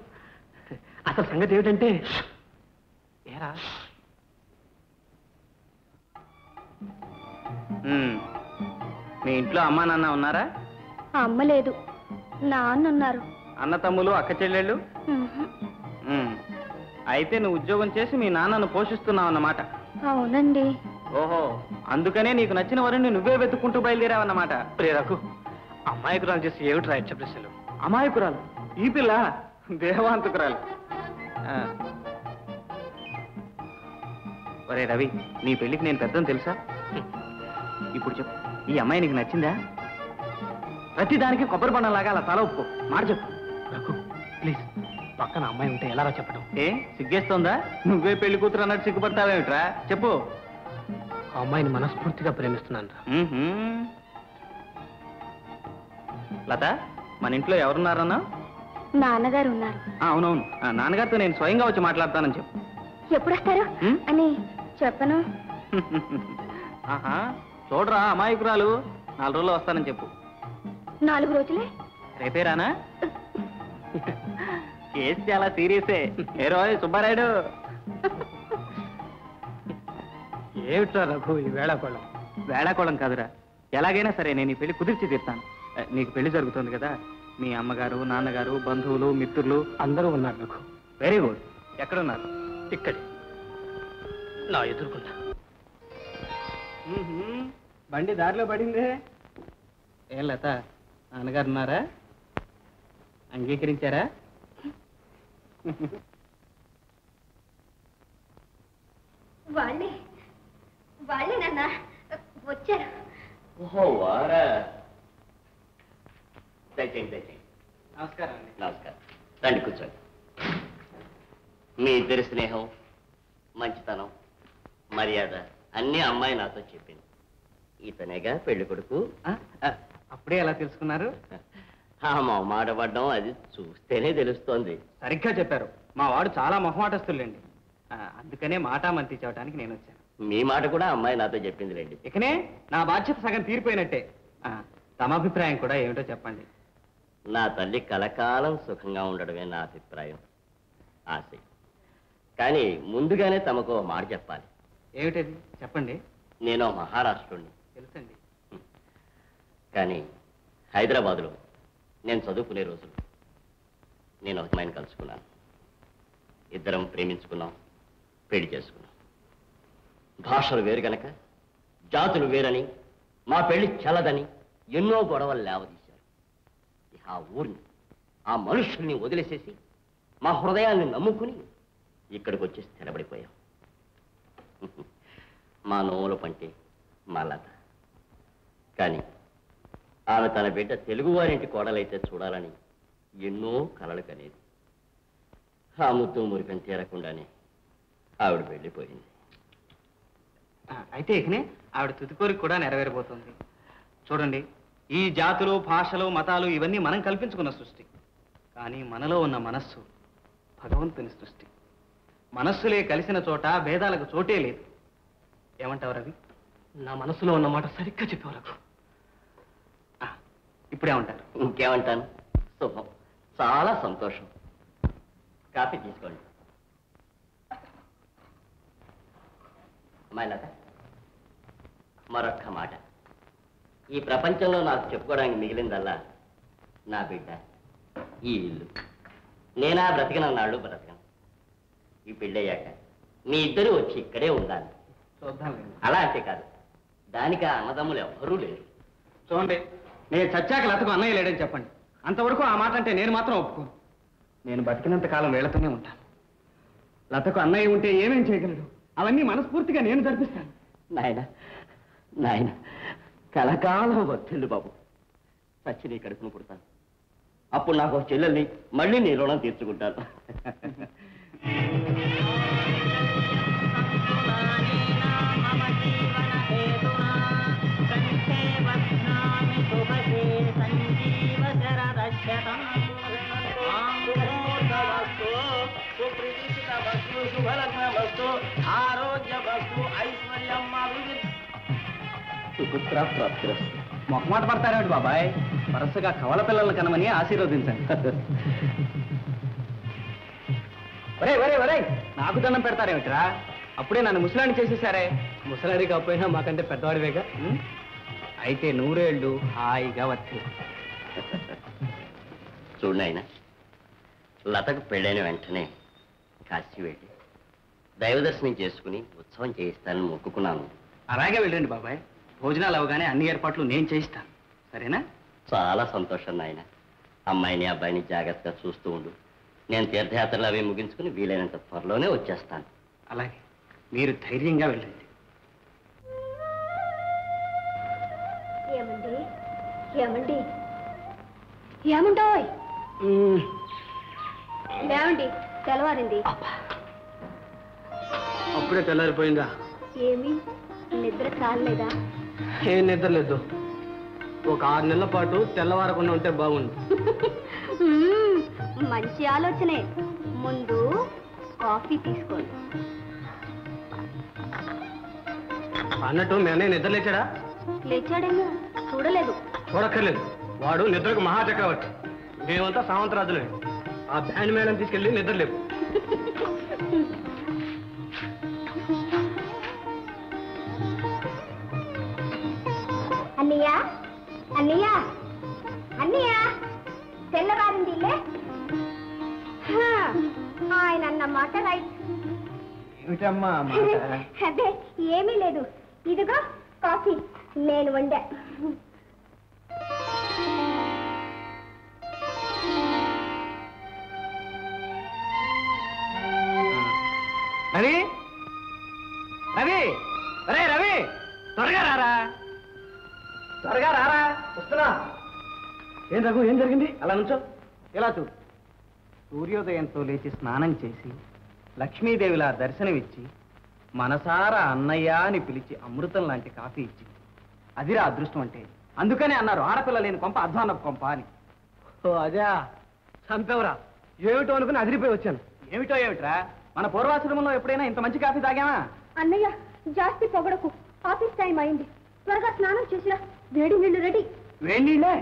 అసలు సంగతి ఏమిటంటే ఏరా మీ ఇంట్లో అమ్మా నాన్న ఉన్నారా? అమ్మ లేదు, నాన్న ఉన్నారు. అన్న తమ్ములు అక్క చెల్లెళ్ళు? అయితే నువ్వు ఉద్యోగం చేసి మీ నాన్నను పోషిస్తున్నావు అన్నమాట. అవునండి. ఓహో, అందుకనే నీకు నచ్చిన వారిని నువ్వే వెతుక్కుంటూ బయలుదేరావన్నమాట. ప్రేరకు అమాయకురాలు చేసి ఏమిటి రాయచ్చ ప్రశ్నలు? అమాయకురాలు ఈ పిల్ల దేవాంతకురాలు. ఒరే రవి, నీ పెళ్లికి నేను పెద్దని తెలుసా? ఇప్పుడు చెప్పు, ఈ అమ్మాయి నీకు నచ్చిందా? ప్రతి దానికి కొబ్బరి బండంలాగా అలా తల ఒప్పుకో, మాట చెప్పు. రఘు ప్లీజ్, పక్కన అమ్మాయి ఉంటే ఎలారా చెప్పడం? ఏ సిగ్గేస్తోందా? నువ్వే పెళ్లి కూతురు అన్నట్టు సిగ్గుపడతావేమిట్రా? చెప్పు. ఆ అమ్మాయిని మనస్ఫూర్తిగా ప్రేమిస్తున్నాను రా. లత, మన ఇంట్లో ఎవరున్నారన్నా? నాన్నగారు ఉన్నారు. అవునవును, నాన్నగారితో నేను స్వయంగా వచ్చి మాట్లాడతానని చెప్పు. ఎప్పుడు వస్తారు అని చెప్పను. ఆహా, చూడరా అమాయకురాలు, నాలుగు రోజులు వస్తానని చెప్పు. నాలుగు రోజులే? రేపే రానా? కేసు చాలా సీరియసే. ఏ రోజు సుబ్బారాయుడు ఏమిట్రా రఘు ఈ వేళాకోళం? వేళాకోళం కాదురా, ఎలాగైనా సరే నేను ఈ పెళ్లి కుదిర్చి తీస్తాను. నీకు పెళ్లి జరుగుతుంది కదా, మీ అమ్మగారు నాన్నగారు బంధువులు మిత్రులు అందరూ ఉన్నారు. Raghu very good. ఎక్కడున్నారు? ఇక్కడే నా ఎదుర్కొన్నా. బండి దారిలో పడిందే. ఏం లత, నాన్నగారు ఉన్నారా? అంగీకరించారా? వాళ్ళే వాళ్ళే నాన్న వచ్చారు. ఓహో, వారా. దయచేయండి దయచేయండి. నమస్కారం అండి. నమస్కారం, రండి కూర్చోండి. మీ ఇద్దరి స్నేహం, మంచితనం, మర్యాద అన్నీ అమ్మాయి నాతో చెప్పింది. ఇతనేగా పెళ్లి కొడుకు. అప్పుడే ఎలా తెలుసుకున్నారు? మా మాట పడ్డం అది చూస్తేనే తెలుస్తోంది. సరిగ్గా చెప్పారు, మా వాడు చాలా మొహమాటస్తులేండి, అందుకనే మాట మంతి చెప్పడానికి నేను వచ్చాను. మీ మాట కూడా అమ్మాయి నాతో చెప్పింది లేండి. ఇకనే నా బాధ్యత సగం తీరిపోయినట్టే. తమ అభిప్రాయం కూడా ఏమిటో చెప్పండి. నా తల్లి కలకాలం సుఖంగా ఉండడమే నా అభిప్రాయం, ఆశ. కానీ ముందుగానే తమకు మాట చెప్పాలి. ఏమిటది? చెప్పండి. నేను మహారాష్ట్రుడిని తెలుసండి, కానీ హైదరాబాదులో నేను చదువుకునే రోజులు నేను ఒక అమ్మాయిని కలుసుకున్నాను. ఇద్దరం ప్రేమించుకున్నాం, పెళ్లి చేసుకున్నాం. భాషలు వేరు గనక, జాతులు వేరని, మా పెళ్లి చల్లదని ఎన్నో గొడవలు లేవదీశారు. ఇక ఆ ఊరిని, ఆ మనుషుల్ని వదిలేసేసి మా హృదయాన్ని నమ్ముకుని ఇక్కడికి వచ్చి స్థిరపడిపోయాం. మా నోముల పంటే మా లత. కానీ ఆమె తన బిడ్డ తెలుగువారింటి కోడలైతే చూడాలని ఎన్నో కలలు కనేది. ఆ ముద్దు మురికం తీరకుండానే ఆవిడ వెళ్ళిపోయింది. అయితే ఇకనే ఆవిడ తుదికోరిక కూడా నెరవేరబోతుంది. చూడండి, ఈ జాతులు భాషలు మతాలు ఇవన్నీ మనం కల్పించుకున్న సృష్టి. కానీ మనలో ఉన్న మనస్సు భగవంతుని సృష్టి. మనస్సులే కలిసిన చోట భేదాలకు చోటే లేదు. ఏమంటావు రవి? నా మనసులో ఉన్నమాట సరిగ్గా చెప్పేవాళ్ళకు. ఇప్పుడేమంటారు? ఇంకేమంటాను, శుభం, చాలా సంతోషం. కాఫీ తీసుకోండి. అమ్మాయి లత, మరొక్క మాట. ఈ ప్రపంచంలో నాకు చెప్పుకోవడానికి మిగిలిందల్లా నా బిడ్డ, ఈ ఇల్లు. నేనా బ్రతికినన్నాళ్ళు బ్రతకను. ఈ పెళ్ళయ్యాక మీ ఇద్దరు వచ్చి ఇక్కడే ఉండాలి. అలా అంటే కాదు, దానికి ఆ అన్నదమ్ములు ఎవ్వరూ లేరు. చూడండి, నేను చచ్చాక లతకు అన్నయ్య లేడని చెప్పండి. అంతవరకు ఆ మాట అంటే నేను మాత్రం ఒప్పుకోను. నేను బతికినంత కాలం వీళ్ళతోనే ఉంటాను. లతకు అన్నయ్య ఉంటే ఏమేం చేయగలడు? అవన్నీ మనస్ఫూర్తిగా నేను జరిపిస్తాను. నాయన నాయన కలకాలం వద్దు బాబు. చచ్చి నీ కడుపును పుడతాను, అప్పుడు నాకు ఒక చెల్లెల్ని, మళ్ళీ నీ రుణం తీర్చుకుంటాను. सुखरत्न वस्तु आरोग्य वस्तु ऐश्वर्य पुत्र प्राप्ति मोखमाट पड़ता है बाबाय वरसगा कवल पिल कनमनी आशीर्वदिंचंడి वरे वरे वरे नाकु दंडं पेडतारेमिट्रा अप्पुडे नन्नु मुसलानि चेसेसारे मुसलारि कापोयिना माकंटे पेद्दवाडिवेगा अयिते नूरेळ्ळु हायिगा वत्तु चूडनायना लतकु पेळ्ळैन वेंटने काशी वेळ्ळि दैवदर्शनं चेसुकुनि उत्सवं चेयिस्ताननि मोक्कुकुन्नानु अलागे वेळ्ळंडि बाबाय भोजनालु अवगाने अन्नि एर्पाट्लु नेनु चेयिस्तानु सरेना चाला संतोषं नायना अम्मायिनि अब्बायिनि जाग्रत्तगा चूस्तू उंडु నేను తీర్థయాత్రలు అవి ముగించుకుని వీలైనంత త్వరలోనే వచ్చేస్తాను. అలాగే మీరు ధైర్యంగా వెళ్ళండి. ఏమండి ఏమండి ఏమంటాయ్ ఏమండి తెల్లవారింది. అప్పుడే తెల్లారిపోయిందా? ఏమీ నిద్ర చాలలేదా? ఏ నిద్ర లేదు. ఒక ఆరు నెలల పాటు తెల్లవారకుండా ఉంటే బాగుండు. మంచి ఆలోచనే. ముందు కాఫీ తీసుకోండి. అన్నట్టు నేనే నిద్ర లేచాడా? లేచాడేమో, చూడలేదు. చూడక్కర్లేదు, వాడు నిద్రకు మహాచక్రవర్తి. మేమంతా సామంతరాజులే. ఆ బ్యాండ్ మేడం తీసుకెళ్ళి నిద్ర లేవు. అన్నయ్య అన్నయ్య అన్నయ్య తెల్లవారింది. ఆయన అన్న మాట రైట్. అదే ఏమీ లేదు, ఇదిగో కాఫీ నేను వండా. రవి రవి రవి రవి త్వరగా రారా, త్వరగా రారా. వస్తున్నా. ఏం రఘు, ఏం జరిగింది? అలా నుంచో, ఇలా చూ. సూర్యోదయంతో లేచి స్నానం చేసి లక్ష్మీదేవిలా దర్శనమిచ్చి మనసారా అన్నయ్య అని పిలిచి అమృతం లాంటి కాఫీ ఇచ్చింది. అదిరా అదృష్టం అంటే. అందుకనే అన్నారు ఆడపిల్ల లేని కొంప అధ్వానపు కొంప అని. ఓ అదే చంపేవరా, ఏమిటో అనుకుని అదిరిపోయి వచ్చాను. ఏమిటో ఏమిట్రా, మన పూర్వాశ్రమంలో ఎప్పుడైనా ఇంత మంచి కాఫీ తాగామా? అన్నయ్య జాస్తి పొగడకు, ఆఫీస్ టైం అయింది. త్వరగా స్నానం చేసిరా, వేడి నీళ్లు రెడీ. వేడి నీళ్ళే?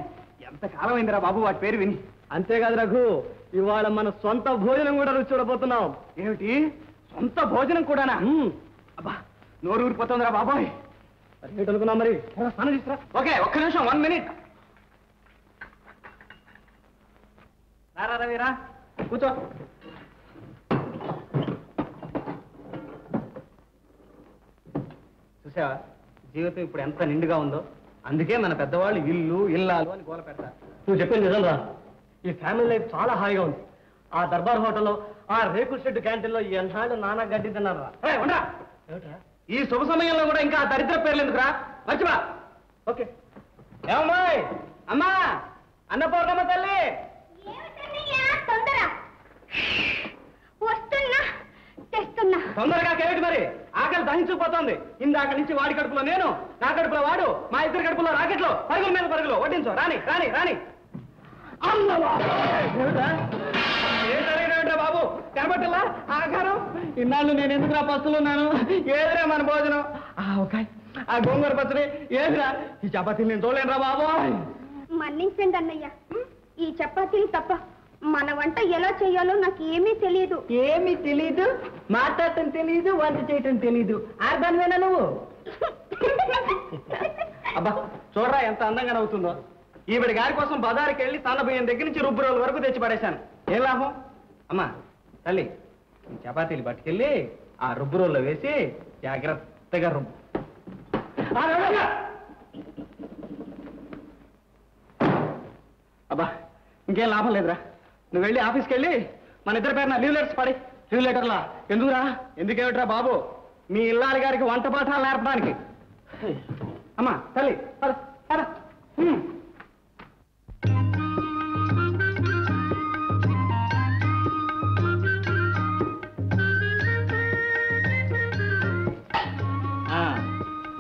ఎంతకాలం అయిందిరా బాబు వాటి పేరు విని. అంతేకాదు రఘు, ఇవాళ మన సొంత భోజనం కూడా రుచి చూడబోతున్నాం. ఏమిటి, సొంత భోజనం కూడానా? అబ్బా నోరు ఊరిపోతుందిరా బాబాయ్. అనుకున్నా మరి స్నానం చేసిరా. ఓకే, ఒక్క నిమిషం, వన్ మినిట్. రారా రవిరా, కూర్చో. చూసావా జీవితం ఇప్పుడు ఎంత నిండుగా ఉందో. అందుకే మన పెద్దవాళ్ళు ఇల్లు ఇల్లాలు అని గోల పెడతారు. నువ్వు చెప్పేది నిజం రా, ఈ ఫ్యామిలీ లైఫ్ చాలా హాయిగా ఉంది. ఆ దర్బార్ హోటల్లో, ఆ రేకుల షెడ్ క్యాంటీన్లో ఎన్నాళ్ళు నానా గడ్డి తిన్నారా? ఈ శుభ సమయంలో కూడా ఇంకా దరిద్ర పేర్లు ఎందుకురా, మర్చిపో. ఓకే. ఏమమ్మాయ్, అమ్మా అన్నపూర్ణమ్మ తల్లి. తొందరగా కేవిటి మరి, ఆకలి దహించుకుపోతుంది. ఇందాక నుంచి వాడి కడుపులో నేను, నా కడుపులో వాడు, మా ఇద్దరు కడుపులో రాకెట్లో పరుగుల మీద పరుగులు. వడ్డించు, రాని రాని రాని. బాబు కనబట్టలా ఆకారం. ఇన్నాళ్ళు నేను ఎందుకు రా పస్తులున్నాను? ఏదిరా మన భోజనం, ఆ గోంగూర పచ్చడి ఏదిరా? ఈ చపాతీలు నేను చూడలేను రా బాబు. మన్నించండి అన్నయ్య, ఈ చపాతీలు తప్ప మన వంట ఎలా చేయాలో నాకు ఏమీ తెలియదు. ఏమీ తెలియదు, మాట్లాడటం తెలియదు, వంట చేయటం తెలియదు. ఆర్దానివేనా నువ్వు? అబ్బా చూడరా ఎంత అందంగా నవ్వుతుందో. ఈవిడ గారి కోసం బజారుకి వెళ్ళి తన బియ్యం దగ్గర నుంచి రుబ్బు రోజుల వరకు తెచ్చి పడేశాను. ఏం లాభం? అమ్మా తల్లి, ఈ చపాతీలు పట్టుకెళ్ళి ఆ రుబ్బు రోజులో వేసి జాగ్రత్తగా రుబ్బు. అబ్బా ఇంకేం లాభం లేదురా. నువ్వు వెళ్ళి ఆఫీస్కి వెళ్ళి మన ఇద్దరి పేరున లీవ్ లెటర్స్ పడి. లీవ్ లెటర్లా? ఎందుకురా, ఎందుకేమిట్రా బాబు, మీ ఇల్లాలి గారికి వంట పాఠాలు నేర్పడానికి. అమ్మా తల్లి పద పద.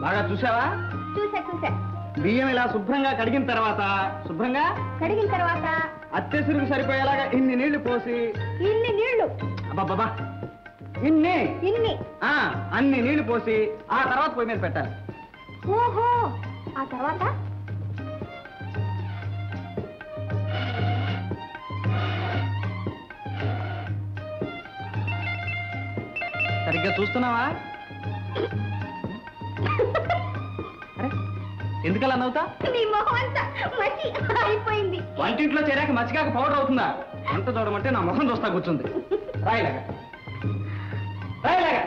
బాగా చూసావా? చూసా చూసా. బియ్యం ఇలా శుభ్రంగా కడిగిన తర్వాత, శుభ్రంగా కడిగిన తర్వాత అత్యసరికి సరిపోయేలాగా ఇన్ని నీళ్లు పోసి. ఇన్ని నీళ్లు? అబ్బా బాబా इन्नी इन्नी आ अन्नी नीलू पोसी आ तरवात पोई मीद पेट्टाली ओहो आ तरवाता సరిగ్గా చూస్తున్నావా అరే ఎందుకలా నవ్వుతా నీ మొహం అంత మసి అయిపోయింది వంటింట్లో చేరాక మసికాక పౌడర్ అవుతుందా ఎంత చూడమంటే నా మొహం చూస్తా కూర్చుంది రాయలాగా రాయలాగా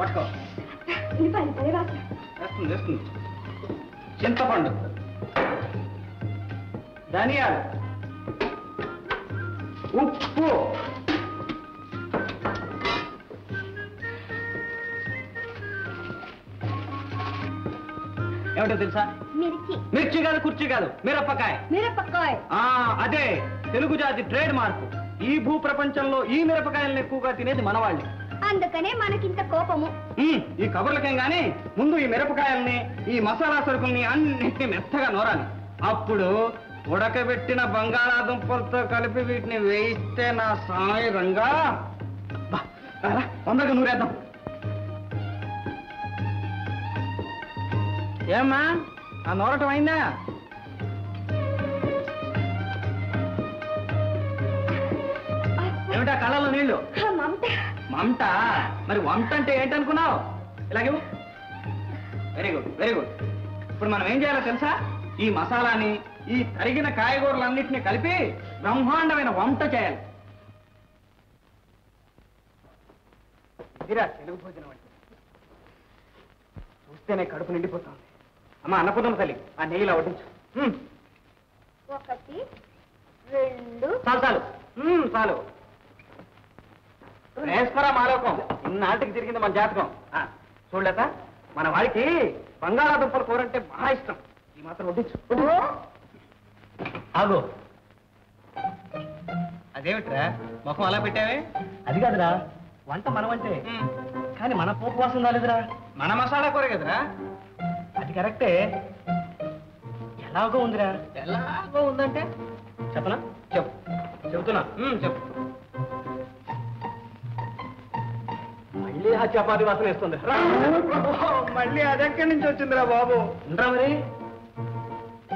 పట్టుకో నీ పని పరేవా వస్తుంది వస్తుంది చింతపండు ధనియాలు ఉప్పు मिर्ची मिर्ची का कुर्ची का मेरा पकाय मेरा पकाय अदे तेलुगु जाति ट्रेड मार्क ई भू प्रपंचंलो ई मिरपकायल्नि एक्कुवगा तिनेदि मनवाळ्ळे अंदुकने मनकि इंत कोपमु ई कबुर्लकें गानी मुंदु ई मिरपकायल्नि ई मसाला सरकुल्नि अन्निटिनि मेत्तगा नोराली अप्पुडु उडकबेट्टिन बंगाळादुंपलतो कलिपि वीटिनि वेयिस्ते ना साई रंगा तొందరగా నూరేద్దాం ఏమ్మా ఆ నోరటం అయిందా ఏమిటా కళ్ళలో నీళ్ళు మమట మరి వంట అంటే ఏంటనుకున్నావు ఇలాగే వెరీ గుడ్ వెరీ గుడ్ ఇప్పుడు మనం ఏం చేయాలో తెలుసా ఈ మసాలాని ఈ తరిగిన కాయగూరలన్నింటినీ కలిపి బ్రహ్మాండమైన వంట చేయాలి ఇరా తెలుగు భోజనం అంటే చూస్తేనే కడుపు నిండిపోతుంది అమ్మ అన్నపూర్ణ తల్లి ఆ నెయ్యిలో వడ్డించు ఒకటి రెండు చాలు చాలు చాలు నేస్పరా మాలోకం ఇన్నాటికి తిరిగింది మన జాతకం చూడలేక మన వాడికి బంగాళాదుంపల కూర అంటే బాగా ఇష్టం ఈ మాత్రం వడ్డించు ఆగు అదేమిట్రా ముఖం అలా పెట్టావే అది కాదురా వంట మనమంటే కానీ మన పోపు వాసన రాలేదురా మన మసాలా కూర కదరా అది కరెక్టే ఎలాగో ఉందిరా ఎలాగో ఉందంటే చెప్పనా చెప్పు చెబుతున్నా చెప్పు మళ్ళీ ఆ చపాతి వాసన వేస్తుంది మళ్ళీ అది ఎక్కడి నుంచి వచ్చిందిరా బాబు ఉండరా మరి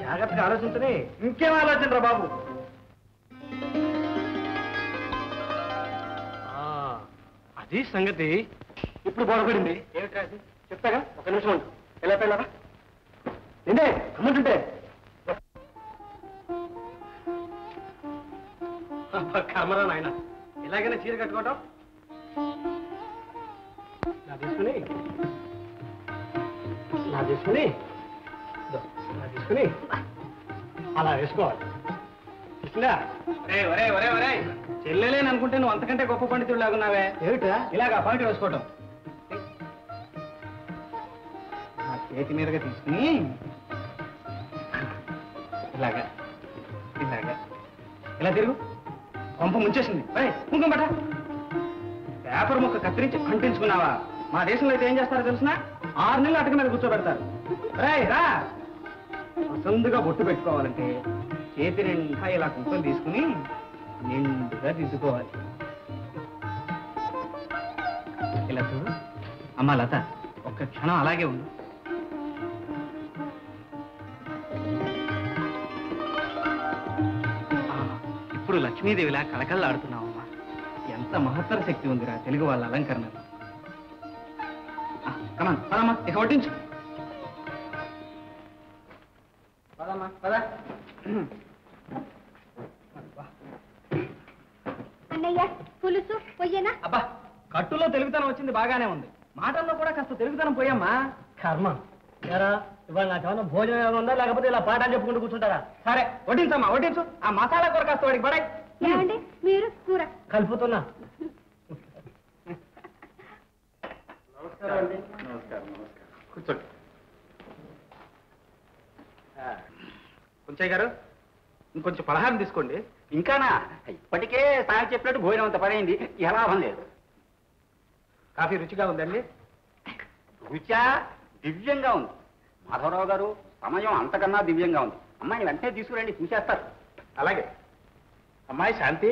జాగ్రత్తగా ఆలోచించని ఇంకేం ఆలోచన రా బాబు అది సంగతి ఇప్పుడు బాధపడింది ఏమిట్రా అది చెప్తాగా ఒక నిమిషం ఉండు ఎలా పెళ్ళారా నిండే అమ్ముంటుంటే కర్మరా నాయన ఇలాగైనా చీర కట్టుకోవటం నా తీసుకుని నా తీసుకుని నా తీసుకుని అలా వేసుకోవాలి ఇట్లా ఒరే ఒరే ఒరే ఒరే చెల్లెలేని అనుకుంటే నువ్వు అంతకంటే గొప్ప పండితుడు లాగున్నావే ఏమిటా ఇలాగ పాయింట్ వేసుకోవటం చేతి మీదగా తీసుకుని ఇలాగా ఇలాగా ఇలా తిరుగు పంప ముంచేసింది కుంకం బట్ట పేపర్ ముక్క కత్తిరించి అంటించుకున్నావా మా దేశంలో అయితే ఏం చేస్తారో తెలుసునా ఆరు నెలలు అటుక మీద కూర్చోబెడతారు రై రా వసందుగా బొట్టు పెట్టుకోవాలంటే చేతి నిండా ఇలా కుంకం తీసుకుని నిండుగా తీసుకోవాలి ఇలా చూడు అమ్మా లత ఒక్క క్షణం అలాగే ఉంది ఇప్పుడు లక్ష్మీదేవిలా కళకళలాడుతున్నావమ్మా ఎంత మహత్తర శక్తి ఉందిరా తెలుగు వాళ్ళ అలంకరణలు కమాన్ పదమ్మా ఇక వడ్డించు పదమ్మా పద అన్నయ్య పులుసు పోయేనా అబ్బా కట్టులో తెలుగుతనం వచ్చింది బాగానే ఉంది మాటల్లో కూడా కాస్త తెలుగుతనం పోయమ్మా కర్మ ఎరా ఇవాళ నాకేమన్నా భోజనం ఏమైనా ఉందా లేకపోతే ఇలా పాఠాలు చెప్పుకుంటూ కూర్చుంటారా సరే వడ్డించమ్మా వడ్డించు ఆ మసాలా కూర కాస్త వాడికి పడాయి ఏమండి మీరు కూర కలుపుతున్నా నమస్కారం అండి నమస్కారం నమస్కారం కూర్చోండి కొంచెయ్య గారు ఇంకొంచెం పలహారం తీసుకోండి ఇంకానా ఇప్పటికే సాయం చెప్పినట్టు భోజనం అంత పడైంది ఎలా లేదు కాఫీ రుచిగా ఉందండి రుచా దివ్యంగా ఉంది మాధవరావు గారు సమయం అంతకన్నా దివ్యంగా ఉంది అమ్మాయిని వెంటనే తీసుకురండి చూసేస్తారు అలాగే అమ్మాయి శాంతి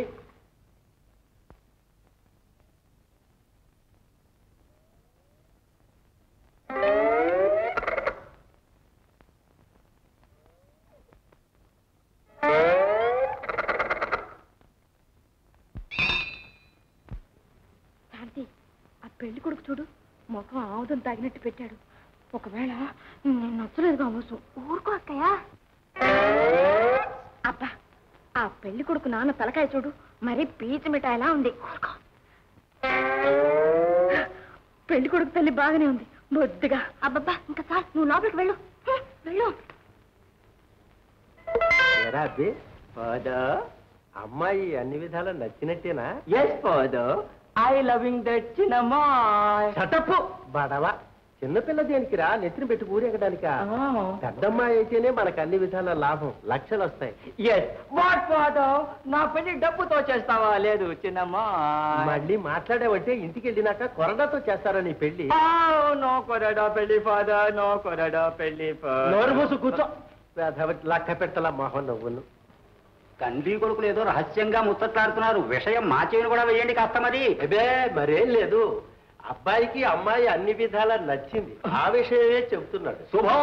పెళ్లి కొడుకు చూడు మొఖం ఆవుదం తాగినట్టు పెట్టాడు ఒకవేళ నేను నచ్చలేదు కావచ్చు ఊరుకో అక్కయ్యా అబ్బా ఆ పెళ్లి కొడుకు నాన్న తలకాయ చూడు మరి పీచు మిఠాయిలా ఉంది పెళ్లి కొడుకు తల్లి బాగానే ఉంది బొద్దుగా అబ్బబ్బా ఇంకా సార్ నువ్వు లోపలికి వెళ్ళు వెళ్ళు అమ్మాయి అన్ని విధాలా నచ్చినట్టేనా yes father I loving that cinema చటప్పు బడవ చిన్నపిల్ల దేనికిరా నెత్తిని పెట్టి ఊరేగడానికా పెద్దమ్మాయి అయితేనే మనకు అన్ని విధాల లాభం లక్షలు వస్తాయి ఎస్ వాట్ ఫాదర్ నా పెళ్లి డబ్బుతో చేస్తావా లేదు చిన్నమ్మా మళ్ళీ మాట్లాడేవంటే ఇంటికి వెళ్ళినాక కొరడాతో చేస్తారా నీ పెళ్లి నో కొరడా పెళ్లి ఫాదర్ నో కొరడా పెళ్లి నోరు మూసు కూర్చో లక్క పెట్టలా మోహన్ నువ్వును కంది కొడుకులు ఏదో రహస్యంగా ముచ్చట్లాడుతున్నారు విషయం మా చెవిని కూడా వేయండి కాస్త మరి అదే మరేం లేదు అబ్బాయికి అమ్మాయి అన్ని విధాలా నచ్చింది ఆ విషయమే చెబుతున్నాడు శుభం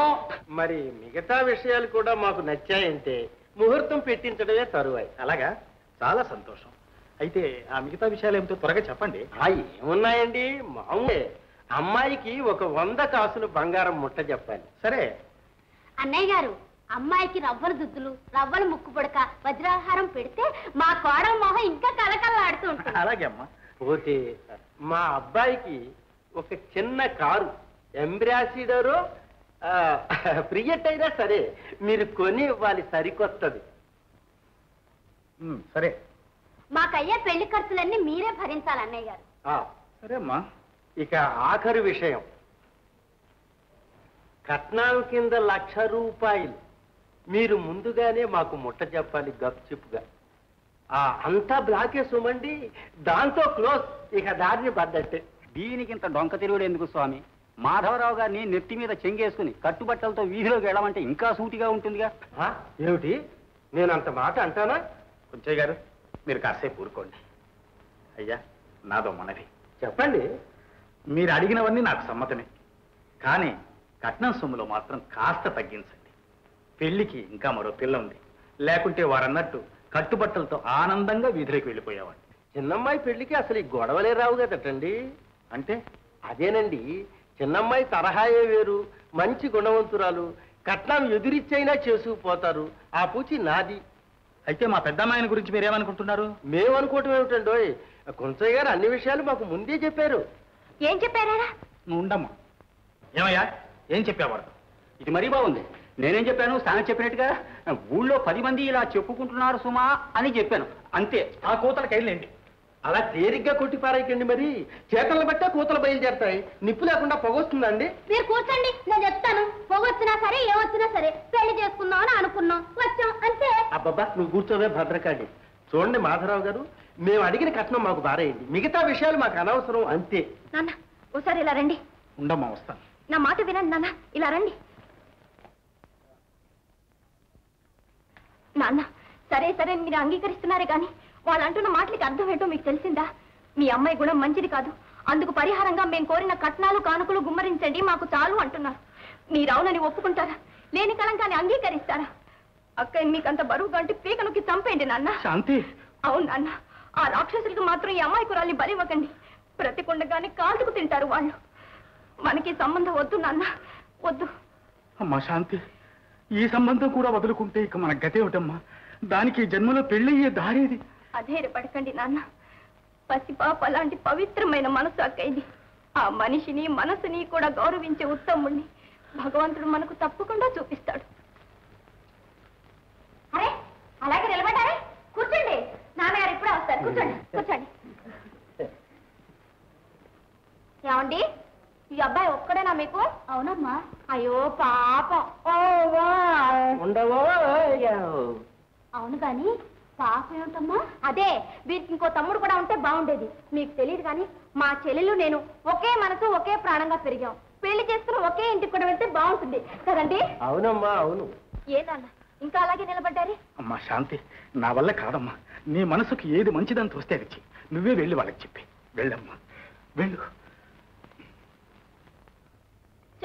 మరి మిగతా విషయాలు కూడా మాకు నచ్చాయంటే ముహూర్తం పెట్టించడమే తరువాయి అలాగా చాలా సంతోషం అయితే ఆ మిగతా విషయాలు ఏమిటో త్వరగా చెప్పండి ఏమున్నాయండి మామూలే అమ్మాయికి ఒక వంద కాసులు బంగారం ముట్ట చెప్పాలి సరే అన్నయ్య గారు అమ్మాయికి రవ్వల దుద్దులు రవ్వల ముక్కు పొడక వజ్రాహారం పెడితే మా కోడల మొహం ఇంకా కలకల్లాడుతూ ఉంటుంది అలాగే అమ్మా పోతే మా అబ్బాయికి ఒక చిన్న కారు ఎంబ్రాసిడరు ప్రియట్ అయినా సరే మీరు కొని ఇవ్వాలి సరికొత్తది సరే మాకయ్యే పెళ్లి ఖర్చులన్నీ మీరే భరించాలి అన్నయ్య గారు సరే అమ్మా ఇక ఆఖరి విషయం కట్నాల కింద లక్ష రూపాయలు మీరు ముందుగానే మాకు ముట్ట చెప్పాలి గప్చిప్గా అంతా బ్లాకే సుమండి దాంతో క్లోజ్ ఇక దారిని పడ్డట్టే దీనికి ఇంత డొంక తిరుగుడు ఎందుకు స్వామి మాధవరావు గారిని నెత్తి మీద చెంగేసుకుని కట్టుబట్టలతో వీధిలోకి వెళ్ళమంటే ఇంకా సూటిగా ఉంటుందిగా ఏమిటి నేను అంత మాట అంటానా కొంచెం గారు మీరు కాసేపు ఊరుకోండి అయ్యా నాదో మనవి చెప్పండి మీరు అడిగినవన్నీ నాకు సమ్మతమే కానీ కట్నం సొమ్ములో మాత్రం కాస్త తగ్గించండి పెళ్లికి ఇంకా మరో పిల్ల ఉంది లేకుంటే వారన్నట్టు కట్టుబట్టలతో ఆనందంగా వీధిలోకి వెళ్ళిపోయేవాడు చిన్నమ్మాయి పెళ్లికి అసలు ఈ గొడవలే రావు కదండి అంటే అదేనండి చిన్నమ్మాయి తరహాయే వేరు మంచి గుణవంతురాలు కట్నం ఎదురిచ్చైనా చేసుకుపోతారు ఆ పూచి నాది అయితే మా పెద్దమ్మాయిని గురించి మీరేమనుకుంటున్నారు మేమనుకోవటం ఏమిటండో కొంచెయ్య గారు అన్ని విషయాలు మాకు ముందే చెప్పారు ఏం చెప్పారా నువ్వు ఉండమ్మా ఏమయ్యా ఏం చెప్పావాడు ఇది మరీ బాగుంది నేనేం చెప్పాను సాయం చెప్పినట్టుగా ఊళ్ళో పది మంది ఇలా చెప్పుకుంటున్నారు సుమా అని చెప్పాను అంతే ఆ కూతలకు వెళ్ళండి అలా తేలిగ్గా కొట్టి పారాయకండి మరి చేతలను బట్టే కూతలు బయలుదేరుతాయి నిప్పు లేకుండా పొగొస్తుందండి మీరు కూర్చోండి నేను చెప్తాను పొగొచ్చినా సరే ఏమొచ్చినా సరే పెళ్లి చేసుకుందామని అనుకున్నాం వచ్చాం అంతే అబ్బబ్బా నువ్వు కూర్చోవే భద్రకాండి చూడండి మాధవరావు గారు మేము అడిగిన కట్నం మాకు బారేయండి మిగతా విషయాలు మాకు అనవసరం అంతే నాన్న ఒకసారి ఇలా రండి ఉండమ్మా వస్తాను నా మాట వినండి నాన్న ఇలా రండి నాన్న సరే సరే మీరు అంగీకరిస్తున్నారే కానీ వాళ్ళు అంటున్న మాటలకి అర్థం ఏంటో మీకు తెలిసిందా మీ అమ్మాయి గుణం మంచిది కాదు అందుకు పరిహారంగా మేము కోరిన కట్నాలు కానుకలు గుమ్మరించండి మాకు చాలు అంటున్నారు మీరు అవునని ఒప్పుకుంటారా లేని కలంకాన్ని అంగీకరిస్తారా అక్క మీకంత బరువు అంటూ పీక నొక్కి చంపేయండి నాన్న శాంతి అవును నాన్న ఆ రాక్షసులకు మాత్రం ఈ అమ్మాయి కురాల్ని బలివ్వకండి బ్రతికుండగానే కాల్చుకు తింటారు వాళ్ళు మనకి సంబంధం వద్దు నాన్న వద్దు అమ్మా శాంతి ఈ సంబంధం కూడా వదులుకుంటే ఇక మన గతేమిటమ్మా దానికి జన్మలో పెళ్ళయ్యే దారేది అధైర్య పడకండి నాన్న పసిపాప లాంటి పవిత్రమైన మనసు అక్కయ్యది ఆ మనిషిని మనసుని కూడా గౌరవించే ఉత్తముణ్ణి భగవంతుడు మనకు తప్పకుండా చూపిస్తాడు అరే అలాగే నిలబడ్డారే కూర్చోండి నాన్నగారు ఇప్పుడే వస్తారు కూర్చోండి కూర్చోండి ఏమండి ఈ అబ్బాయి ఒక్కడేనా మీకు అవునమ్మా అయ్యో పాపం అవును కాని పాపం ఏమిటమ్మా అదే వీరికి ఇంకో తమ్ముడు కూడా ఉంటే బాగుండేది మీకు తెలియదు కానీ మా చెల్లెలు నేను ఒకే మనసు ఒకే ప్రాణంగా పెరిగాం పెళ్లి చేసుకుని ఒకే ఇంటికి కూడా వెళ్తే బాగుంటుంది కదండి అవునమ్మా అవును ఏదన్నా ఇంకా అలాగే నిలబడ్డారు అమ్మా శాంతి నా వల్ల కాదమ్మా నీ మనసుకి ఏది మంచిదని చూస్తే అది నువ్వే వెళ్ళి వాళ్ళకి చెప్పి వెళ్ళమ్మా వెళ్ళు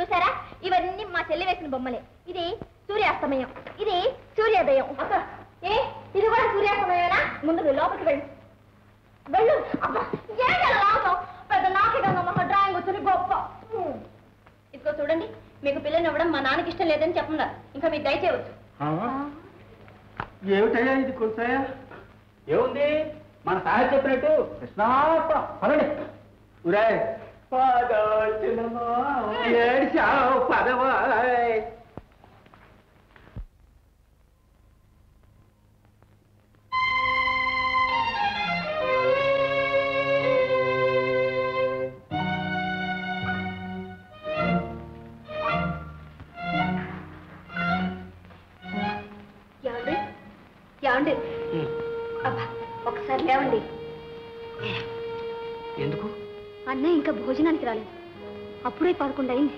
చూసారా ఇవన్నీ మా చెల్లి వేసిన బొమ్మలే ఇది సూర్యాస్తమయం ఇది సూర్యోదయం ఏ ఇది కూడా సూర్యాస్తమయమేనా ముందు లోపలికి వెళ్ళు వెళ్ళు పెద్ద నాకే అసలు గొప్ప ఇదిగో చూడండి మీకు పిల్లని అవడం మా నాన్నకి ఇష్టం లేదని చెప్తున్నారు ఇంకా మీ దయ చేయొచ్చు ఆ ఏమటయ్యా ఇది కొంచెం ఏముంది మన సాయి చెప్పినట్టు కృష్ణాప్ప పదండి ఊరే పదాల్చినమా ఏడ్చావు పదవాయ్ ఇంకా భోజనానికి రాలేదు అప్పుడే పడుకుండా అయింది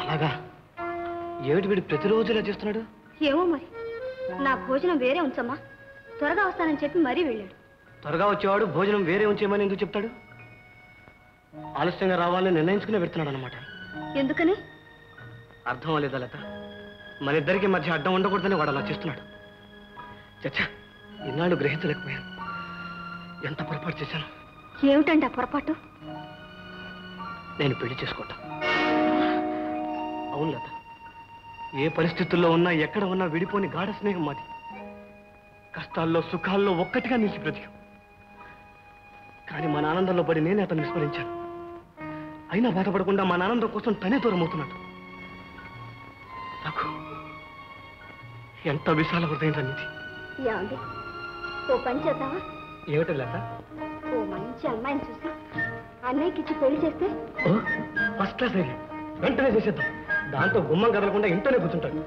అలాగా ఏమిటి వీడు ప్రతిరోజు ఇలా చేస్తున్నాడు ఏమో మరి నా భోజనం వేరే ఉంచమ్మా త్వరగా వస్తానని చెప్పి మరీ వెళ్ళాడు త్వరగా వచ్చేవాడు భోజనం వేరే ఉంచేయమని ఎందుకు చెప్తాడు ఆలస్యంగా రావాలని నిర్ణయించుకునే పెడుతున్నాడు అనమాట ఎందుకని అర్థం లేదా లత మన ఇద్దరికి మధ్య అడ్డం ఉండకూడదని వాడు అలా చేస్తున్నాడు చచ్చా ఇన్నాళ్ళు గ్రహించలేకపోయాను ఎంత పొరపాటు చేశాను ఏమిటండి ఆ పొరపాటు నేను పెళ్లి చేసుకుంటా అవును లత ఏ పరిస్థితుల్లో ఉన్నా ఎక్కడ ఉన్నా విడిపోని గాఢ స్నేహం మాది కష్టాల్లో సుఖాల్లో ఒక్కటిగా నిలిచి బ్రతికాం కానీ మా నానందంలో పడి నేనే అతను విస్మరించాను అయినా బాధపడకుండా మా నానందం కోసం తనే దూరం అవుతున్నాడు నాకు ఎంత విశాల హృదయం అనేది ఏమిటో లత ఓ మంచి అమ్మాయిని చూసి అన్నయ్యకి ఇచ్చి పెళ్లి చేస్తే ఫస్ట్ క్లాస్ అయింది వెంటనే చేసేద్దాం దాంతో గుమ్మం కదలకుండా ఇంట్లోనే కూర్చుంటాడు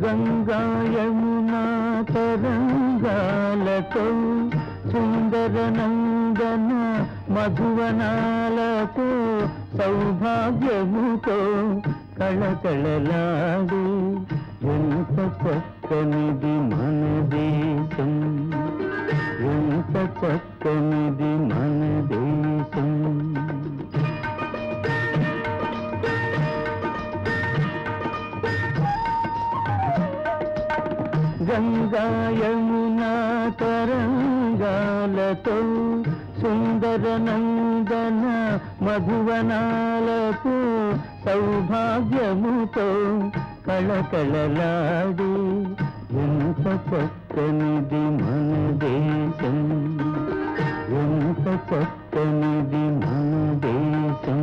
गंगा यमुना तरंगालतो सुंदर नंदन मधुवनालतो सौभाग्यमुतो कलकललाडे ఎంత చక్కనిది మన దేశం ఎంత చక్కనిది మన దేశం गंगा यमुना तरंगालतो सुंदर नंदन मधुवनालतो सौभाग्यमुतो कलकललाडे ఎంత చక్కనిది మన దేశం ఎంత చక్కనిది మన దేశం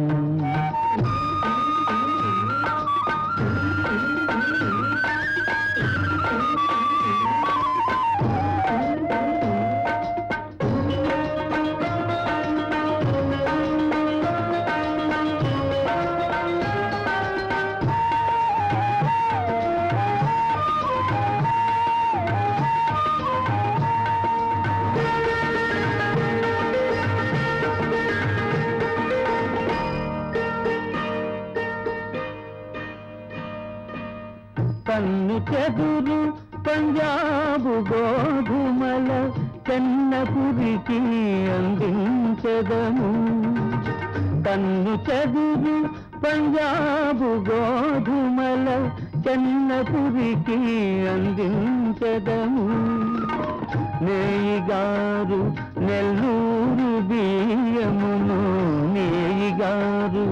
कन्नु चेदुरु पंजाबु गोधुमल चन्नपुरिकी अंदिंचेदनु कन्नु चेदुरु पंजाबु गोधुमल चन्नपुरिकी अंदिंचेदनु नेयिगारु नेल्लूरु बियमुनु नेयिगारु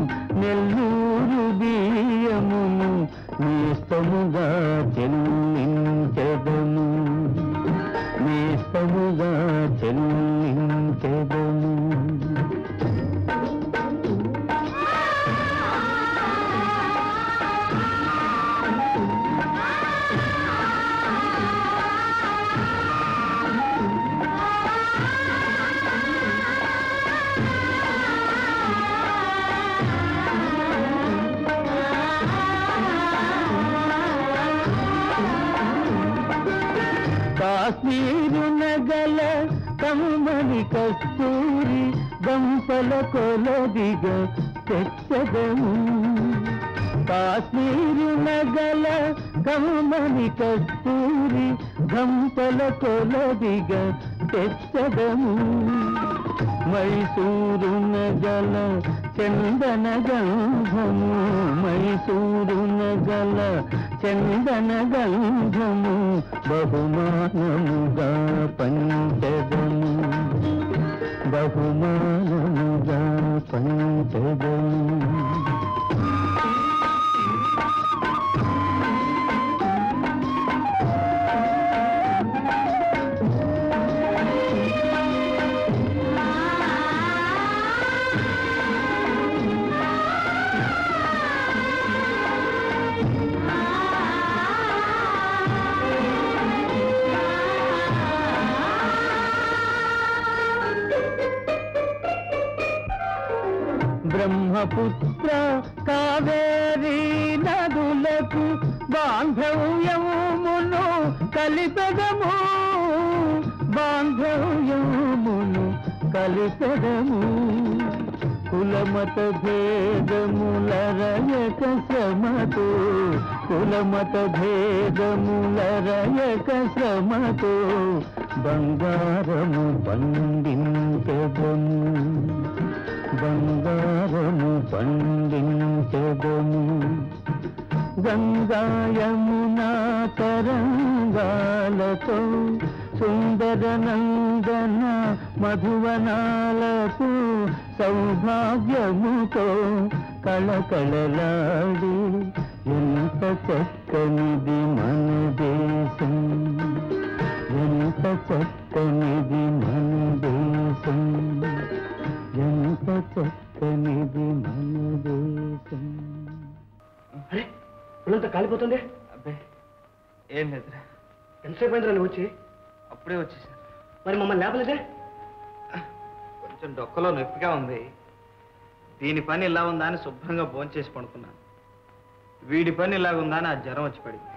नेल्लूरु बियमुनु నేస్తముగా చెల్లించెదము నేస్తముగా చెల్లించెదము ಹಸಿರು ನಗಲ ಕಮಲಿ ಕಸ್ತೂರಿ ಗಂಪಲ ಕೊಲದಿಗ ತೆಚ್ಚದವು ಕಾಶ್ಮೀರು ನಗಲ ಕಮಲಿ ಕಸ್ತೂರಿ ಗಂಪಲ ಕೊಲದಿಗ ತೆಚ್ಚದವು ಮೈಸೂರು ನಗಲ ಚಂದನ ಗಂಧಮು ಮೈಸೂರು ನಗಲ ಚಂದನ ಗಂಧಮು ಬಹುಮಾನಮುಗ ಪಂಚದಮು ಬಹುಮಾನಮುಗ ಪಂಚದಮು బ్రహ్మపుత్ర కావేరీ నదులకు బాంధవ్యమును కలిపెదము బాంధవ్యమును కలిపెదము కులమత భేదములరయక శ్రమతో కులమత భేదములరయక శ్రమతో బంగారము పండించెదము బంగారము పండించెదము గంగా యమునా తరంగాలతో సుందర నందన మధువనాలకు సౌభాగ్యముతో కళకళలాడి ఎంత చక్కనిది మన దేశం ఎంత చక్కనిది మన దేశం ఎంత చక్కనిది మన దేశం. అరే ఒళ్ళంతా కాలిపోతుంది. అబ్బే ఏం లేదురా. ఎంతసేపు అయిందిరా నువ్వు వచ్చి? అప్పుడే వచ్చేసాను. మరి మమ్మల్ని లేపలేదే? కొంచెం డొక్కలో నొప్పిగా ఉంది. దీని పని ఇలా ఉందా అని శుభ్రంగా భోంచేసి పడుకున్నాను. వీడి పని ఇలాగుందా అని ఆ జ్వరం వచ్చి పడింది.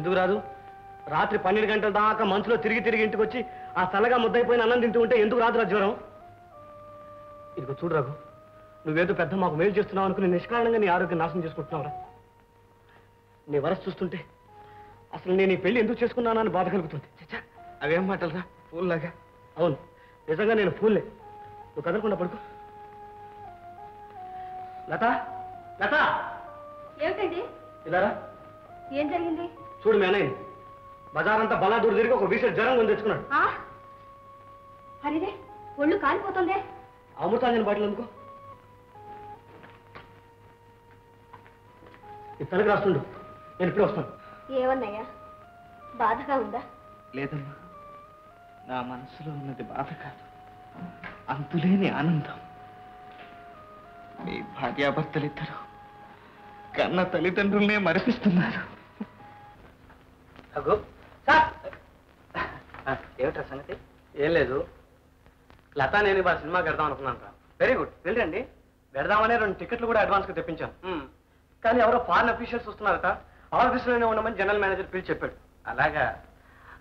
ఎందుకు రాదు? రాత్రి పన్నెండు గంటల దాకా మంచులో తిరిగి తిరిగి ఇంటికి వచ్చి ఆ చల్లగా ముద్దైపోయిన అన్నం తింటూ ఉంటే ఎందుకు రాదు రా జ్వరం? ఇదిగో చూడు రాఘు, నువ్వేదో పెద్ద మాకు మేలు చేస్తున్నావు అనుకుని నిష్కారణంగా నీ ఆరోగ్యం నాశనం చేసుకుంటున్నావు రా. నీ వరస చూస్తుంటే అసలు నేను ఈ పెళ్లి ఎందుకు చేసుకున్నానా అని బాధ కలుగుతుంది. చచ్చా, అవేం మాటలరా పూల్లాగా. అవును, నిజంగా నేను పూలే. నువ్వు కదలకుండా పడుకో. లత, లత ఏమిటండి ఇలా రా. ఏం జరిగింది? చూడు, మేనే బజార్ అంతా బలాదూరు తిరిగి ఒక విషయం జ్వరం కొని తెచ్చుకున్నాడు. అరేదే, ఒళ్ళు కాలిపోతుందే. అమృతాంజన్ బాటిల్ అనుకో, ఇది తలకి రాస్తుండు. నేను ఇప్పుడే వస్తాను. ఏమన్నాయా, బాధగా ఉందా? లేదమ్మా, నా మనసులో ఉన్నది బాధ కాదు, అంతులేని ఆనందం. మీ భార్యాభర్తలిద్దరూ కన్న తల్లిదండ్రులనే మరిపిస్తున్నారు. ఏమిట్రా సంగతి? ఏం లేదు, లత నేను ఇవాళ సినిమాకి వెళ్దాం అనుకున్నాను రా. వెరీ గుడ్, వెళ్ళండి. వెళ్దామనే రెండు టికెట్లు కూడా అడ్వాన్స్గా తెప్పించాను, కానీ ఎవరో ఫారెన్ అఫీషియల్స్ వస్తున్నారట. ఆఫీసులోనే ఉండమని జనరల్ మేనేజర్ పిలిచి చెప్పాడు. అలాగా,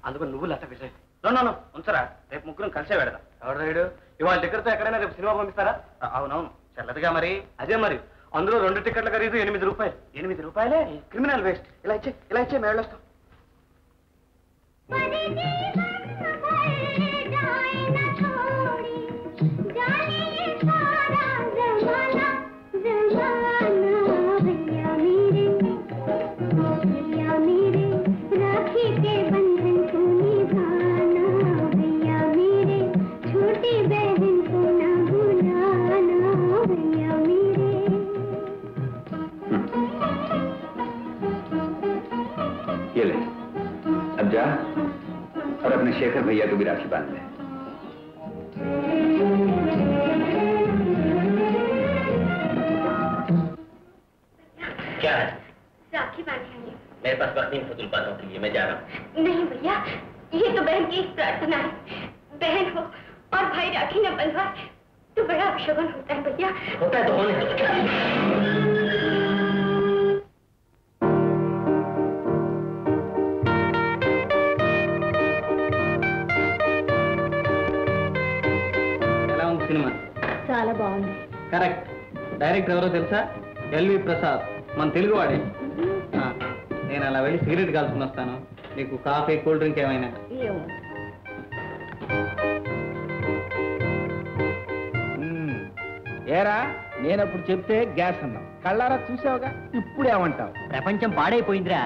అందుకు నువ్వు లత విజయ్ నన్ను ఉంచరా, రేపు ముగ్గురం కలిసే వెళదాం. ఎవరు రైడు? ఇవాళ టికెట్తో ఎక్కడైనా రేపు సినిమా పంపిస్తారా? అవునవును, చల్లదుగా. మరి అదే, మరి అందులో రెండు టికెట్ల ఖరీదు ఎనిమిది రూపాయలు. ఎనిమిది రూపాయలే? Criminal waste. ఇలా ఇచ్చే, ఇలా ఇచ్చే, మేము వెళ్ళొస్తాం. और अपने शेखर भैया को भी राखी बांध ले. क्या है? राखी बांधेंगे? मेरे पास वक्त नहीं फजूल बातों के लिए, मैं जा रहा हूँ. नहीं भैया, ये तो बहन की प्रार्थना है. बहन हो और भाई राखी न बंधवाए तो बड़ा अपशगुन होता है भैया. होता है तो होने दो. क्या? चाला बागुंदी करेक्ट डायरेक्टर एवरो तेलुसा एल्वी प्रसाद मन तेलुगुवाडे नेनु अला वेल्ली सिगरेट काल्चुकोनि वस्तानु नीकु काफी कोल्ड ड्रिंक एमैना ఏరా నేను అప్పుడు చెప్తే గ్యాస్ అన్నా కళ్ళారా చూసావుగా ఇప్పుడు ఏమంటావు ప్రపంచం పాడైపోయిందిరా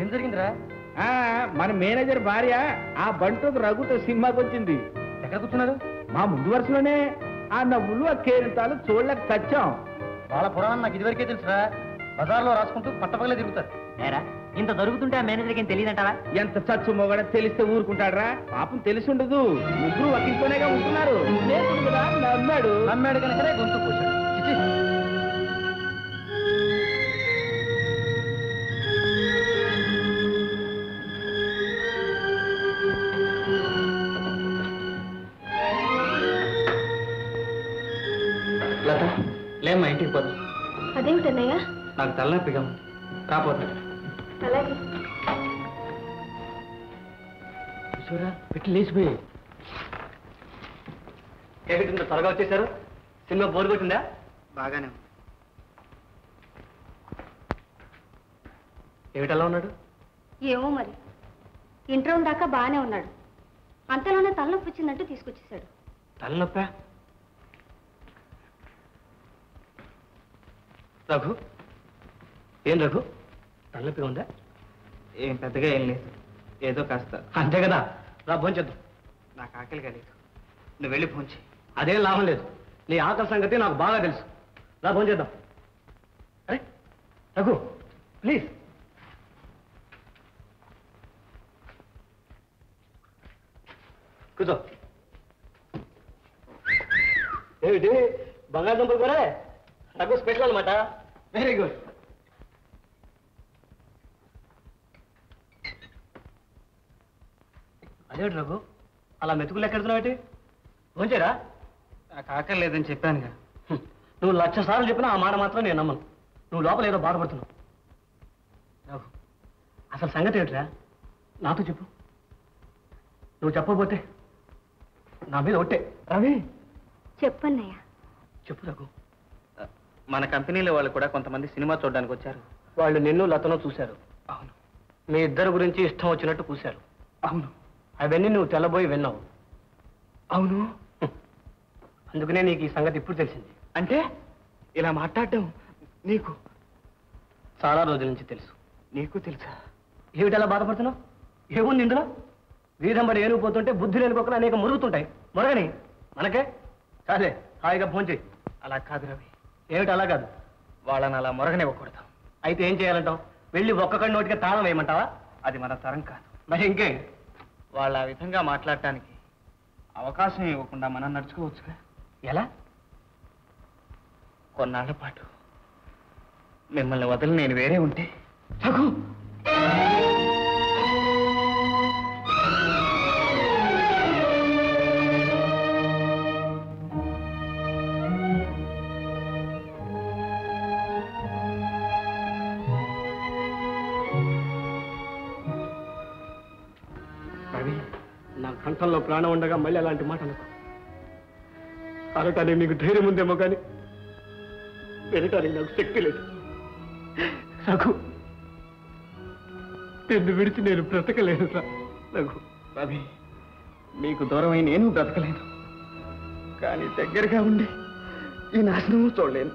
ఏం జరిగిందిరా ఆ మన మేనేజర్ భార్య ఆ బంటోకు రఘుతో సినిమాకి వచ్చింది ఎక్కడ కూర్చున్నారు మా ముందు వరుసలోనే ఆ నవ్వులు ఆ కేరింతాలు చూడలేక చచ్చాం వాళ్ళ పురాణం నాకు ఇదివరకే తెలుసురా బజార్లో రాసుకుంటూ పట్టపగలే తిరుగుతారు ఏరా ఇంత జరుగుతుంటే ఆ మేనేజర్కి ఏం తెలియదంటావా ఎంత చచ్చు మొగడ తెలిస్తే ఊరుకుంటాడరా పాపం తెలిసి ఉండదు ముగ్గురు వకిల్తోనేగా ఉంటున్నారు లేకుండారా నమ్మాడు నమ్మాడు కనుకనే గొంతు పోశాడు లత లేమ్మా ఇంటికి పోదు అదేమిటన్నయ్య నాకు తలనొప్పిగా రాపోతాను అలాగే చూరా పెట్టి లేచిపోయి ఏమిటిందో త్వరగా వచ్చేసారు సినిమా బోర్ కొట్టిందా బాగానే ఏమిటలా ఉన్నాడు ఏమో మరి ఇంటర్వ్యూ దాకా బాగానే ఉన్నాడు అంతలోనే తలనొప్పి వచ్చిందంటూ తీసుకొచ్చేసాడు తలనొప్పా రఘు ఏం రఘు తలనొప్పిగా ఉందా ఏం పెద్దగా ఏం లేదు ఏదో కాస్త అంతే కదా రా భోంచద్దు నాకు ఆకలిగా లేదు నువ్వు వెళ్ళి భోంచి అదేం లాభం లేదు నీ ఆకలి సంగతి నాకు బాగా తెలుసు రా భోంచేద్దాం అరే రఘు ప్లీజ్ కూర్చో ఏమిటి బంగాళదుంపలు కూడా రఘు స్పెషల్ అనమాట వెరీ గుడ్ అదేడు రఘు అలా మెతుకులు ఎక్కడుతున్నావేటి భోంచేరా నాకు ఆకలి లేదని చెప్పానుగా నువ్వు లక్ష సార్లు చెప్పినా ఆ మాట మాత్రం నేను నమ్మను నువ్వు లోపల ఏదో బాధపడుతున్నావు రఘు అసలు సంగతి ఏమిట్రా నాతో చెప్పు నువ్వు చెప్పబోతే నా మీద ఒట్టే రవి చెప్పన్నయ్య చెప్పు రఘు మన కంపెనీలో వాళ్ళు కూడా కొంతమంది సినిమా చూడడానికి వచ్చారు వాళ్ళు నిన్ను లతను చూశారు అవును మీ ఇద్దరు గురించి ఇష్టం వచ్చినట్టు కూశారు అవును అవన్నీ నువ్వు తెల్లబోయి విన్నావు అవును అందుకనే నీకు ఈ సంగతి ఇప్పుడు తెలిసింది అంటే ఇలా మాట్లాడడం నీకు చాలా రోజుల నుంచి తెలుసు నీకు తెలుసా ఏమిటి అలా బాధపడుతున్నావు ఏముంది ఇందులో వీధంబడి ఏనుగుపోతుంటే బుద్ధి లేనిపోకుండా అనేక మురుగుతుంటాయి మురగని మనకే చాలే హాయిగా భోంచేయి అలా కాదు రవి ఏమిటి అలా కాదు వాళ్ళని అలా మొరగనివ్వకూడదు అయితే ఏం చేయాలంటావు వెళ్ళి ఒక్కొక్కడి నోటికి తాళం వేయమంటావా అది మన తరం కాదు మరి ఇంకే వాళ్ళు ఆ విధంగా మాట్లాడటానికి అవకాశం ఇవ్వకుండా మనం నడుచుకోవచ్చుగా ఎలా కొన్నాళ్ల పాటు మిమ్మల్ని వదిలి నేను వేరే ఉంటే నాకు కంఠంలో ప్రాణం ఉండగా మళ్ళీ అలాంటి మాట అనుకో అరటానికి నీకు ధైర్యం ఉందేమో కానీ వెళ్ళటానికి నాకు శక్తి లేదు రఘు నిన్ను విడిచి నేను బ్రతకలేను రఘు రవి మీకు దూరమై నేను బ్రతకలేను కానీ దగ్గరగా ఉండి ఈ నాశనము చూడలేను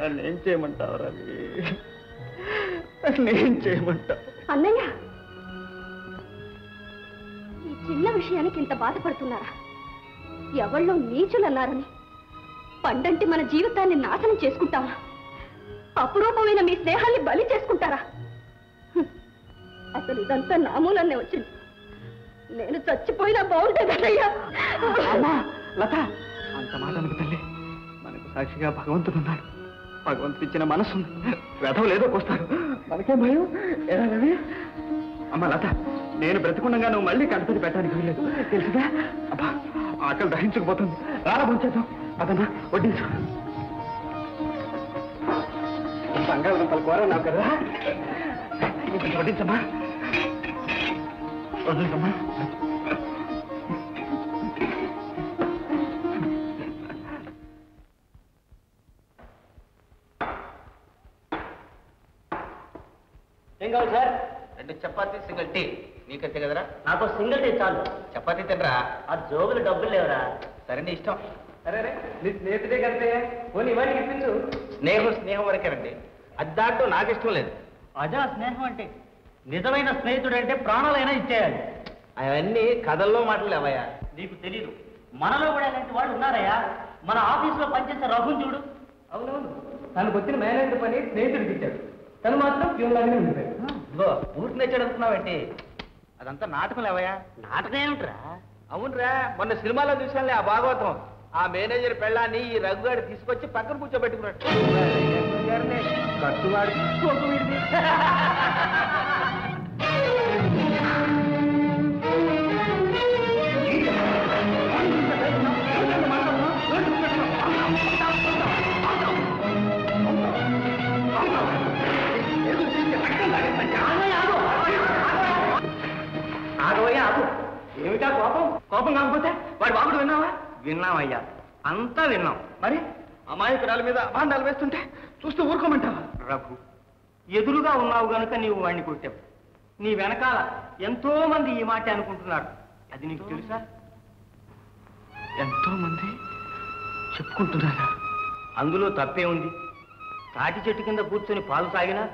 నన్ను ఏం చేయమంటావు రవి నన్ను ఏం చేయమంటావు అన్నయ్య చిన్న విషయానికి ఇంత బాధపడుతున్నారా ఎవళ్ళో నీచులన్నారని పండంటి మన జీవితాన్ని నాశనం చేసుకుంటామా అపురూపమైన మీ స్నేహాన్ని బలి చేసుకుంటారా అసలు ఇదంతా నా మూలనే వచ్చింది నేను చచ్చిపోయినా బాగుంటుందయ్యా లత అంత మాట అనుకు తల్లి మనకు సాక్షిగా భగవంతుడు ఉన్నాడు భగవంతుడు ఇచ్చిన మనసు వెధవ లేదో పోస్తారు మనకే భయం అమ్మ లత నేను బ్రతికుండగా నువ్వు మళ్ళీ కడపతి పెట్టడానికి వీల్లేదు తెలుసుగా అబ్బా ఆకలి దహించకపోతుంది రాలా భోంచేద్దాం అదన్నా వడ్డించు బంగాళదుంపలు కూర నాకు కదా ఇంకొంచెం వడ్డించమ్మా వడ్డించమ్మా రెండు చపాతీ సింగిల్ టీ నీకంతే కదరా నాకు సింగిల్ టీ చాలు చపాతీ తినరా ఆ జోబులో డబ్బులు లేవరా సరే నీ ఇష్టం అరే రే నీ స్నేహితుడే కదనే ఓని ఇవన్నీ ఇప్పించు స్నేహం స్నేహం వరకేనండి అద్దాటో నాకు ఇష్టం లేదు అదా స్నేహం అంటే నిజమైన స్నేహితుడు అంటే ప్రాణాలైనా ఇచ్చేయాలి అవన్నీ కథల్లో మాటలేవయ్యా నీకు తెలియదు మనలో కూడా అలాంటి వాళ్ళు ఉన్నారయ్యా మన ఆఫీసులో పనిచేసే రఘుని చూడు అవునవును తనకు వచ్చిన మేనేజర్ పని స్నేహితుడికి ఇచ్చాడు తను మాత్రం ప్యూన్ లాగానే ఉంటాడు పూర్తి నచ్చాడు అనుకున్నావంటే అదంతా నాటకం లేవయా నాటకం ఏమిట్రా అవునరా మొన్న సినిమాలో చూసానులే ఆ భాగవతం ఆ మేనేజర్ పెళ్ళాన్ని ఈ రఘుగాడు తీసుకొచ్చి పక్కన కూర్చోబెట్టుకున్నాడు ఖర్చువాడు ఏమిటా కోపం కోపం కాకపోతే వాడి బాబుడు విన్నావా విన్నామయ్యా అంతా విన్నాం మరి అమాయకురాల మీద అభాండాలు వేస్తుంటే చూస్తూ ఊరుకోమంటావా రఘు ఎదురుగా ఉన్నావు గనుక నీవు వాడిని కొట్టావు నీ వెనకాల ఎంతో మంది ఈ మాట అనుకుంటున్నారు అది నీకు తెలుసా ఎంతో మంది చెప్పుకుంటున్నారా అందులో తప్పే ఉంది తాటి చెట్టు కింద కూర్చొని పాలు తాగినా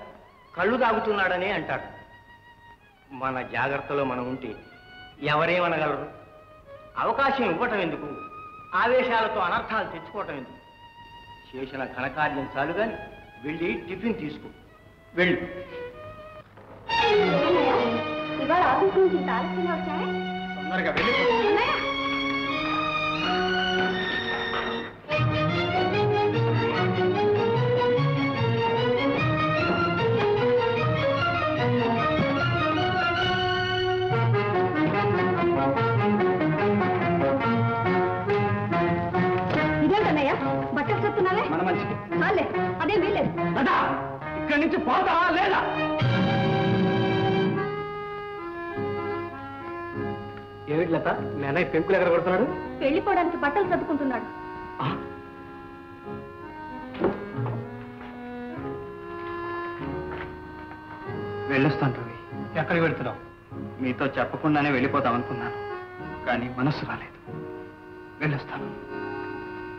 కళ్ళు తాగుతున్నాడని అంటాడు మన జాగ్రత్తలో మనం ఉంటే ఎవరేమనగలరు అవకాశం ఇవ్వటం ఎందుకు ఆవేశాలతో అనర్థాలు తెచ్చుకోవటం ఎందుకు చేసిన ఘనకార్యం చాలు కానీ వెళ్ళి టిఫిన్ తీసుకో వెళ్ళు తొందరగా వెళ్ళి ఇక్కడి నుంచి పోదా లేదా ఏమిటి లత నేనే పెంకులు ఎక్కడ కొడుతున్నాడు వెళ్ళిపోవడానికి బట్టలు చదువుకుంటున్నాడు వెళ్ళొస్తాను రవి ఎక్కడికి వెళ్తున్నావు మీతో చెప్పకుండానే వెళ్ళిపోదాం అనుకున్నాను కానీ మనస్సు రాలేదు వెళ్ళొస్తాను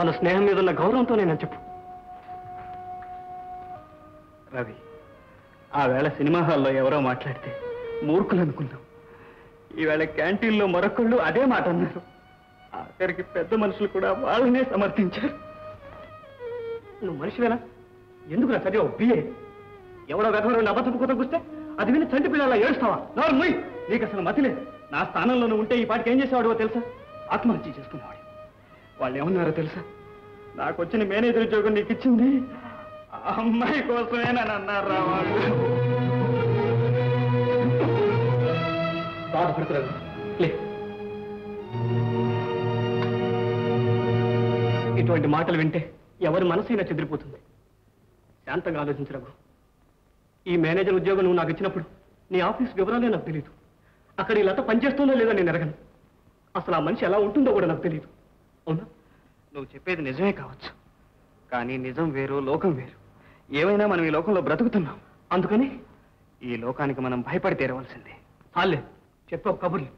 మన స్నేహం మీద ఉన్న గౌరవంతో నేను చెప్పు రవి ఆ వేళ సినిమా హాల్లో ఎవరో మాట్లాడితే మూర్ఖులు అనుకున్నాం ఈవేళ క్యాంటీన్లో మరొకళ్ళు అదే మాట అన్నారు ఆఖరికి పెద్ద మనుషులు కూడా వాళ్ళనే సమర్థించారు నువ్వు మనిషివేనా ఎందుకు నా చదివా బిఏ ఎవడో గతంలో అబద్ధం కుదొస్తే అది విని చంటి పిల్లలా ఏడుస్తావా నోర్మూయ్ నీకు అసలు మతి లేదు నా స్థానంలో నువ్వు ఉంటే ఈ పాటికి ఏం చేసేవాడో తెలుసా ఆత్మహత్య చేసుకునేవాడు వాళ్ళు ఏమన్నారో తెలుసా నాకు వచ్చిన మేనేజర్ ఉద్యోగం నీకు ఇచ్చింది అమ్మాయి కోసమే నన్ను అన్నారు రావాడు బాధపడుతున్నారు ఇటువంటి మాటలు వింటే ఎవరి మనసైనా చెదిరిపోతుంది శాంతంగా ఆలోచించరావు ఈ మేనేజర్ ఉద్యోగం నువ్వు నాకు ఇచ్చినప్పుడు నీ ఆఫీస్ వివరాలే నాకు తెలియదు అక్కడ ఈ లత పనిచేస్తుందో లేదో నేను ఎరగను అసలు ఆ మనిషి ఎలా ఉంటుందో కూడా నాకు తెలియదు అవునా నువ్వు చెప్పేది నిజమే కావచ్చు కానీ నిజం వేరు లోకం వేరు ఏమైనా మనం ఈ లోకంలో బ్రతుకుతున్నాం అందుకని ఈ లోకానికి మనం భయపడి తీరవలసిందే చాలే చెప్పావు కబుర్లు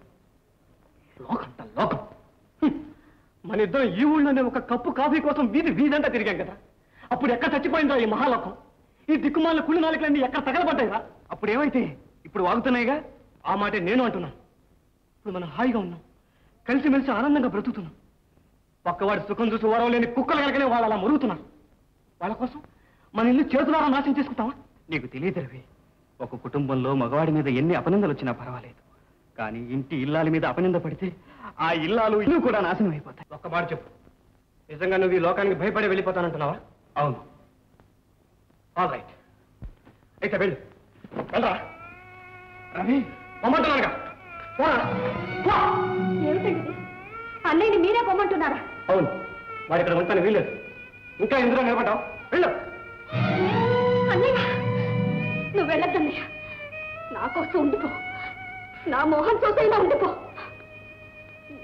లోకంట లోకం మన ఇద్దరం ఈ ఊళ్ళోనే ఒక కప్పు కాఫీ కోసం వీధి వీధంతా తిరిగాం కదా అప్పుడు ఎక్కడ చచ్చిపోయిందా ఈ మహాలోకం ఈ దిక్కుమాల కుళ్ళు నాలుకలన్నీ ఎక్కడ తగలబడ్డాయిరా అప్పుడు ఏమైతే ఇప్పుడు వాగుతున్నాయిగా ఆ మాటే నేను అంటున్నాను ఇప్పుడు మనం హాయిగా ఉన్నాం కలిసిమెలిసి ఆనందంగా బ్రతుకుతున్నాం పక్కవాడి సుఖం చూసి ఓరం లేని కుక్కలు కనుకనే వాళ్ళు అలా మురుగుతున్నారు వాళ్ళ కోసం మన ఇల్లు చేతులారా నాశనం చేసుకుంటావా నీకు తెలియదు రవి ఒక కుటుంబంలో మగవాడి మీద ఎన్ని అపనిందలు వచ్చినా పర్వాలేదు కానీ ఇంటి ఇల్లాల మీద అపనింద పడితే ఆ ఇల్లాలు ఇల్లు కూడా నాశనం అయిపోతాయి ఒక్క మాట చెప్పు నిజంగా నువ్వు ఈ లోకానికి భయపడి వెళ్ళిపోతానంటున్నావా అవును ఆల్ రైట్ అయితే వెళ్ళు వెళ్ళరా రవి పొమ్మంటున్నాను ఏమిటండి అన్నయ్యని మీరే పొమ్మంటున్నారా? అవును, వాడు ఇక్కడ ఉంటాను వీల్లేదు. ఇంకా ఎందులో నిలబడ్డావు? వెళ్ళు. అన్నయ్య నువ్వు వెళ్ళొద్దన్నయ్య, నా కోసం ఉండిపో, నా మోహన్ చూసైనా ఉండిపో.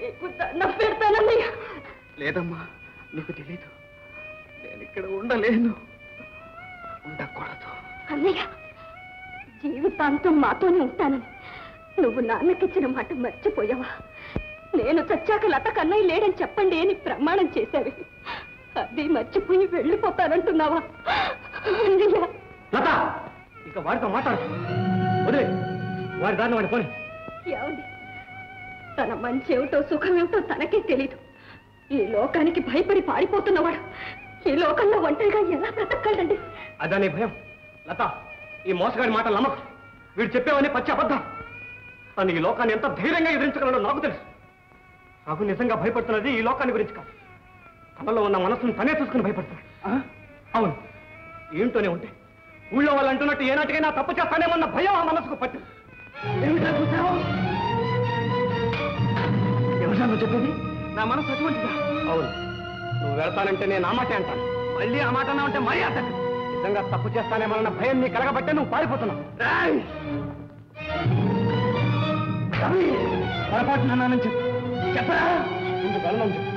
నీకు దండం పెడతానన్నయ్య. లేదమ్మా, నీకు తెలీదు, నేను ఇక్కడ ఉండలేను, ఉండకూడదు. అన్నయ్య జీవితాంతం మాతోనే ఉంటానని నువ్వు నాన్నకిచ్చిన మాట మర్చిపోయావా? నేను చచ్చాక లత కన్నయ్య లేడని చెప్పండి అని ప్రమాణం చేశావి, అది మర్చిపోయి వెళ్ళిపోతానంటున్నావా? లత ఇక వాడితో మాట్లాడు, వదిలే, వాడి దాన్ని వాడి పోనీ. ఏమండి, తన మంచి ఏమిటో సుఖమేమిటో తనకే తెలీదు. ఈ లోకానికి భయపడి పారిపోతున్నవాడు ఈ లోకంలో ఒంటరిగా ఎలా బ్రతకగలడండి? అదనే భయం. లత ఈ మోసగాడి మాటలు నమ్మకు, వీడు చెప్పేవని పచ్చి అబద్ధం అని ఈ లోకాన్ని ఎంత ధైర్యంగా ఎదిరించగలడో నాకు తెలుసు. నాకు నిజంగా భయపడుతున్నది ఈ లోకాన్ని గురించి కాదు, తనలో ఉన్న మనస్సును తనే చూసుకుని భయపడుతున్నాడు. అవును, ఏంటోనే ఉంటే ఊళ్ళో వాళ్ళు అంటున్నట్టు ఏనాటికైనా తప్పు చేస్తానేమన్న భయం ఆ మనసుకు పట్టింది. ఎవరు చెప్పేది? నా మనసు అటువంటిదా? అవును, నువ్వు వెళ్తానంటే నేను ఆ మాటే అంటాను, మళ్ళీ ఆ మాట అంటే మరీ అసలు నిజంగా తప్పు చేస్తానేమన్న భయం నీ కలగబట్టే నువ్వు పారిపోతున్నావు. పొరపాటు నన్నానని చెప్పు, చెప్పరా? ముందు గలను చెప్పు,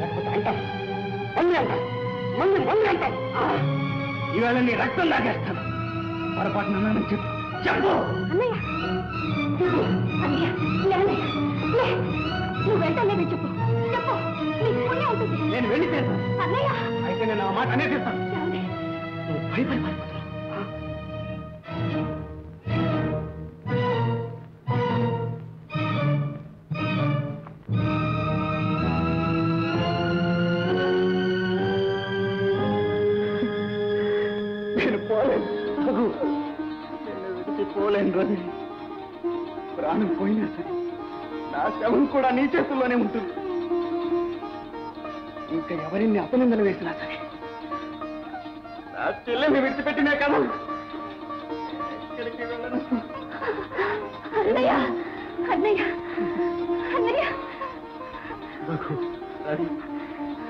లేకపోతే అంటాను, మళ్ళీ అంటాను, మళ్ళీ మళ్ళీ అంటాను, ఈవేళ నీ రక్తం లాగేస్తాను. పొరపాటు నన్నానని చెప్పు, చెప్పు. నువ్వు వెళ్తానే చెప్పు, నేను వెళ్ళిపోయాను అయితే నేను ఆ మాట అనేసిస్తాను. నువ్వు భయపడి పారిపోతున్నావు. నేను పోలేను, నేను విడిచి పోలేను రవి. ప్రాణం పోయినా సరే నా శవం కూడా నీ చేతుల్లోనే ఉంటుంది. ఇంకా ఎవరిని అపనిందలు వేసినా సరే నా చెల్లెల్ని విడిచిపెట్టినా కదా. ఎక్కడికి వెళ్ళను. అన్నయ్య, అన్నయ్య, అన్నయ్య,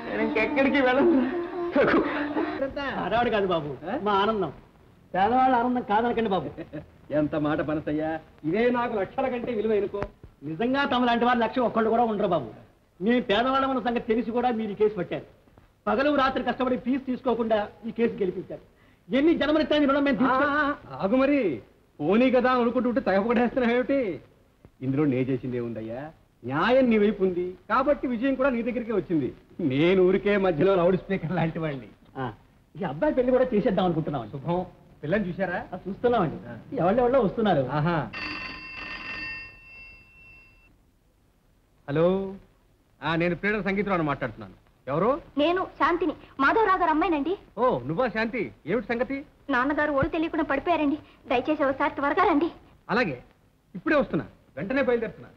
నేను ఇంకెక్కడికి వెళ్ళను. ఆడవాడు కాదు బాబు మా ఆనందం, పేదవాళ్ళ ఆనందం కాదనకండి బాబు. ఎంత మాట పనసయ్యా, ఇదే నాకు లక్షల కంటే విలువ అనుకో. నిజంగా తమ లాంటి వారి లక్ష్యం ఒక్కళ్ళు కూడా ఉండరు బాబు. మేము పేదవాళ్ళమన్న సంగతి తెలిసి కూడా మీరు ఈ కేసు పట్టారు. పగలు రాత్రి కష్టపడి ఫీజు తీసుకోకుండా ఈ కేసు గెలిపించారు. ఎన్ని జన్మనిస్తాయని రుణం మేము ఆగు మరి పోనీ కదా అనుకుంటుంటే తగపడేస్తున్నావేమిటి? ఇందులో నే చేసింది ఏముందయ్యా, న్యాయం నీ వైపు ఉంది కాబట్టి విజయం కూడా నీ దగ్గరికే వచ్చింది. నేను ఊరికే మధ్యలో రౌడ్ స్పీకర్ లాంటి వాడిని. ఈ అబ్బాయి పెళ్లి కూడా చేసేద్దాం అనుకుంటున్నాం. శుభం, పిల్లని చూసారా? చూస్తున్నామండి, ఎవళ్ళెవళ్ళో వస్తున్నారు. ఆహా, హలో, నేను ప్రియదర్ సంగీతరావు మాట్లాడుతున్నాను. ఎవరు? నేను శాంతిని, మాధవరావు గారు అమ్మాయినండి. ఓ నువ్వా శాంతి, ఏమిటి సంగతి? నాన్నగారు ఒళ్ళు తెలియకుండా పడిపోయారండి, దయచేసి ఒకసారి త్వరగా రండి. అలాగే, ఇప్పుడే వస్తున్నా, వెంటనే బయలుదేరుతున్నా.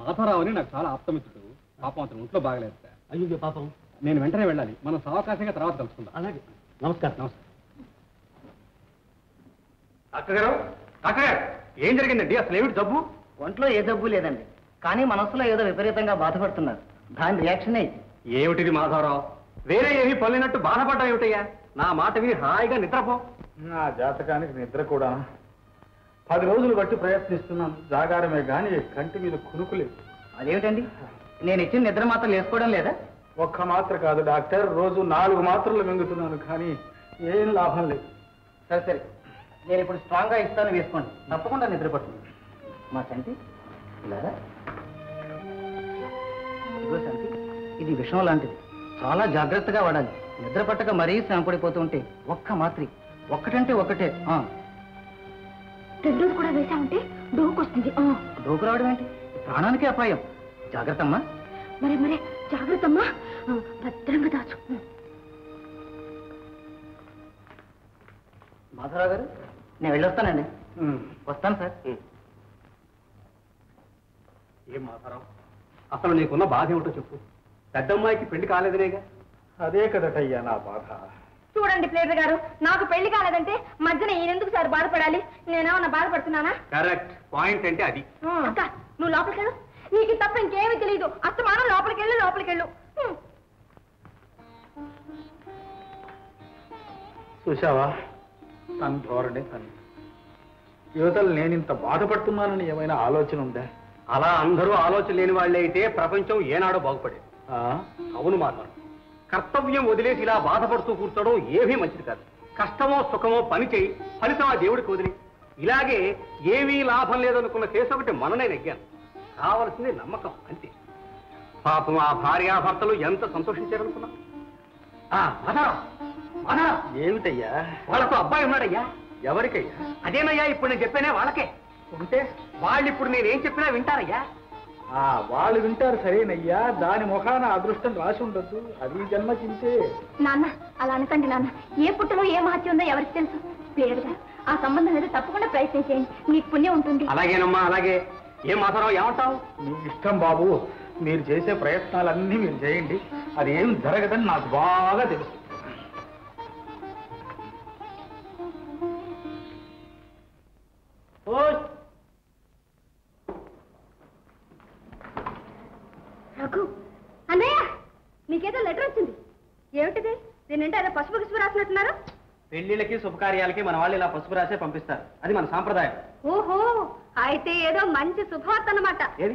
మాధవరావు అని నాకు చాలా ఆప్తమిత్రుడు, పాపం అతను ఒంట్లో బాగలేదు. అయ్యో పాపం, నేను వెంటనే వెళ్ళాలి, మనం సావకాశంగా తర్వాత కలుసుకుందాం. అలాగే, నమస్కారం. నమస్కారం డాక్టర్ గారు. డాక్టర్ గారు, ఏం జరిగిందండి అసలు? ఏమిటి జబ్బు? ఒంట్లో ఏ జబ్బు లేదండి, కానీ మనసులో ఏదో విపరీతంగా బాధపడుతున్నారు, దాని రియాక్షన్ అయ్యి. ఏమిటిది మాధవరావు, వేరే ఏమి పనినట్టు బాధపడ్డా ఏమిటయ్యా? నా మాట విని హాయిగా నిద్రపో. నా జాతకానికి నిద్ర కూడా పది రోజులు బట్టి ప్రయత్నిస్తున్నాను, జాగారమే కానీ కంటి మీద కునుకులేదు. అదేమిటండి, నేను ఇచ్చిన నిద్ర మాత్రం వేసుకోవడం లేదా? ఒక్క మాత్ర కాదు డాక్టర్, రోజు నాలుగు మాత్రలు మింగుతున్నాను కానీ ఏం లాభం లేదు. సరే సరే, నేను ఇప్పుడు స్ట్రాంగ్గా ఇస్తాను, వేసుకోండి, తప్పకుండా నిద్రపడుతుంది. మా కంటి ఇలాగా శాంతి, ఇది విషం లాంటిది, చాలా జాగ్రత్తగా వాడాలి. నిద్ర పట్టక మరీ శ్రమపడిపోతూ ఉంటే ఒక్క మాత్రి, ఒక్కటంటే ఒక్కటే. టెడ్డూరు కూడా వేసామంటే డోకొస్తుంది. డోకు రావడం ఏంటి, ప్రాణానికి అపాయం. జాగ్రత్త అమ్మా, మరే మరే జాగ్రత్త అమ్మా, భద్రంగా దాచు. మాధవరావు గారు, నేను వెళ్ళొస్తానండి. వస్తాను సార్. ఏం మాధవరావు, అసలు నీకున్న బాధ ఏమిటో చెప్పు. పెద్దమ్మాయికి పెళ్లి కాలేదనేగా? అదే కదటయ్యా నా బాధ. చూడండి ప్లేయర్ గారు నాకు పెళ్లి కాలేదంటే మధ్యన ఈయన ఎందుకు సార్ బాధపడాలి నేనేమన్నా బాధపడుతున్నానా కరెక్ట్ పాయింట్ అంటే అది అక్క నువ్వు లోపలికి వెళ్ళు నీకు తప్ప ఇంకేమీ తెలియదు అస్తమానం లోపలికి వెళ్ళు లోపలికి వెళ్ళు చూశావా తన ధోరణి తన యువతలు నేను ఇంత బాధపడుతున్నానని ఏమైనా ఆలోచన ఉందా అలా అందరూ ఆలోచన లేని వాళ్ళే అయితే ప్రపంచం ఏనాడో బాగుపడేది అవును మాత్రం కర్తవ్యం వదిలేసి ఇలా బాధపడుతూ కూర్చోడం ఏమీ మంచిది కాదు కష్టమో సుఖమో పని చేయి ఫలితం ఆ దేవుడికి వదిలి ఇలాగే ఏమీ లాభం లేదనుకున్న కేసు ఒకటి మననే నెగ్గాను కావలసింది నమ్మకం అంతే పాపం ఆ భార్యాభర్తలు ఎంత సంతోషించారనుకున్నా ఏమిటయ్యా వాళ్ళకు అబ్బాయి ఉన్నాడయ్యా ఎవరికయ్యా అదేనయ్యా ఇప్పుడు నేను చెప్పానే వాళ్ళకే ఉంటే వాళ్ళు ఇప్పుడు నేనేం చెప్పినా వింటారయ్యా వాళ్ళు వింటారు సరేనయ్యా దాని ముఖాన అదృష్టం రాసి ఉండదు అది జన్మకింతే నాన్న అలా అనకండి నాన్న ఏ పుట్టలో ఏ మహత్యం ఉందో ఎవరికి తెలుసు ప్లేయర్గా ఆ సంబంధం ఏదో తప్పకుండా ప్రయత్నం చేయండి మీకు పుణ్యం ఉంటుంది అలాగేనమ్మా అలాగే ఏం మాత్రం ఏమంటావు మీ ఇష్టం బాబు మీరు చేసే ప్రయత్నాలన్నీ మీరు చేయండి అది ఏం జరగదని నాకు బాగా తెలుసు అన్నయ్య నీకేదో లెటర్ వచ్చింది ఏమిటిది దీనింటే అదే పసుపు కిసుపు రాసినట్టున్నారు పెళ్లిళ్ళకి శుభకార్యాలకి మన వాళ్ళు ఇలా పసుపు రాసే పంపిస్తారు అది మన సాంప్రదాయం ఓహో అయితే ఏదో మంచి శుభవార్త అన్నమాట నేను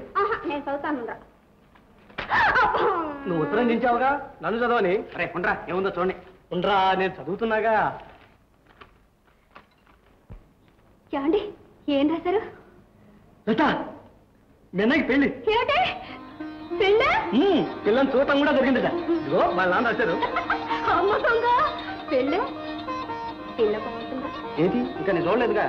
చదువుతాను నువ్వు ఉత్తరం దించావుగా నన్ను చదవని అరే ఉండరా ఏముందో చూడండి ఉండరా నేను చదువుతున్నాగా ఏమండి ఏం రాశారు మిన్నకి పెళ్లి ఏమిటి పిల్లని చూడటం కూడా జరిగిందట ఇదిగో వాళ్ళ నాన్న రాశారు ఏంటి ఇంకా నేను చూడలేదుగా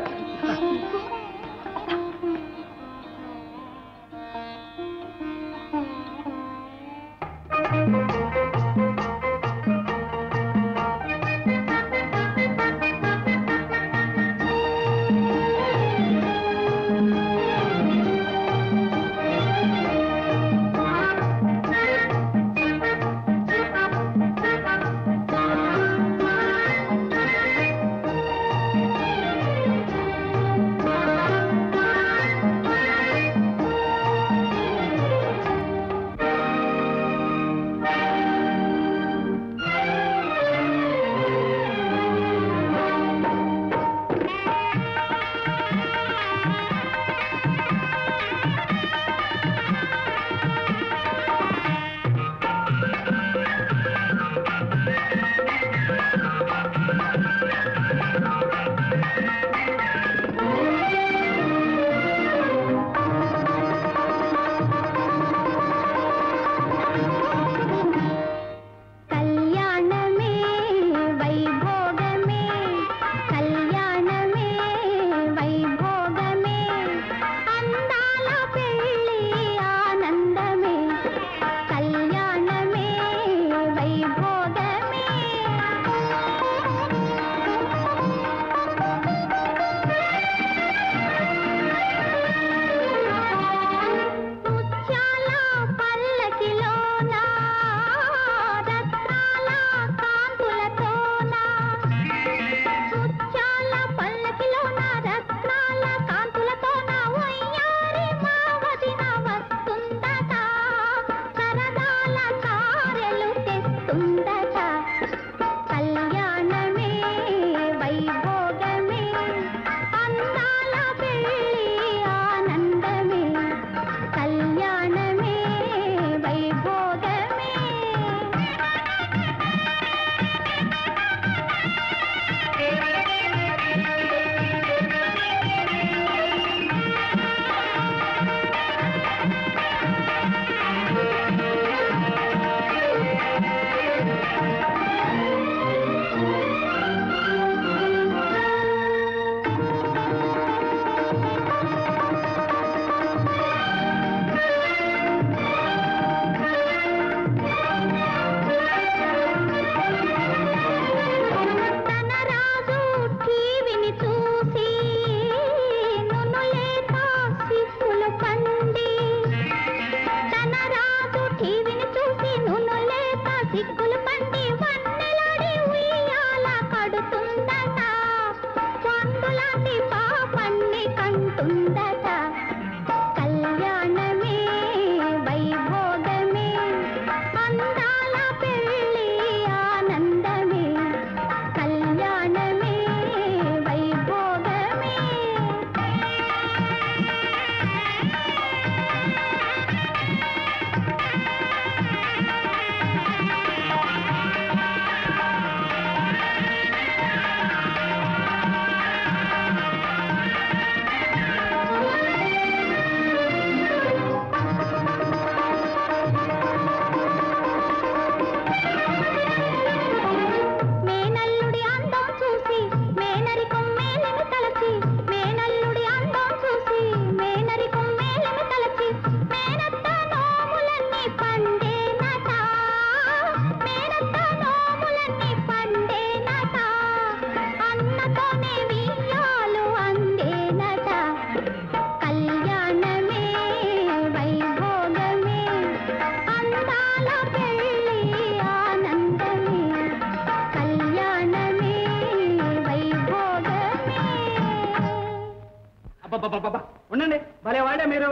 భలేవాడే మీరు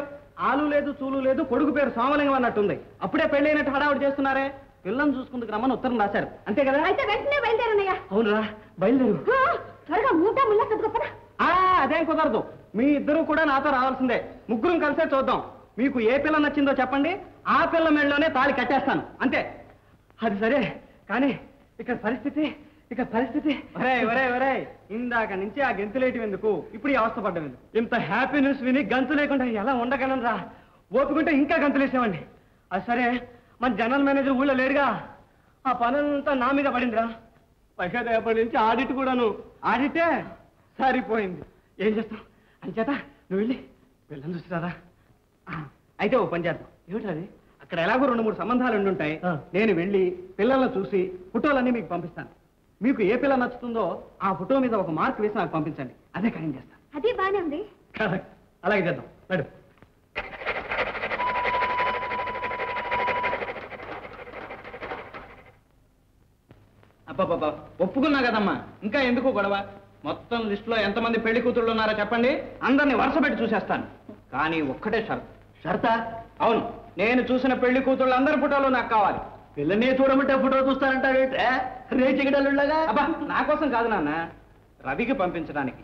ఆలు లేదు చూలు లేదు కొడుకు పేరు సోమలింగం అన్నట్టుంది అప్పుడే పెళ్లి అయినట్టు హడావుడి చేస్తున్నారే పిల్లని చూసుకుందుకు రమ్మని ఉత్తరం రాశారు అంతే కదా అయితే వెంటనే బయలుదేరన్నయ్య అవునరా బయలుదేరు త్వరగా మూట ముల్ల కట్టుకోపరా ఆ అదేం కుదరదు మీ ఇద్దరు కూడా నాతో రావాల్సిందే ముగ్గురం కలిసే చూద్దాం మీకు ఏ పిల్ల నచ్చిందో చెప్పండి ఆ పిల్ల మెళ్ళలోనే తాళి కట్టేస్తాను అంతే అది సరే కానీ ఇక్కడ పరిస్థితి ఇక పరిస్థితి ఒరే ఒరే ఒరే ఇందాక నుంచి ఆ గెంతులేయటం ఎందుకు ఇప్పుడు ఈ అవస్థ పడ్డం ఎందుకు ఇంత హ్యాపీ న్యూస్ విని గంతు లేకుండా ఎలా ఉండగలను రా ఓపుకుంటే ఇంకా గంతులేసామండి అది సరే మన జనరల్ మేనేజర్ ఊళ్ళో లేరుగా ఆ పనంతా నా మీద పడిందిరా పైగా రేపటి నుంచి ఆడిట్ కూడాను ఆడిటే సరిపోయింది ఏం చేస్తాం అని చేత నువ్వు వెళ్ళి పిల్లలు చూస్తారా అయితే ఓ పని చేద్దాం ఏమిటి అది అక్కడ ఎలాగో రెండు మూడు సంబంధాలు ఉండుంటాయి నేను వెళ్ళి పిల్లలను చూసి ఫోటోలన్నీ మీకు పంపిస్తాను మీకు ఏ పిల్ల నచ్చుతుందో ఆ ఫోటో మీద ఒక మార్క్ వేసి నాకు పంపించండి అదే ఖాయం చేస్తాను అదే బానే ఉంది అలాగే చేద్దాం నడు అబ్బాబా ఒప్పుకున్నా కదమ్మా ఇంకా ఎందుకు గొడవ మొత్తం లిస్టులో ఎంతమంది పెళ్లి కూతుళ్ళు ఉన్నారో చెప్పండి అందరినీ వరుస పెట్టి చూసేస్తాను కానీ ఒక్కటే షరతు షరతా అవును నేను చూసిన పెళ్లి కూతుళ్ళు అందరి ఫోటోలు నాకు కావాలి పిల్లనే చూడమంటే ఫోటో చూస్తానంటాడు రే చిగడలుగా అబ్బా నా కోసం కాదు నాన్న రవికి పంపించడానికి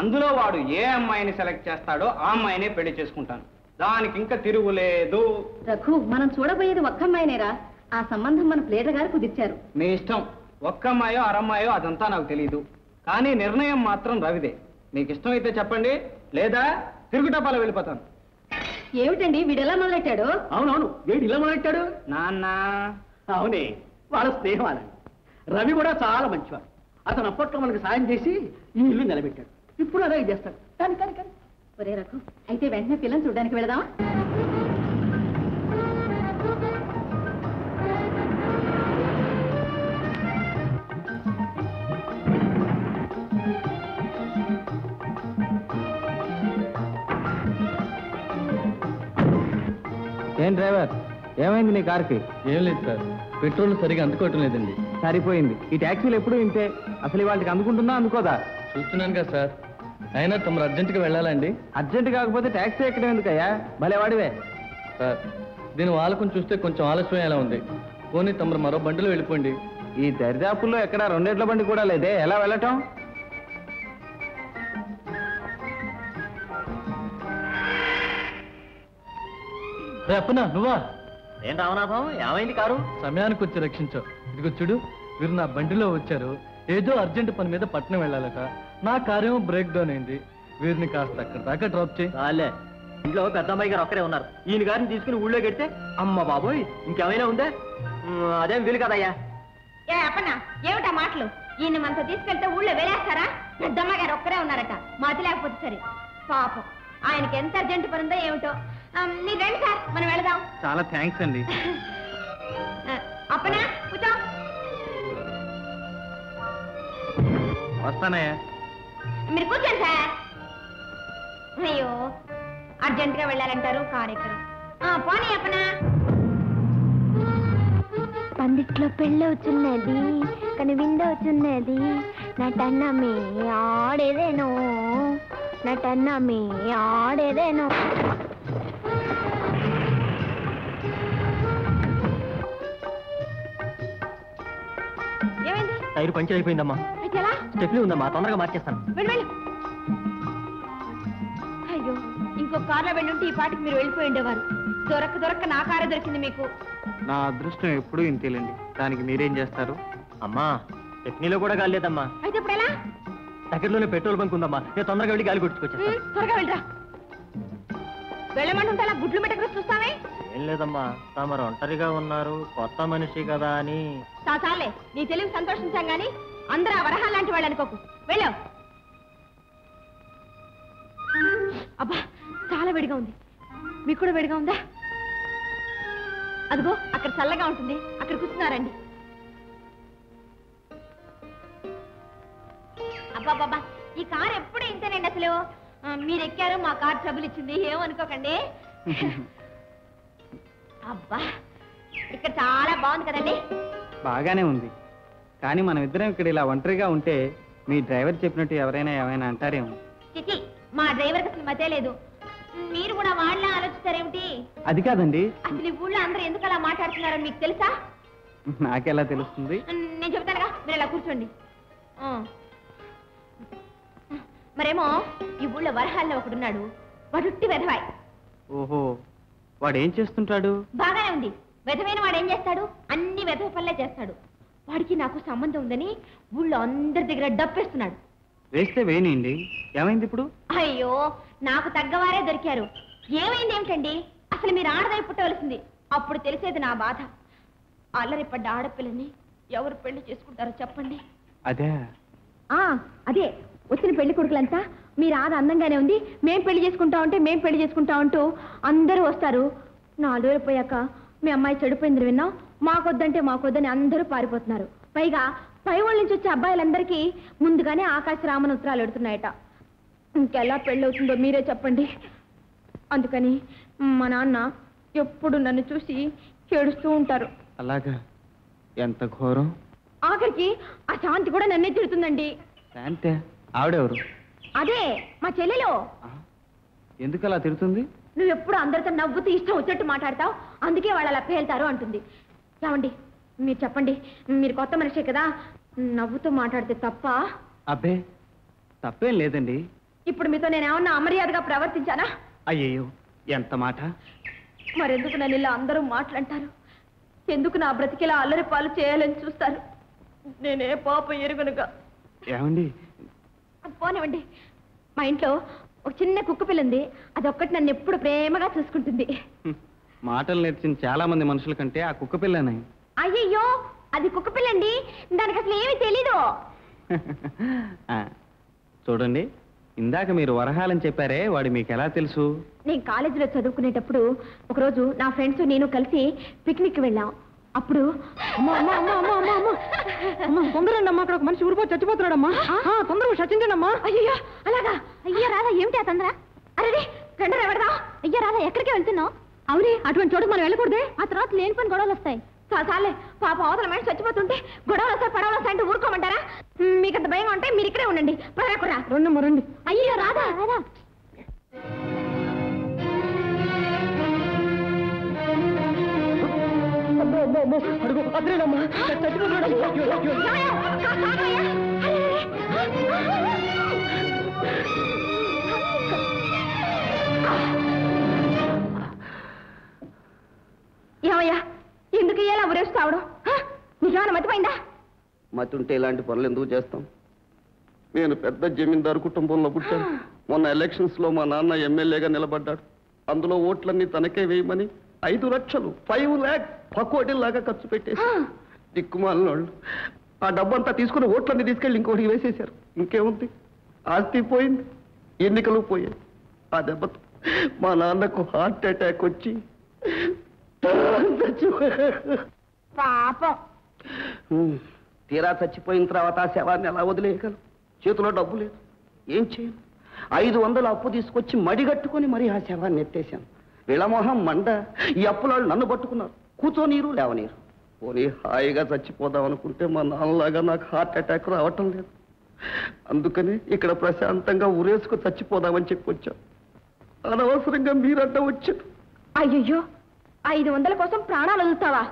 అందులో వాడు ఏ అమ్మాయిని సెలెక్ట్ చేస్తాడో ఆ అమ్మాయినే పెళ్లి చేసుకుంటాను దానికి ఇంకా తిరుగులేదు రఘు మనం చూడబోయేది ఒక్క అమ్మాయినేరా ఆ సంబంధం మన ప్లేటర్ గారు కుదిర్చారు మీ ఇష్టం ఒక్క అమ్మాయో అరమ్మాయో అదంతా నాకు తెలియదు కానీ నిర్ణయం మాత్రం రవిదే మీకు ఇష్టం అయితే చెప్పండి లేదా తిరుగుటపాల వెళ్ళిపోతాను ఏమిటండి వీడెలా మొదలెట్టాడు అవునవును వీడు ఇలా మొదలెట్టాడు నాన్న అవునే వాళ్ళ స్నేహం రవి కూడా చాలా మంచివాడు అతను అప్పట్లో మనకు సాయం చేసి ఈ ఇల్లు నిలబెట్టాడు ఇప్పుడు అలా చేస్తాడు కానీ కానీ కానీ ఒరే రఘు అయితే వెంటనే పిల్లని చూడడానికి వెళదామా ఏం డ్రైవర్ ఏమైంది నీ కార్కి ఏం లేదు సార్ పెట్రోల్ సరిగా అందుకోవటం లేదండి సరిపోయింది ఈ ట్యాక్సీలు ఎప్పుడు ఇంతే అసలు వాళ్ళకి అందుకుంటుందా అందుకోదా చూస్తున్నాను కదా సార్ అయినా తమరు అర్జెంటుగా వెళ్ళాలండి అర్జెంటు కాకపోతే ట్యాక్సీ ఎక్కడం ఎందుకయ్యా భలేవాడివే సార్ దీని వాళ్ళకుని చూస్తే కొంచెం ఆలస్యం ఎలా ఉంది పోనీ తమరు మరో బండిలో వెళ్ళిపోండి ఈ దరిదాపుల్లో ఎక్కడ రెండేళ్ల బండి కూడా లేదే ఎలా వెళ్ళటం అప్పనా నువ్వా ఏం రామనాథం ఏమైంది కారు సమయానికి వచ్చి రక్షించావు ఇదిగో చూడు మీరు నా బండిలో వచ్చారు ఏదో అర్జెంట్ పని మీద పట్టణం వెళ్ళాలట నా కారేమో బ్రేక్ డౌన్ అయింది వీరిని కాస్త అక్కడ దాకా డ్రాప్ చేయి చాలే ఇంట్లో పెద్ద అమ్మాయి గారు ఒక్కరే ఉన్నారు ఈయన గారిని తీసుకుని ఊళ్ళో కడితే అమ్మ బాబోయ్ ఇంకేమైనా ఉందా అదేం వీలు కదయ్యా ఏ అప్పనా ఏమిటా మాటలు ఈయన మనతో తీసుకెళ్తే ఊళ్ళో వెళ్ళేస్తారా పెద్ద అమ్మాయి గారు ఒక్కరే ఉన్నారట మాది లేకపోతే సరే పాపం ఆయనకి ఎంత అర్జెంట్ పని ఉందో ఏమిటో మీరు రండి సార్ మనం వెళదాం చాలా థ్యాంక్స్ అండి అప్పనా కూర్చో వస్తానయ్యా మీరు కూర్చోండి సార్ అయ్యో అర్జెంట్ గా వెళ్ళాలంటారు కార్యక్రమం పోనీ అప్పనా పందిట్లో పెళ్ళవుతున్నది కానీ విండవుతున్నది నటనమే ఆడేదేను నటనమే ఆడేదేను టైర్ పంచర్ అయిపోయిందమ్మా స్టెప్లీ ఉందమ్మా తొందరగా మార్చేస్తాను అయ్యో ఇంకో కార్లో వెళ్ళుంటే ఈ పాటికి మీరు వెళ్ళిపోయి ఉండేవారు దొరక్క దొరక్క నా కారే దొరికింది మీకు నా అదృష్టం ఎప్పుడు ఇంతేలేండి దానికి మీరేం చేస్తారు అమ్మా స్టెప్నీలో కూడా గాలి లేదమ్మా అయితే ఇప్పుడు ఎలా దగ్గరలోనే పెట్రోల్ బంక్ ఉందమ్మా నేను తొందరగా వెళ్ళి గాలి కొట్టుకొచ్చేస్తాను త్వరగా వెళ్ళరా వెళ్ళమంటుంటే అలా గుడ్లు మెటకు చూస్తావే ఏం లేదమ్మా తమరు ఒంటరిగా ఉన్నారు కొత్త మనిషి కదా అని చాలే నీ తెలివి సంతోషించాం గానీ అందరూ ఆ వరహ లాంటి వాళ్ళు అనుకోకు వెళ్ళావు అబ్బా చాలా వేడిగా ఉంది మీకు కూడా వేడిగా ఉందా అదిగో అక్కడ చల్లగా ఉంటుంది అక్కడ కూర్చున్నారండి అబ్బాబ్బా ఈ కారు ఎప్పుడు ఇంతేనండి అసలు మీరు ఎక్కారు మా కారు ట్రబుల్ ఇచ్చింది ఏమనుకోకండి అబ్బా ఇక్కడ చాలా బాగుంది కదండి బాగానే ఉంది కానీ మనం ఇద్దరం ఇక్కడ ఇలా ఒంటరిగా ఉంటే మీ డ్రైవర్ చెప్పినట్టు ఎవరైనా ఏమైనా అంటారేమో ड्रैवर की मते लेदु అది కాదండి అసలు ఊళ్ళో అందరూ ఎందుకు అలా మాట్లాడుతున్నారు మీకు తెలుసా నాకేలా తెలుస్తుంది నేను చెప్తానుగా మీరు అలా కూర్చోండి ఆ మరేమో ఈ ఊళ్ళో వరహాల్లో ఒకడు ఉన్నాడు వడుట్టి వెధవై ఓహో వాడు ఏం చేస్తుంటాడు బాగానే ఉంది వెధవైన వాడు ఏం చేస్తాడు అన్ని వెధవ పనులే చేస్తాడు వాడికి నాకు సంబంధం ఉందని ఊళ్ళో అందరి దగ్గర డప్పేస్తున్నాడు వేస్తే వేనిండి ఏమైంది ఇప్పుడు అయ్యో నాకు తగ్గవారే దొరికారు ఏమైంది ఏంటండి అసలు మీరు ఆడదై పుట్టవలసింది అప్పుడు తెలిసేది నా బాధ అల్లరిపడ్డ ఆడపిల్లని ఎవరు పెళ్లి చేసుకుంటారో చెప్పండి అదే ఆ అదే వచ్చిన పెళ్లి కొడుకులంతా మీరు ఆడ అందంగానే ఉంది మేం పెళ్లి చేసుకుంటా ఉంటే మేం పెళ్లి చేసుకుంటా ఉంటూ అందరూ వస్తారు నాలుగేళ్ళపోయాక మీ అమ్మాయి చెడిపోయింది విన్నా మాకొద్దంటే మాకొద్దని అందరూ పారిపోతున్నారు పైగా పై వాళ్ళ నుంచి వచ్చే అబ్బాయిలందరికీ ముందుగానే ఆకాశ రామన ఉత్తరాలు ఎడుతున్నాయట ఇంకెలా పెళ్ళి అవుతుందో మీరే చెప్పండి అందుకని మా నాన్న ఎప్పుడు నన్ను చూసి ఏడుస్తూ ఉంటారు అలాగా ఎంత ఘోరం ఆఖరికి ఆ శాంతి కూడా నన్నే తిడుతుందండి శాంతి ఆవిడెవరు అదే మా చెల్లెలు ఎందుకు అలా తిడుతుంది నువ్వు ఎప్పుడు అందరితో నవ్వుతూ ఇష్టం వచ్చేట్టు మాట్లాడతావు అందుకే వాళ్ళు అలా పేలుతారు అంటుంది ఏమండి మీరు చెప్పండి మీరు కొత్త మనిషే కదా నవ్వుతూ మాట్లాడితే తప్ప అబ్బే తప్పేం లేదండి ఇప్పుడు మీతో నేనేమన్నా అమర్యాదగా ప్రవర్తించానా అయ్యో ఎంత మాట మరెందుకు నన్ను ఇలా అందరూ మాట్లాంటారు ఎందుకు నా బ్రతికిలా అల్లరి పాలు చేయాలని చూస్తారు నేనే పాప ఎరుగునుగా ఏమండి పోనివ్వండి మా ఇంట్లో ఒక చిన్న కుక్క పిల్ల ఉంది అదొక్కటి నన్ను ఎప్పుడు ప్రేమగా చూసుకుంటుంది మాటలు నేర్చిన చాలా మంది మనుషుల కంటే ఆ కుక్క పిల్లనే అయ్యో అది కుక్క పిల్లండి దానికి అసలు ఏమీ తెలీదు చూడండి ఇందాక మీరు వరహాలని చెప్పారే వాడు మీకు ఎలా తెలుసు నేను కాలేజీలో చదువుకునేటప్పుడు ఒకరోజు నా ఫ్రెండ్స్ నేను కలిసి పిక్నిక్ వెళ్ళాం అప్పుడు తొందరండమ్మా అక్కడ ఒక మనిషి ఊరిపోయి చచ్చిపోతున్నాడమ్మా తొందరగా చచ్చించండమ్మా అయ్యో అలాగా అయ్యో రాదా ఏమిటి ఆ తొందర అరే గండరా ఎవడదా అయ్యో రాదా ఎక్కడికి వెళ్తున్నావు అవునే అటువంటి చోటుకు మనం వెళ్ళకూడదే ఆ తర్వాత లేని పని గొడవలు వస్తాయి చాలే పాప అవతల మనిషి చచ్చిపోతుంటే గొడవలు వస్తాయి పడవలు వస్తాయి అంటే ఊరుకోమంటారా మీకు అంత భయంగా ఉంటే మీరు ఇక్కడే ఉండండి పదకురా రెండు రండి అయ్యో రాదా రాదా ఏమయ్యా ఎందుకు ఎలా ఉరేసి తావడం నిజాన మతిపోయిందా మతి ఉంటే ఇలాంటి పనులు ఎందుకు చేస్తాం నేను పెద్ద జమీందారు కుటుంబంలో పుట్టాను మొన్న ఎలక్షన్స్ లో మా నాన్న ఎమ్మెల్యేగా నిలబడ్డాడు అందులో ఓట్లన్నీ తనకే వేయమని ఐదు లక్షలు ఫైవ్ ల్యాక్ పకోటీలాగా ఖర్చు పెట్టేసి దిక్కుమాలినోళ్ళు ఆ డబ్బంతా తీసుకుని ఓట్లన్నీ తీసుకెళ్ళి ఇంకోటి వేసేశారు ఇంకేముంది ఆస్తి పోయింది ఎన్నికలు పోయాయి ఆ దెబ్బతో మా నాన్నకు హార్ట్ అటాక్ వచ్చి పాపం తీరా చచ్చిపోయిన తర్వాత శవాన్ని ఎలా వదిలేయగలరు చేతిలో డబ్బు లేదు ఏం చేయను ఐదు వందలు అప్పు తీసుకొచ్చి మడిగట్టుకొని మరీ ఆ శవాన్ని ఎత్తేసాను విళమోహం మండ ఈ అప్పులాళ్ళు నన్ను పట్టుకున్నారు కూర్చోనీరు లేవనీరు పోనీ హాయిగా చచ్చిపోదాం అనుకుంటే మా నాన్నలాగా నాకు హార్ట్ అటాక్ రావటం లేదు అందుకని ఇక్కడ ప్రశాంతంగా ఉరేసుకు చచ్చిపోదామని చెప్పి వచ్చాను అనవసరంగా మీరంట వచ్చారు అయ్యో ఐదు వందల కోసం ప్రాణాలు వదులుతావా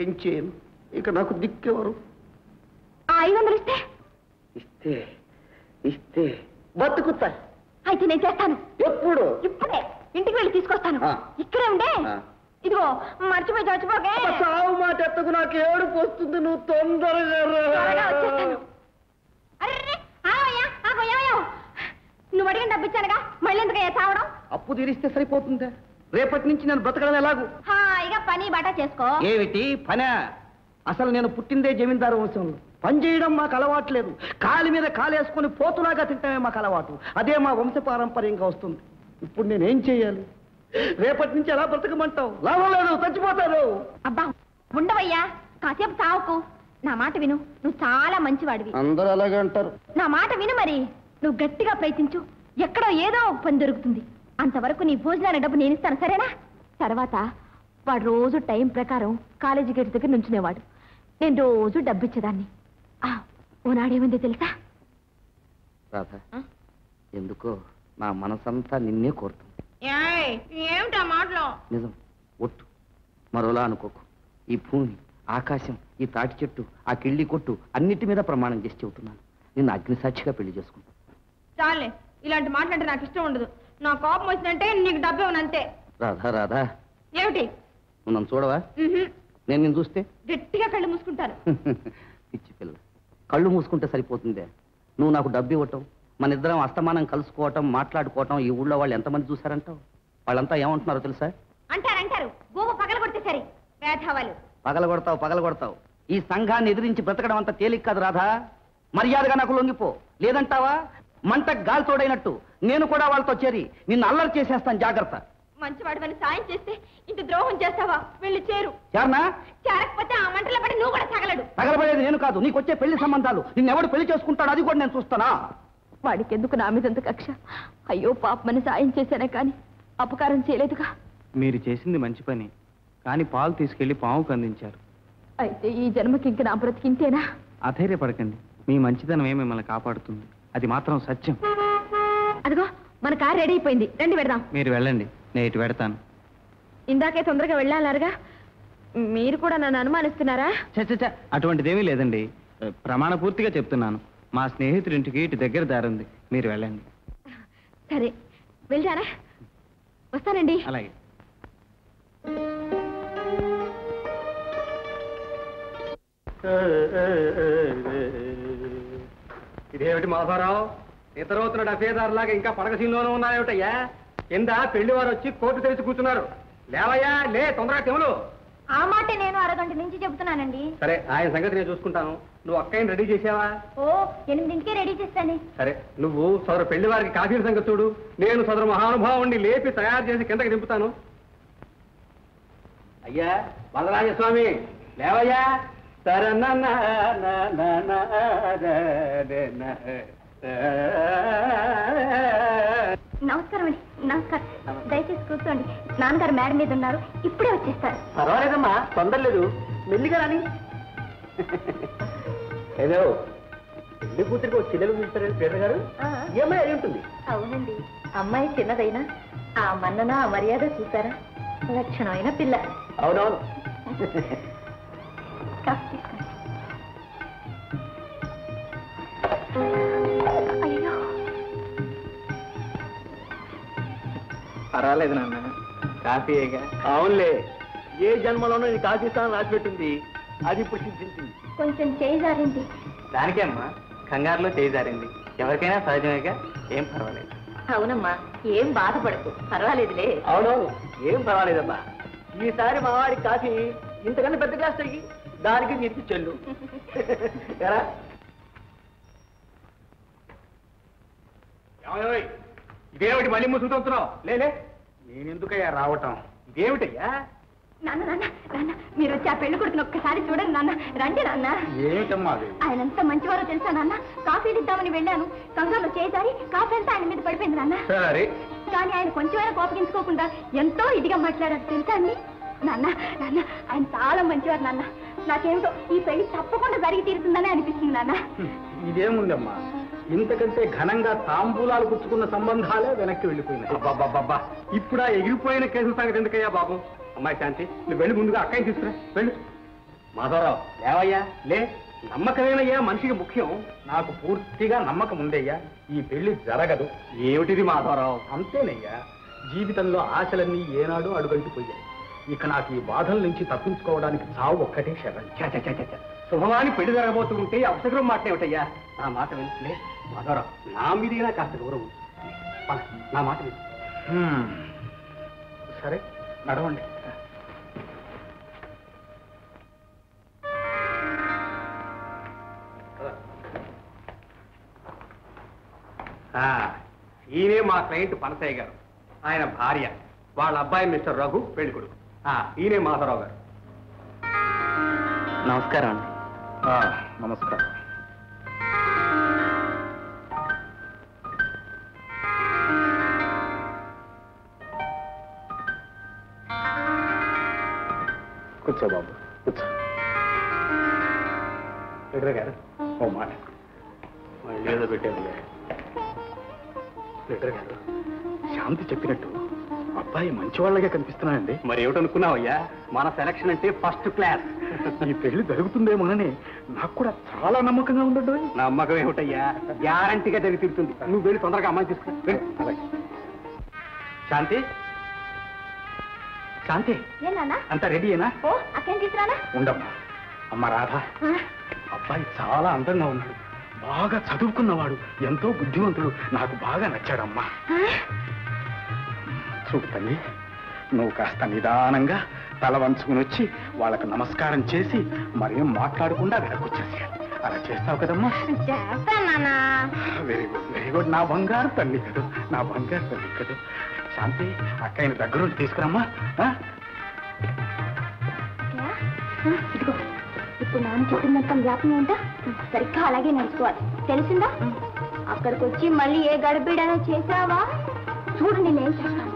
ఏం చేయను ఇక నాకు దిక్కెవరు ఐదు వందలు ఇస్తే ఇస్తే ఇస్తే బతుకుతా అయితే నేను చేస్తాను ఎప్పుడు ఇప్పుడే ఇంటికి వెళ్ళి తీసుకొస్తాను ఇక్కడే ఉండే ఇదిగో మర్చిపోయి చచ్చిపోకే చావు మాట ఎత్తకు నాకు ఏడుపు వస్తుంది నువ్వు తొందరగా నువ్వు అడిగిన డబ్బు ఇచ్చానుగా మళ్ళీ ఎందుకయ్యా చావడం అప్పు తీరిస్తే సరిపోతుందా రేపటి నుంచి నేను బ్రతకడం ఎలాగూ హాయిగా పని బాట చేసుకో ఏమిటి పని అసలు నేను పుట్టిందే జమీందారు వంశంలో పని చేయడం మాకు అలవాట్లేదు కాలి మీద కాలేసుకుని పోతులాగా తింటామే మాకు అలవాటు అదే మా వంశ పారంపర్యంగా వస్తుంది ఇప్పుడు నేనేం చేయాలి రేపటి నుంచి ఎలా బ్రతకమంటావు లాభం లేదు చచ్చిపోతారు అబ్బా ఉండవయ్యా కాసేపు తావుకు నా మాట విను నువ్వు చాలా మంచివాడివి అందరూ అలాగే అంటారు నా మాట విను మరి నువ్వు గట్టిగా ప్రయత్నించు ఎక్కడో ఏదో పని దొరుకుతుంది అంతవరకు నీ భోజనాల డబ్బు నేను ఇస్తాను సరేనా తర్వాత వాడు రోజు టైం ప్రకారం కాలేజీ గేట్ దగ్గర నుంచునేవాడు నేను రోజు డబ్బు ఇచ్చేదాన్ని ఓనాడేముందో తెలుసా ఎందుకో ना मनसंता निन्ने कोरुतुंदी ओट्टु मरोला अनुकोकु ई भूमि आकाशं ई ताटि चेट्टु आ किल्ली कोट्टु अन्निटि मीद प्रमाणं चेसि चेप्तुन्नानु निन्नु अग्निसाक्षिगा पेल्लि चेसुकुंटानु चाले इलांटि माटलंटे नाकु इष्टं उंडदु ना कोपं वच्चिनंटे नीकु डब्बे उन्नंते राधा राधा एमिटि నువ్వు నన్ను చూడవా నేను నిన్ను చూస్తే గట్టిగా కళ్ళు మూసుకుంటాను పిచ్చి పిల్ల కళ్ళు మూసుకుంటే సరిపోతుందే నువ్వు నాకు డబ్బు ఇవ్వటం మన ఇద్దరం అస్తమానం కలుసుకోవటం మాట్లాడుకోవటం ఈ ఊళ్ళో వాళ్ళు ఎంతమంది చూసారంటావు వాళ్ళంతా ఏమంటున్నారో తెలుసా అంటారు అంటారు గోవ పగలగొడితే సరే వేధవాలు పగలగొడతావు పగలగొడతావు ఈ సంఘాన్ని ఎదిరించి బ్రతకడం అంత తేలిక కాదు రాధా మర్యాదగా నాకు లొంగిపో లేదంటావా మంట గాలి తోడైనట్టు నేను కూడా వాళ్ళతో చేరి నిన్ను అల్లరి చేసేస్తాను జాగ్రత్త మంచివాడిని సాయం చేస్తే ఇంత ద్రోహం చేస్తావా వెళ్ళి చేరు చార్నా చారకపోతే ఆ మంటల పడి నువ్వు కూడా తగలడు తగలబడేది నేను కాదు నీకు వచ్చే పెళ్లి సంబంధాలు నిన్ను ఎవరు పెళ్లి చేసుకుంటాడు అది కూడా నేను చూస్తానా వాడికి ఎందుకు నా మీద అంత కక్ష అయ్యో పాపమని సాయం చేశానే కానీ అపకారం చేయలేదుగా మీరు చేసింది మంచి పని కానీ పాలు తీసుకెళ్లి పావుకు అందించారు అయితే ఈ జన్మకి ఇంకా నా బ్రతికింతేనా అధైర్యపడకండి మీ మంచితనం ఏమే మిమ్మల్ని కాపాడుతుంది అది మాత్రం సత్యం అదిగో మన కార్ రెడీ అయిపోయింది రండి వెళ్దాం మీరు వెళ్ళండి నేటి పెడతాను ఇందాకే తొందరగా వెళ్ళాలరగా మీరు కూడా నన్ను అనుమానిస్తున్నారా చచ్చ అటువంటిదేమీ లేదండి ప్రమాణ పూర్తిగా చెప్తున్నాను మా స్నేహితుడింటికి ఇటు దగ్గర దారుంది మీరు వెళ్ళండి సరే వెళ్తారా వస్తానండి అలాగే ఇదేమిటి మాధవరావు నిద్రపోతున్న డఫేదారులాగా ఇంకా పడగసీలోనే ఉన్నాయేమిటయ్యా కింద పెళ్లివారు వచ్చి కోర్టు తెరిచి కూర్చున్నారు లేవయ్యా లే తొందరగా తెములు ఆ మాట నేను అరగంట నుంచి చెబుతున్నానండి సరే ఆయన సంగతి నేను చూసుకుంటాను నువ్వు అక్కయ్యని రెడీ చేసావా ఓ ఎనిమిదింటికే రెడీ చేస్తాను సరే నువ్వు సోదరు పెళ్లి వారికి కాఫీ సంగతి చూడు నేను సోదరు మహానుభావుణ్ణి లేపి తయారు చేసి కిందకి దింపుతాను అయ్యా వరదరాజస్వామి లేవయ్యా తరన నమస్కారం అండి నమస్కారం దయచేసి కూర్చోండి నాన్నగారు మేడ మీద ఉన్నారు ఇప్పుడే వచ్చేస్తారు పర్వాలేదమ్మా తొందరలేదు మెల్లిగా రాని ఏదో పెళ్లి కూతురికి ఒక చెల్లెలు చూస్తారని పేద గారు ఈ అమ్మాయి అది ఉంటుంది అవునండి అమ్మాయి చిన్నదైనా ఆ మన్నన ఆ మర్యాద చూసారా లక్షణమైన పిల్ల అవునవును పర్వాలేదు నాన్న కాఫీగా అవునులే ఏ జన్మలోనూ నీ కాఫీ స్థానం రాసిపెట్టింది అది ఇప్పుడు సిద్ధించింది కొంచెం చేయిదారింది దానికే అమ్మా కంగారులో చేయిదారింది ఎవరికైనా సహజమేగా ఏం పర్వాలేదు అవునమ్మా ఏం బాధపడకు పర్వాలేదులే అవునవును ఏం పర్వాలేదమ్మా ఈసారి మా వాడి కాఫీ ఇంతకన్నా పెద్ద గ్లాస్ అయ్యి దానికి నిలిచి చెల్లు ఎరా ఇదేమిటి మళ్ళీ ముసుగుతున్నావు లేలే నేనెందుకయ్యా రావటం ఇదేమిటయ్యా నాన్న నాన్న నాన్న మీరు వచ్చి ఆ పెళ్లి కొడుకుని ఒక్కసారి చూడండి నాన్న రండి నాన్న ఏమిటమ్మా ఆయనంతా మంచివారో తెలుసా నాన్న కాఫీలు ఇద్దామని వెళ్ళాను సంఘంలో చేసారి కాఫీ అంతా ఆయన మీద పడిపోయింది నాన్న సరే కానీ ఆయన కొంచెమైనా కోపగించుకోకుండా ఎంతో ఇదిగా మాట్లాడారు తెలుసా అండి నాన్న నాన్న ఆయన చాలా మంచివారు నాన్న నాకేమిటో ఈ పెళ్లి తప్పకుండా జరిగి తీరుతుందని అనిపిస్తుంది నాన్న ఇదేముందమ్మా ఇంతకంటే ఘనంగా తాంబూలాలు పుచ్చుకున్న సంబంధాలే వెనక్కి వెళ్ళిపోయినాయి బాబా బాబా ఇప్పుడు ఆ ఎగిరిపోయిన కేసు సంగతి ఎందుకయ్యా బాబు అమ్మాయి శాంతి నువ్వు వెళ్ళి ముందుగా అక్కయ్య తీసుకురా వెళ్ళు మాధవరావు లేవయ్యా లే నమ్మకమేనయ్యా మనిషికి ముఖ్యం నాకు పూర్తిగా నమ్మకం ఉందయ్యా ఈ పెళ్లి జరగదు ఏమిటిది మాధవరావు అంతేనయ్యా జీవితంలో ఆశలన్నీ ఏనాడు అడుగంటిపోయాయి ఇక నాకు ఈ బాధల నుంచి తప్పించుకోవడానికి చావు ఒక్కటే శరణం చా చా చా చా శుభవాన్ని పెళ్లి జరగబోతూ ఉంటే అవసరం మాటేమిటయ్యా నా మాట వింటులే మాధవరావు నా మీదైనా కాస్త గౌరవం నా మాట వింటు సరే నడవండి ఈయనే మా క్లయింట్ పనసయ్య గారు ఆయన భార్య వాళ్ళ అబ్బాయి మిస్టర్ రఘు పెళ్ళికొడుకు ఈయనే మాధవరావు గారు నమస్కారం అండి నమస్కారం కూర్చో బాబు కూర్చో ఎక్కడ గారు ఓ మాట ఏదో పెట్టేది శాంతి చెప్పినట్టు అబ్బాయి మంచివాళ్ళగా కనిపిస్తున్నాడండి. మరి ఏమిటనుకున్నావయ్యా, మన సెలక్షన్ అంటే ఫస్ట్ క్లాస్. ఈ పెళ్లి జరుగుతుందేమోనని నాకు కూడా చాలా నమ్మకంగా ఉండడు. నమ్మకం ఏమిటయ్యా, గ్యారంటీగా జరిగి తీరుతుంది. నువ్వు వెళ్ళి తొందరగా అమ్మాయి తీసుకుని. అలాగే శాంతి, శాంతి అంతా రెడీయేనా? ఉండమ్మా. అమ్మ రాధా, అబ్బాయి చాలా అందంగా ఉన్నాడు, బాగా చదువుకున్నవాడు, ఎంతో బుద్ధిమంతుడు, నాకు బాగా నచ్చాడమ్మా. చూడు తల్లి, నువ్వు కాస్త నిదానంగా తల వంచుకుని వచ్చి వాళ్ళకు నమస్కారం చేసి మరేం మాట్లాడకుండా వెనకొచ్చేసి అలా చేస్తావు కదమ్మా. Very good, very good. నా బంగారు తల్లి కదా, నా బంగారు తల్లి కదా. శాంతి, అక్కయ్యని దగ్గర తీసుకురమ్మా. ఇప్పుడు నాన్న చెప్పినంత జ్ఞాపకం ఉందా? సరిగ్గా అలాగే నడుచుకోవాలి, తెలిసిందా? అక్కడికి వచ్చి మళ్ళీ ఏ గడబిడైనా చేసావా చూడు నేనేం చేస్తాను.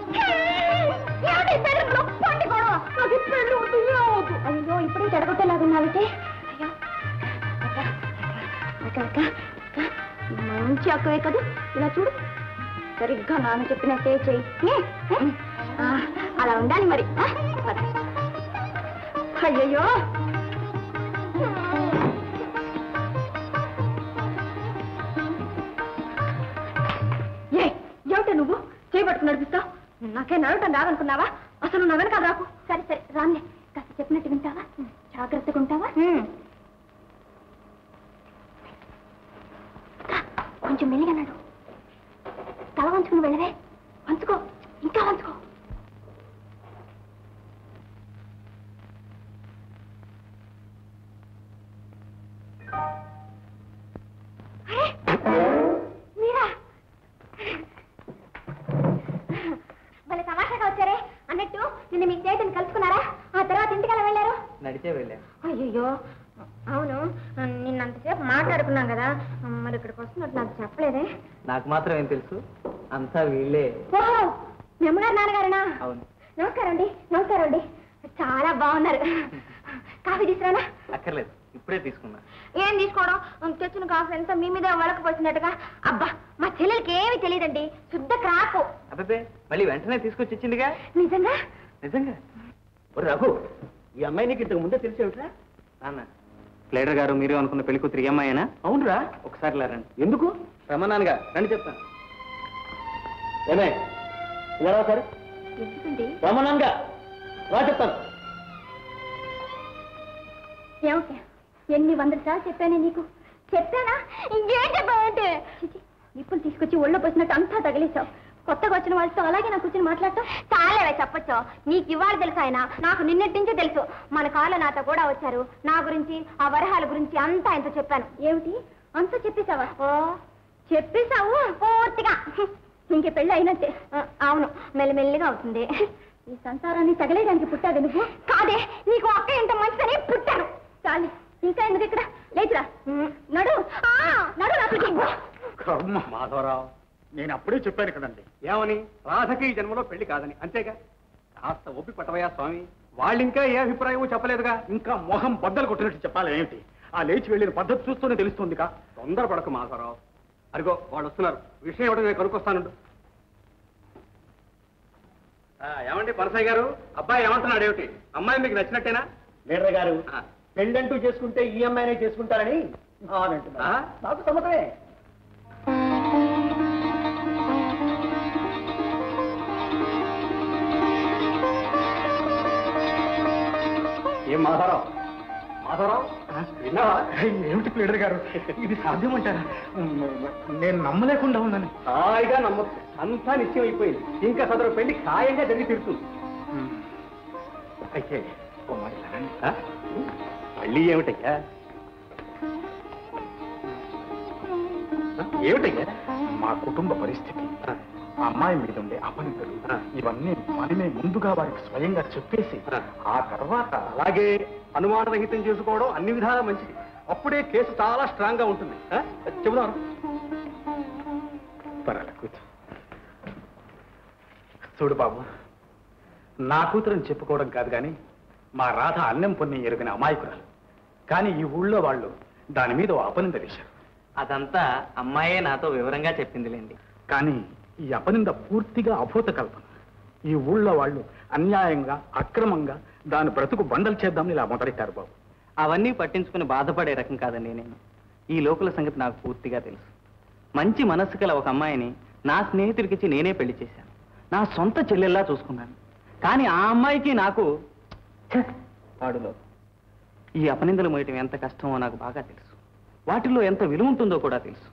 అయ్యో, ఇప్పుడే జరగొట్టేలాగున్నావైతే. అక్క అక్క మంచి అక్కవే కదా, ఇలా చూడు సరిగ్గా నాన్న చెప్పినట్టే చెయ్యి. అలా ఉండాలి మరి. అయ్యయ్యో, ఏ ఏమిటో నువ్వు చేయబట్టుకు నడిపిస్తావు? నాకే నడవటం రావనుకున్నావా? అసలు నవ్వను కాదు. రాకు. సరే సరే రామ్లే, కాస్త చెప్పినట్టు వింటావా, జాగ్రత్తగా ఉంటావా? కొంచెం మెల్లిగా నడు, తల వంచుకుని వెళ్ళవే. వంచుకో, ఇంకా వంచుకో. మీరా వాళ్ళ సమాచారంగా వచ్చారే. అన్నట్టు నిన్న మీ స్నేహితుని కలుసుకున్నారా? ఆ తర్వాత ఇంటికలా వెళ్ళారు? నడిచే వెళ్ళారు. అయ్యో అవును, నిన్నంతసేపు మాట్లాడుకున్నాం కదా, మరి ఇక్కడికి వస్తున్నట్టు నాకు చెప్పలేదే. నాకు మాత్రం ఏం తెలుసు, అంతా వీళ్ళే. ఓహో, మెమ్మగారు నాన్నగారేనా? అవును. నమస్కారం అండి, నమస్కారం అండి. చాలా బాగున్నారు. కాఫీ తీసుకురానా? అక్కర్లేదు, ఇప్పుడే తీసుకున్నా. ఏం తీసుకోవడం, తెచ్చిన కాఫీ అంతా మీ మీద వలకపోతున్నట్టుగా. అబ్బా, మా చెల్లెలకి ఏమి తెలియదండి, శుద్ధ క్రాకు. అబ్బాబే, మళ్ళీ వెంటనే తీసుకొచ్చి ఇచ్చిందిగా. నిజంగా నిజంగా రఘు, ఈ అమ్మాయి నీకు ఇంతకు ముందే తెలిసేవిట్రా? నాన్న, లేడర్ గారు మీరు అనుకున్న పెళ్లి కూతురు ఈ అమ్మాయేనా? అవునురా. ఒకసారి ఇలా రండి. ఎందుకు? రమణానుగా రండి, చెప్తాను. ఏమే ఇలా సార్, రమణానుగా రా, చెప్తాను. ఎన్ని వందల సార్లు చెప్పానే నీకు, చెప్పానా? ఇంకేం చెప్పావంటే నిప్పులు తీసుకొచ్చి ఒళ్ళో పోసినట్టు అంతా తగిలేసావు. కొత్తగా వచ్చిన వాళ్ళతో అలాగే నాకు కూర్చొని మాట్లాడతాం. చాలేవే చెప్పచ్చు. నీకు ఇవాళ తెలుసు ఆయన, నాకు నిన్నటి నుంచే తెలుసు. మన కాళ్ళ నాతో కూడా వచ్చారు, నా గురించి ఆ వరహాల గురించి అంతా ఆయనతో చెప్పాను. ఏమిటి అంతా చెప్పేశావా? ఓ చెప్పేశావు పూర్తిగా. ఇంకే పెళ్ళి అయినంతే. అవును, మెల్లిమెల్లిగా అవుతుంది. ఈ సంసారాన్ని తగలేయడానికి పుట్టావు నువ్వు. కాదే, నీకు అక్క ఇంత మంచిదని పుట్టాను. చాలే, ఇంకా ఎందుకు ఇక్కడ? లేచురా, నడు నడు. మాధవరావు, నేను అప్పుడే చెప్పాను కదండి, ఏమని? రాధకి ఈ జన్మలో పెళ్లి కాదని. అంతేగా, కాస్త ఓపి పట్టవయ్యా స్వామి. వాళ్ళింకా ఏ అభిప్రాయమో చెప్పలేదుగా. ఇంకా మొహం బద్దలు కొట్టినట్టు చెప్పాలి ఏమిటి? ఆ లేచి వెళ్ళిన పద్ధతి చూస్తూనే తెలుస్తుందిగా. తొందర పడకు మాధవరావు. అరిగో వాళ్ళు వస్తున్నారు, విషయం ఏమిటో నేను కనుక్కొస్తాను. ఏమండి పరసాయి గారు, అబ్బాయి ఏమంటున్నాడు ఏమిటి? అమ్మాయి మీకు నచ్చినట్టేనా? లీడర్ గారు, పెళ్ళంటూ చేసుకుంటే ఈ అమ్మాయినే చేసుకుంటారని అంటున్నా. నాకు సమ్మతమే. ఏం మాధవరావు, మాధవరావు విన్నావా? ఏమిటి ప్లీడర్ గారు, ఇది సాధ్యమంటారా? నేను నమ్మలేకుండా ఉన్నాను. హాయిగా నమ్మొచ్చు, అంతా నిశ్చయం అయిపోయింది. ఇంకా సదరు పెళ్లి ఖాయంగా జరిగి తిరుగుతుంది. అయితే మళ్ళీ ఏమిటయ్యా, ఏమిటయ్యా మా కుటుంబ పరిస్థితి, అమ్మాయి మీద ఉండే అపనితలు, ఇవన్నీ మనమే ముందుగా వారికి స్వయంగా చెప్పేసి ఆ తర్వాత అలాగే అనుమానరహితం చేసుకోవడం అన్ని విధాలా మంచిది. అప్పుడే కేసు చాలా స్ట్రాంగ్ గా ఉంటుంది. చెబుదాం. చూడు బాబు, నా కూతురని చెప్పుకోవడం కాదు కానీ మా రాధ అన్నం పొన్నం ఎరుగిన అమాయకురాలు. కానీ ఈ ఊళ్ళో వాళ్ళు దాని మీద అపనింద వేశారు. అదంతా అమ్మాయే నాతో వివరంగా చెప్పిందిలేండి. కానీ अपनिंद पूर्तिगा अभूत कल्पन ऊళ్ళో वाळ्ळु अन्यायंगा अक्रमंगा दानि ब्रतुकु बंदल चेद्दामनि इला मोदलेट्टारु बाबू అవన్నీ పట్టించుకొని బాధపడే రకం కాదని నేను ఈ లోకల సంగతి నాకు పూర్తిగా తెలుసు మంచి మనసుకల ఒక అమ్మాయిని నా స్నేహితుడికిచ్చి నేనే పెళ్లి చేశాను నా సొంత చెల్లెల్లా చూసుకున్నాను కానీ ఆ అమ్మాయికి నాకు పాడులో ఈ అపనిందలు మోయటం ఎంత కష్టమో నాకు బాగా తెలుసు వాటిలో ఎంత విలువ ఉంటుందో కూడా తెలుసు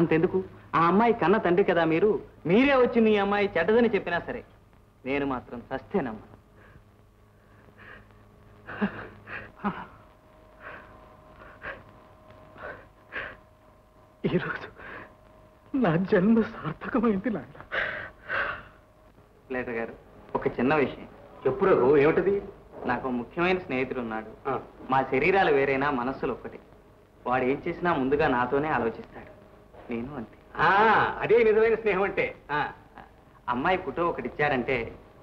అంతెందుకు ఆ అమ్మాయి కన్న తండ్రి కదా మీరు మీరే వచ్చి మీ అమ్మాయి చెడ్డదని చెప్పినా సరే నేను మాత్రం సస్తేనమ్మా ना जन्म सार्थक विषय मुख्यमैन स्नेहितुडु मा शरीरालु वेरैना मनस्सुलु ओकटे वाडु एं चेसिना मुंदुगा नातोने आलोचिस्ताडु नेनु अंते आ अदे निजमैन स्नेहं अंटे आ अम्मायि फोटो ओकटि इच्चारंटे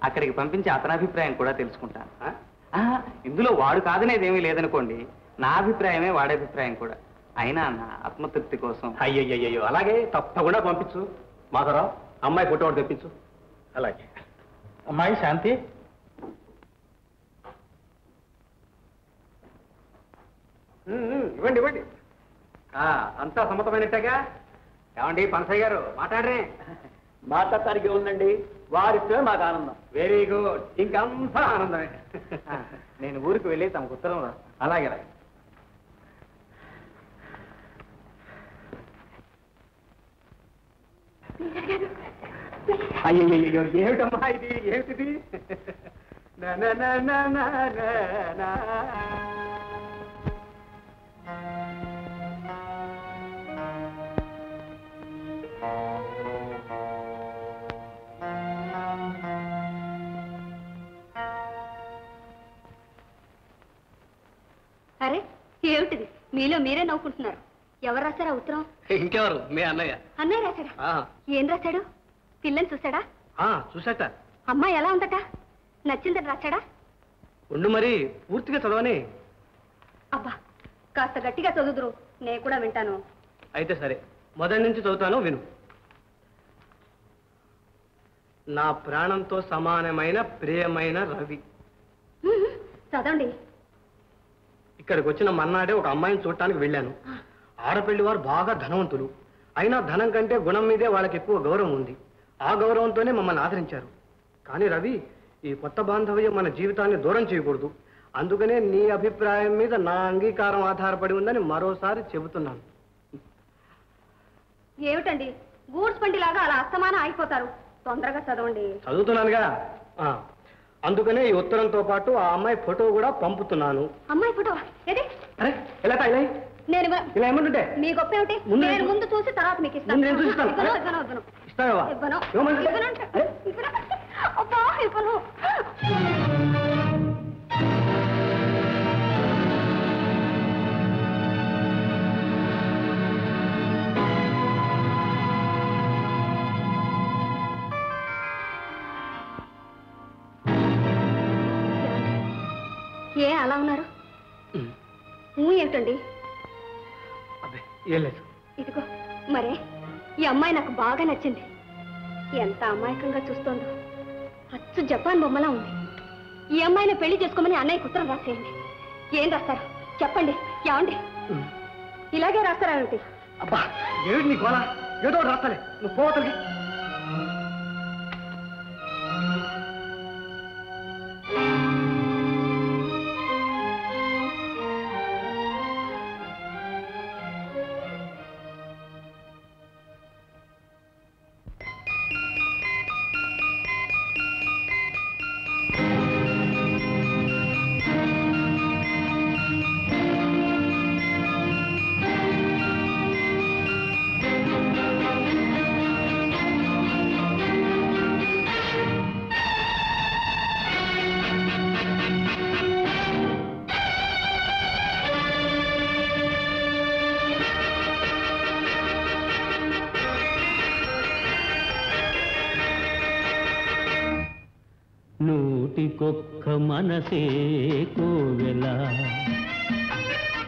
अक्कडिकि पंपिंचि अतन अभिप्रायं कूडा तेलुसुकुंटानु आ इंदुलो वाडु कादनेदेमी लेदनुकोंडि ना अभिप्रायमे वाडि अभिप्रायं कूडा అయినా అన్న ఆత్మతృప్తి కోసం అయ్యయ్యో అలాగే తప్పకుండా పంపించు మాధవరావు అమ్మాయి ఫోటో ఒకటి తెప్పించు అలాగే అమ్మాయి శాంతి ఇవ్వండి ఇవ్వండి అంతా సమ్మతమైనట్టేగా ఏమండి పనసయ్య గారు మాట్లాడరే మాట్లాడటానికి ఉందండి వారితో మాకు ఆనందం వెరీ గుడ్ ఇంకంతా ఆనందమే నేను ఊరికి వెళ్ళి తమకు ఉత్తరం రాస్తాను అలాగే అలాగే అయ్యయ్యో ఏమిటమ్మా ఇది ఏమిటిది అరే ఏమిటిది మీలో మీరే నవ్వుకుంటున్నారు ఎవరు రాశారా ఉత్తరం ఇంకెవరు మీ అన్నయ్య అన్నయ్య రాశాడా ఏం రాశాడు పిల్లని చూసాడా చూసాట అమ్మాయి ఎలా ఉందట నచ్చిందని రాశాడా ఉండు మరి పూర్తిగా చదవని అబ్బా కాస్త గట్టిగా చదువుదురు నేను కూడా వింటాను అయితే సరే మొదటి నుంచి చదువుతాను విను నా ప్రాణంతో సమానమైన ప్రియమైన రవి చదవండి ఇక్కడికి వచ్చిన మన్నాడే ఒక అమ్మాయిని చూడటానికి వెళ్ళాను ఆడపిల్లి వారు బాగా ధనవంతులు అయినా ధనం కంటే గుణం మీదే వాళ్ళకి ఎక్కువ గౌరవం ఉంది ఆ గౌరవంతోనే మమ్మల్ని ఆదరించారు కానీ రవి ఈ కొత్త బాంధవ్యం మన జీవితాన్ని దూరం చేయకూడదు అందుకనే నీ అభిప్రాయం మీద నా అంగీకారం ఆధారపడి ఉందని మరోసారి చెబుతున్నాను ఏమిటండి గూడ్స్ పండిలాగా అలా అస్తమానం అయిపోతారు తొందరగా చదవండి చదువుతున్నానుగా అందుకనే ఈ ఉత్తరంతో పాటు ఆ అమ్మాయి ఫోటో కూడా పంపుతున్నాను అమ్మాయి ఫోటో ఏది అరే ఎలా తాయిలే ఏ అలా ఉన్నారు ఏమిటండి ఇదిగో మరే ఈ అమ్మాయి నాకు బాగా నచ్చింది ఎంత అమాయకంగా చూస్తోందో అచ్చు జపాన్ బొమ్మలా ఉంది ఈ అమ్మాయిని పెళ్లి చేసుకోమని అన్నయ్య ఉత్తరం రాసేయండి ఏం రాస్తారు చెప్పండి ఏమండి ఇలాగే రాస్తారా ఏమిటి అబ్బా ఏమిటి నీ గోల ఏదో రాస్తాలే నువ్వు పోవతలే నూటికొక్క మనసే కోవెల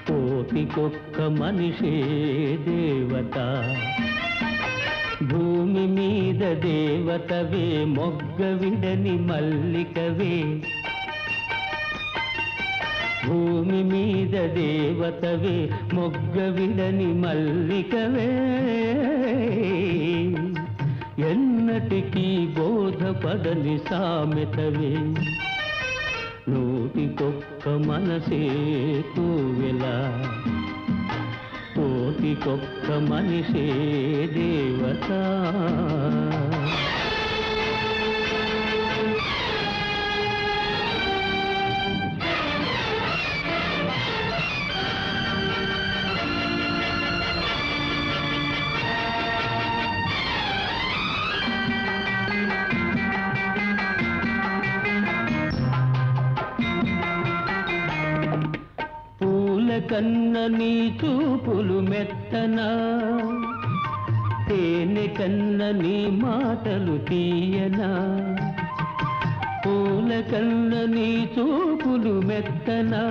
కోటికొక్క మనిషే దేవత భూమి మీద దేవతవే మొగ్గవిడని మల్లికవే భూమి మీద దేవతవే మొగ్గవిడని మల్లికవే ఎన్నటికీ బోధపడని సామెతవే నూటికొక్క మనసే తూవెలా కోటికొక్క మనిషే దేవత కన్న నీ చూపులు మెత్తనా తేనె కన్న నీ మాటలు తీయనా పూల కన్న నీ చూపులు మెత్తనా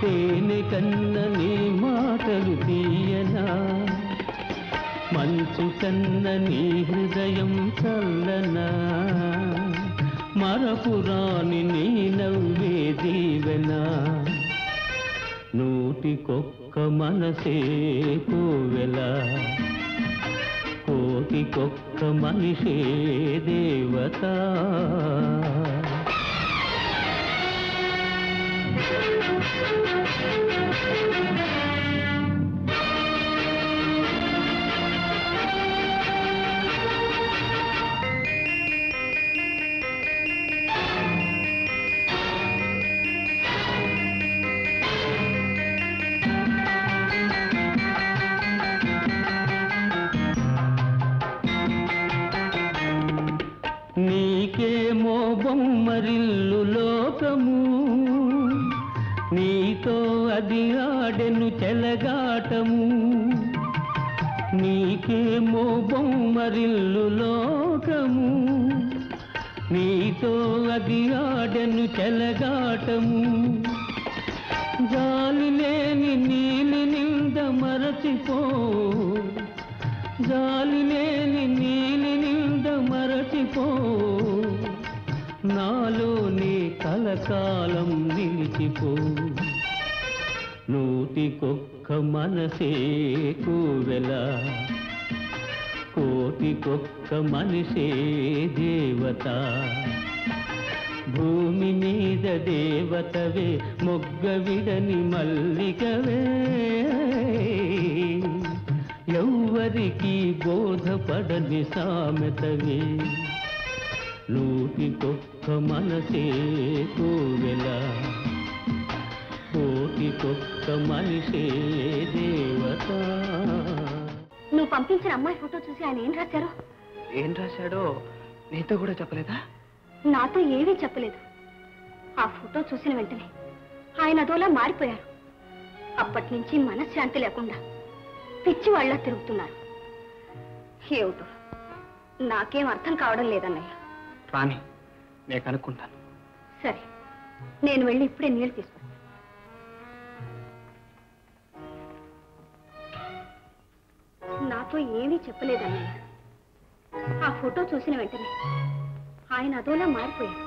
తేనె కన్న నీ మాటలు తీయనా మంచు కన్న నీ హృదయం చల్లనా మరపురాని నీ నవ్వే దీవెనా నూటికొక్క మనసే కోవెల కోటికొక్క మనిషే దేవత నీకేమో బొమ్మరిల్లు లోకము నీతో అది ఆడెను చెలగాటము నీకేమో బొమ్మరిల్లు లోకము నీతో అది ఆడెను చెలగాటము గాలి లేని నీలి నింద మరచిపో గాలి లేని నీలి నింద మరచిపో నాలోనే కలకాలం నిలిచిపో నూటికొక్క మనసే కోవెల కోటికొక్క మనిషే దేవత భూమి మీద దేవతవే మొగ్గవిడని మల్లికవే ఎవ్వరికీ బోధపడని సామెతవే నూటికొక్క మనసే కోవెల కోటికొక్క మనిషే దేవత. నువ్వు పంపించిన అమ్మాయి ఫోటో చూసి ఆయన ఏం రాశారు? ఏం రాశాడో నీతో కూడా చెప్పలేదా? నాతో ఏమీ చెప్పలేదు. ఆ ఫోటో చూసిన వెంటనే ఆయన అదోలా మారిపోయారు. అప్పటి నుంచి మనశ్శాంతి లేకుండా పిచ్చి వాళ్ళ తిరుగుతున్నారు. ఏమిటో నాకేం అర్థం కావడం లేదన్నయ్య. రాణి, నేను కనుక్కుంటాను. సరే, నేను వెళ్ళి ఇప్పుడే నీళ్ళు తీసుకుంటాను. నాతో ఏమీ చెప్పలేదన్నయ్య. ఆ ఫోటో చూసిన వెంటనే ఆయన అదోలా మారిపోయారు.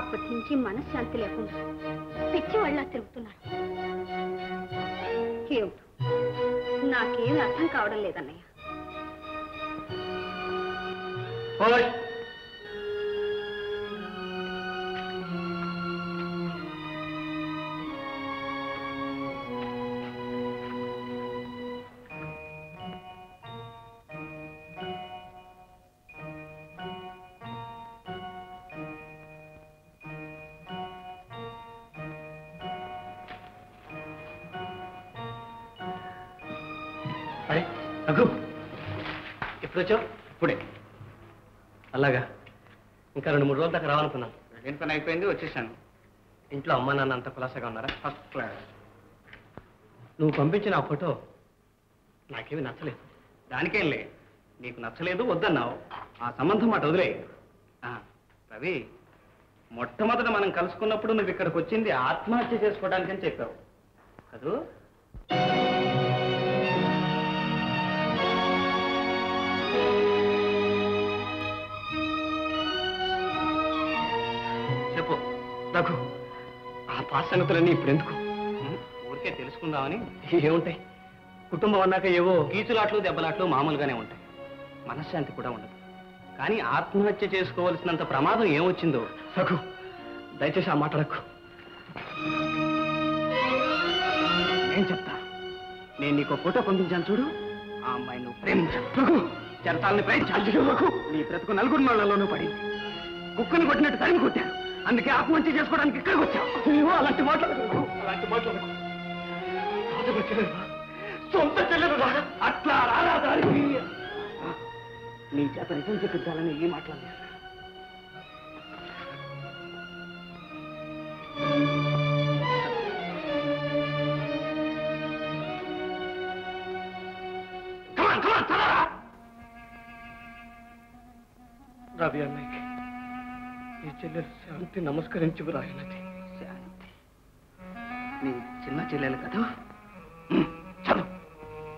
అప్పటి నుంచి మనశ్శాంతి లేకుండా పిచ్చి వాళ్ళ తిరుగుతున్నారు. ఏమిటో నాకేం అర్థం కావడం లేదన్నయ్య. ఎప్పుడు వచ్చావు? ఇప్పుడే. అలాగా, ఇంకా రెండు మూడు రోజుల దాకా రావాలనుకున్నాను. ఏం పని అయిపోయింది, వచ్చేసాను. ఇంట్లో అమ్మ నాన్న అంత కులాసాగా ఉన్నారా? First class. నువ్వు పంపించిన ఆ ఫోటో నాకేమి నచ్చలేదు. దానికేం లే, నీకు నచ్చలేదు వద్దన్నావు. ఆ సంబంధం మాట వదిలే. రవి, మొట్టమొదట మనం కలుసుకున్నప్పుడు నువ్వు ఇక్కడికి వచ్చింది ఆత్మహత్య చేసుకోవడానికని చెప్పావు కదూ. రఘు ఆ పాసనతులని ఇప్పుడెందుకు ఊరికే తెలుసుకుందామని ఏముంటాయి కుటుంబం అన్నాక ఏవో గీచులాట్లు దెబ్బలాట్లు మామూలుగానే ఉంటాయి మనశ్శాంతి కూడా ఉండదు కానీ ఆత్మహత్య చేసుకోవాల్సినంత ప్రమాదం ఏమొచ్చిందో రఘు దయచేసి ఆ మాట రఘు నేను చెప్తా నేను నీకు ఫోటో పంపించాను చూడు ఆ అమ్మాయి నువ్వు ప్రేమించు రఘు చరతాలని ప్రేమించు రఘు నీ బ్రతుకు నలుగురు నాళ్లలోనూ పడింది కుక్కని కొట్టినట్టు తరిమి కొట్టాను అందుకే ఆత్మహత్య చేసుకోవడానికి ఇక్కడికి వచ్చావు అలాంటి మాట్లాడదు అలాంటి మాట్లాడదు సొంత చెల్లెలు రాగా అట్లా రాగా దానికి నీ చేత నిజం చెప్పించాలని ఏం మాట్లాడలేదు రవి అన్నయ్యకి నీ చెల్లెలు శాంతి నమస్కరించి రాయినది శాంతి నీ చిన్న చెల్లెలు కదా చదువు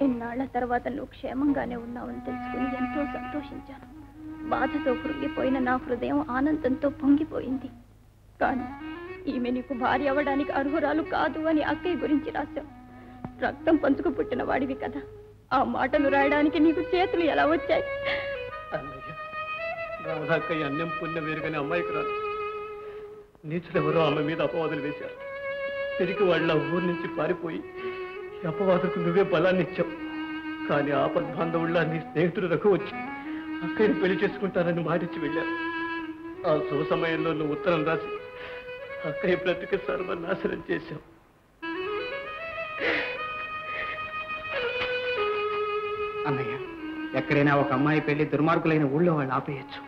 ఇన్నాళ్ల తర్వాత నువ్వు క్షేమంగానే ఉన్నావని తెలుసుకుని ఎంతో సంతోషించాను బాధతో కృంగిపోయిన నా హృదయం ఆనందంతో పొంగిపోయింది కానీ ఈమె నీకు భార్య అవ్వడానికి అర్హురాలు కాదు అని అక్కయ్య గురించి రాశావు రక్తం పంచుకు పుట్టిన వాడివి కదా ఆ మాటలు రాయడానికి నీకు చేతులు ఎలా వచ్చాయి రాధాకయ్య అన్యం పుణ్యం వేరుగానే అమ్మాయికి రాదు నీచులెవరో ఆమె మీద అపవాదులు వేశారు తిరిగి వాళ్ళ ఊరి నుంచి పారిపోయి అపవాదులకు నువ్వే బలాన్ని ఇచ్చావు కానీ ఆపద్బాంధవుళ్ళ నీ స్నేహితుడు రఘు వచ్చి అక్కయ్యను పెళ్లి చేసుకుంటానని మాటిచ్చి వెళ్ళారు ఆ శుభ సమయంలో నువ్వు ఉత్తరం రాసి అక్కయ్య బ్రతికి సర్వనాశనం చేశావు అన్నయ్య ఎక్కడైనా ఒక అమ్మాయి పెళ్లి దుర్మార్గులైన ఊళ్ళో వాళ్ళు ఆపేయచ్చు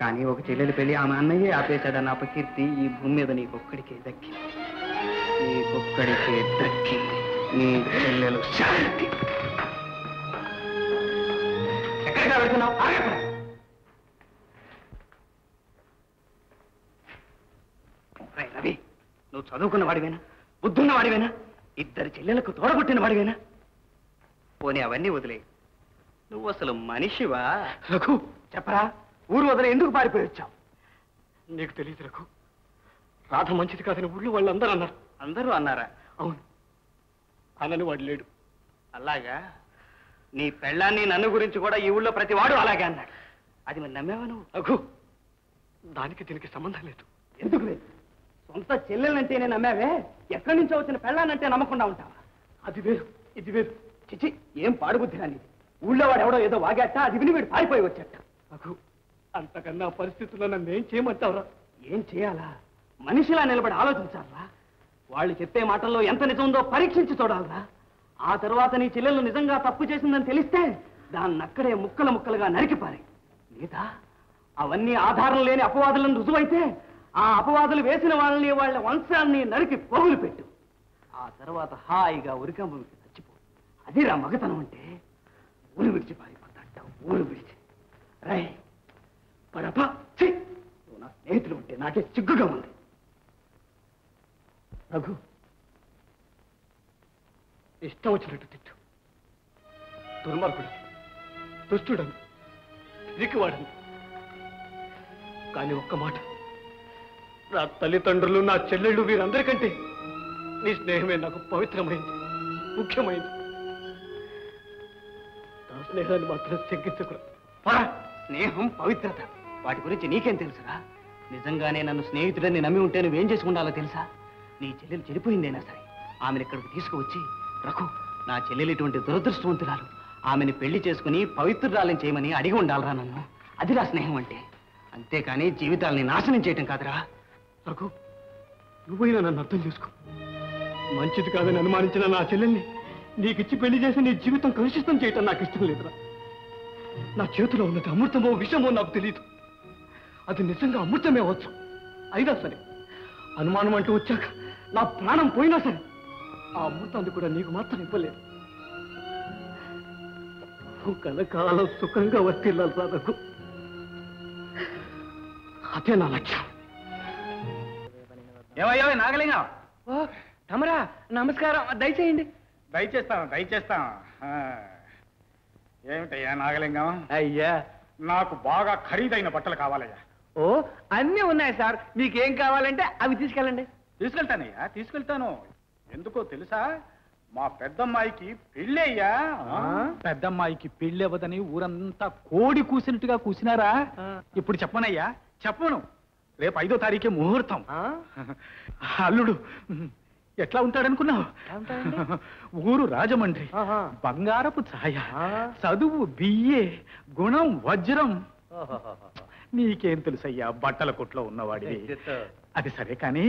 కానీ ఒక చెల్లెలు పెళ్లి ఆమె అన్నయ్యే ఆపేశాడన్న అపకీర్తి ఈ భూమి మీద నీకొక్కడికే దక్కింది నీకొక్కడికే దక్కింది నీ చెల్లెలు శాంతి ఎక్కడికి వెళ్తున్నావు రవి నువ్వు చదువుకున్న వాడివేనా బుద్ధున్న వాడివేనా ఇద్దరు చెల్లెలకు తోడగొట్టిన వాడివేనా పోనీ అవన్నీ వదిలే నువ్వు అసలు మనిషివా రఘు చెప్పరా ఊరు వదిలే ఎందుకు పారిపోయొచ్చావు నీకు తెలియదు రఘు రాధ మంచిది కాదని ఊళ్ళో వాళ్ళు అందరూ అన్నారు అందరూ అన్నారా అవును అనని వాడు లేడు అలాగా నీ పెళ్ళాన్ని నన్ను గురించి కూడా ఈ ఊళ్ళో ప్రతి వాడు అలాగే అన్నాడు అది మరి నమ్మేవా నువ్వు రఘు దానికి దీనికి సంబంధం లేదు ఎందుకు లేదు సొంత చెల్లెలంటేనే నమ్మావే ఎక్కడి నుంచో వచ్చిన పెళ్ళానంటే నమ్మకుండా ఉంటావా అది వేరు ఇది వేరు చిచి ఏం పాడుబుద్ధి అని ఊళ్ళో వాడు ఎవడో ఏదో వాగాట అది విని వీడు పారిపోయి వచ్చాట రఘు అంతకన్నా పరిస్థితుల్లో నన్ను ఏం చేయమంటావురా ఏం చేయాలా మనిషిలా నిలబడి ఆలోచించాలరా వాళ్ళు చెప్పే మాటల్లో ఎంత నిజముందో పరీక్షించి చూడాలరా ఆ తర్వాత నీ చెల్లెలు నిజంగా తప్పు చేసిందని తెలిస్తే దాన్ని అక్కడే ముక్కలు ముక్కలుగా నరికిపారాయి లేదా అవన్నీ ఆధారం లేని అపవాదులను రుజువైతే ఆ అపవాదులు వేసిన వాళ్ళని వాళ్ళ వంశాన్ని నరికి పోగులు పెట్టు ఆ తర్వాత హాయిగా ఉరికంబంకి చచ్చిపో అది రా మగతనం అంటే ఊరు విడిచి పారిపోతాంట ఊరు విడిచి రై పడపా నువ్వు నా స్నేహితులు ఉంటే నాకే సిగ్గుగా ఉంది రఘు ఇష్టం వచ్చినట్టు తిట్టు దుర్మార్గుడు దుష్టుడను తిరిగివాడను కానీ ఒక్క మాట నా తల్లిదండ్రులు నా చెల్లెళ్ళు వీరందరికంటే నీ స్నేహమే నాకు పవిత్రమైంది ముఖ్యమైంది స్నేహాన్ని మాత్రం సిగ్గించకూడదు స్నేహం పవిత్రత వాటి గురించి నీకేం తెలుసురా నిజంగానే నన్ను స్నేహితుడని నమ్మి ఉంటే నువ్వేం చేసుకుండాలో తెలుసా నీ చెల్లెలు చెడిపోయిందైనా సరే ఆమెను ఇక్కడికి తీసుకువచ్చి రఘు నా చెల్లెలు ఇటువంటి దురదృష్టవంతురాలు ఆమెను పెళ్లి చేసుకుని పవిత్రురాలని చేయమని అడిగి ఉండాలరా నన్ను అదిరా స్నేహం అంటే అంతేకాని జీవితాలని నాశనం చేయటం కాదురా రఘు నువ్వైనా నన్ను అర్థం చేసుకో మంచిది కాదని అనుమానించిన నా చెల్లెల్ని నీకిచ్చి పెళ్లి చేసి నీ జీవితం కలుషితం చేయటం నాకు ఇష్టం లేదురా నా చేతిలో ఉన్నది అమృతమో విషమో నాకు తెలియదు అది నిజంగా అమృతమే అవచ్చు అయినా సరే అనుమానం అంటూ వచ్చాక నా ప్రాణం పోయినా సరే ఆ అమృతాన్ని కూడా నీకు మాత్రం ఇవ్వలేదు కలకాలం సుఖంగా వర్తిల్లాలి నాకు అదే నా లక్ష్యం ఏమయ్యో నాగలింగం తమరా నమస్కారం దయచేయండి దయచేస్తాం దయచేస్తాం ఏమిటయ్యా నాగలింగం అయ్యా నాకు బాగా ఖరీదైన బట్టలు కావాలయ్యా ओ अन्नी उन्नाय सार मीकु एम कावालंटे अवि तीसुकेल्लंडि तीसुकेल्तानय्या तीसुकेल्तानु ఎందుకో తెలుసా మా పెద్దమ్మాయికి పెళ్ళయ్యా పెద్దమ్మాయికి పెళ్ళవదని ఊరంతా కోడి కూసినట్టుగా కూసినారా ఇప్పుడు చెప్పనయ్యా చెప్పను రేపు ఐదో తారీఖే ముహూర్తం అల్లుడు ఎట్లా ఉంటాడు అనుకున్నావు ఊరు రాజమండ్రి బంగారపు ఛాయ చదువు బిఏ గుణం వజ్రం నీకేం తెలుసయ్యా బట్టల కొట్లో ఉన్నవాడివి అది సరే కానీ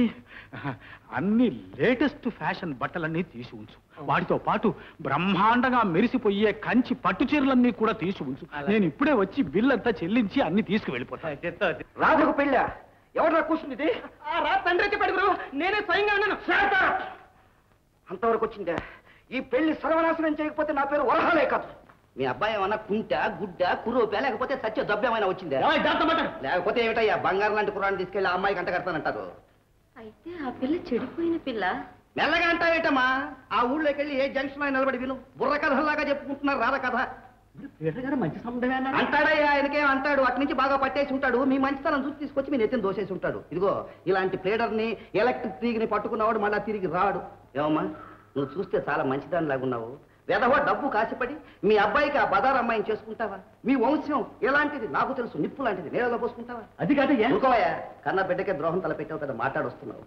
అన్ని లేటెస్ట్ ఫ్యాషన్ బట్టలన్నీ తీసి ఉంచు వాటితో పాటు బ్రహ్మాండంగా మెరిసిపోయే కంచి పట్టు చీరలన్నీ కూడా తీసి ఉంచు నేను ఇప్పుడే వచ్చి బిల్ అంతా చెల్లించి అన్ని తీసుకువెళ్ళిపోతాను రాజుకు పెళ్ళా ఎవరు కూర్చుంది ఆ రా తండ్రికి పెడుగురు నేనే స్వయంగా ఉన్నాను అంతవరకు వచ్చిందా ఈ పెళ్లి సర్వనాశనం చేయకపోతే నా పేరు వరహాలే కాదు మీ అబ్బాయి ఏమన్నా కుంట గుడ్డ కురోపే లేకపోతే సత్య దబ్బేమైనా వచ్చిందా లేకపోతే ఏమిటయ్యా బంగారం లాంటి కురాన్ని తీసుకెళ్లి అమ్మాయికి అంట కడతానంటారు అయితే ఆ పిల్ల చెడిపోయిన పిల్ల మెల్లగా అంటావేటమ్మా ఆ ఊళ్ళోకి వెళ్ళి ఏ జంక్షన్ లో నిలబడి విను బుర్ర కథలాగా చెప్పుకుంటున్నారు రాధ కథ మంచి సంబంధమే అంటాడయ్యా ఆయనకేం అంటాడు అటు నుంచి బాగా పట్టేసి ఉంటాడు మీ మంచితనం చూసి తీసుకొచ్చి మీ నెత్తిని దోసేసి ఉంటాడు ఇదిగో ఇలాంటి ప్లేడర్ ని ఎలక్ట్రిక్ తీగిని పట్టుకున్నవాడు మళ్ళా తిరిగి రాడు ఏమమ్మా నువ్వు చూస్తే చాలా మంచిదాని లాగున్నావు వెదవో డబ్బు కాసిపడి మీ అబ్బాయికి ఆ బదారు అమ్మాయిని చేసుకుంటావా మీ వంశం ఎలాంటిది నాకు తెలుసు నిప్పు లాంటిది నేలలో పోసుకుంటావా అది కాదు అనుకోవయా కన్న బిడ్డకే ద్రోహం తలపెట్టావు కదా మాట్లాడొస్తున్నావు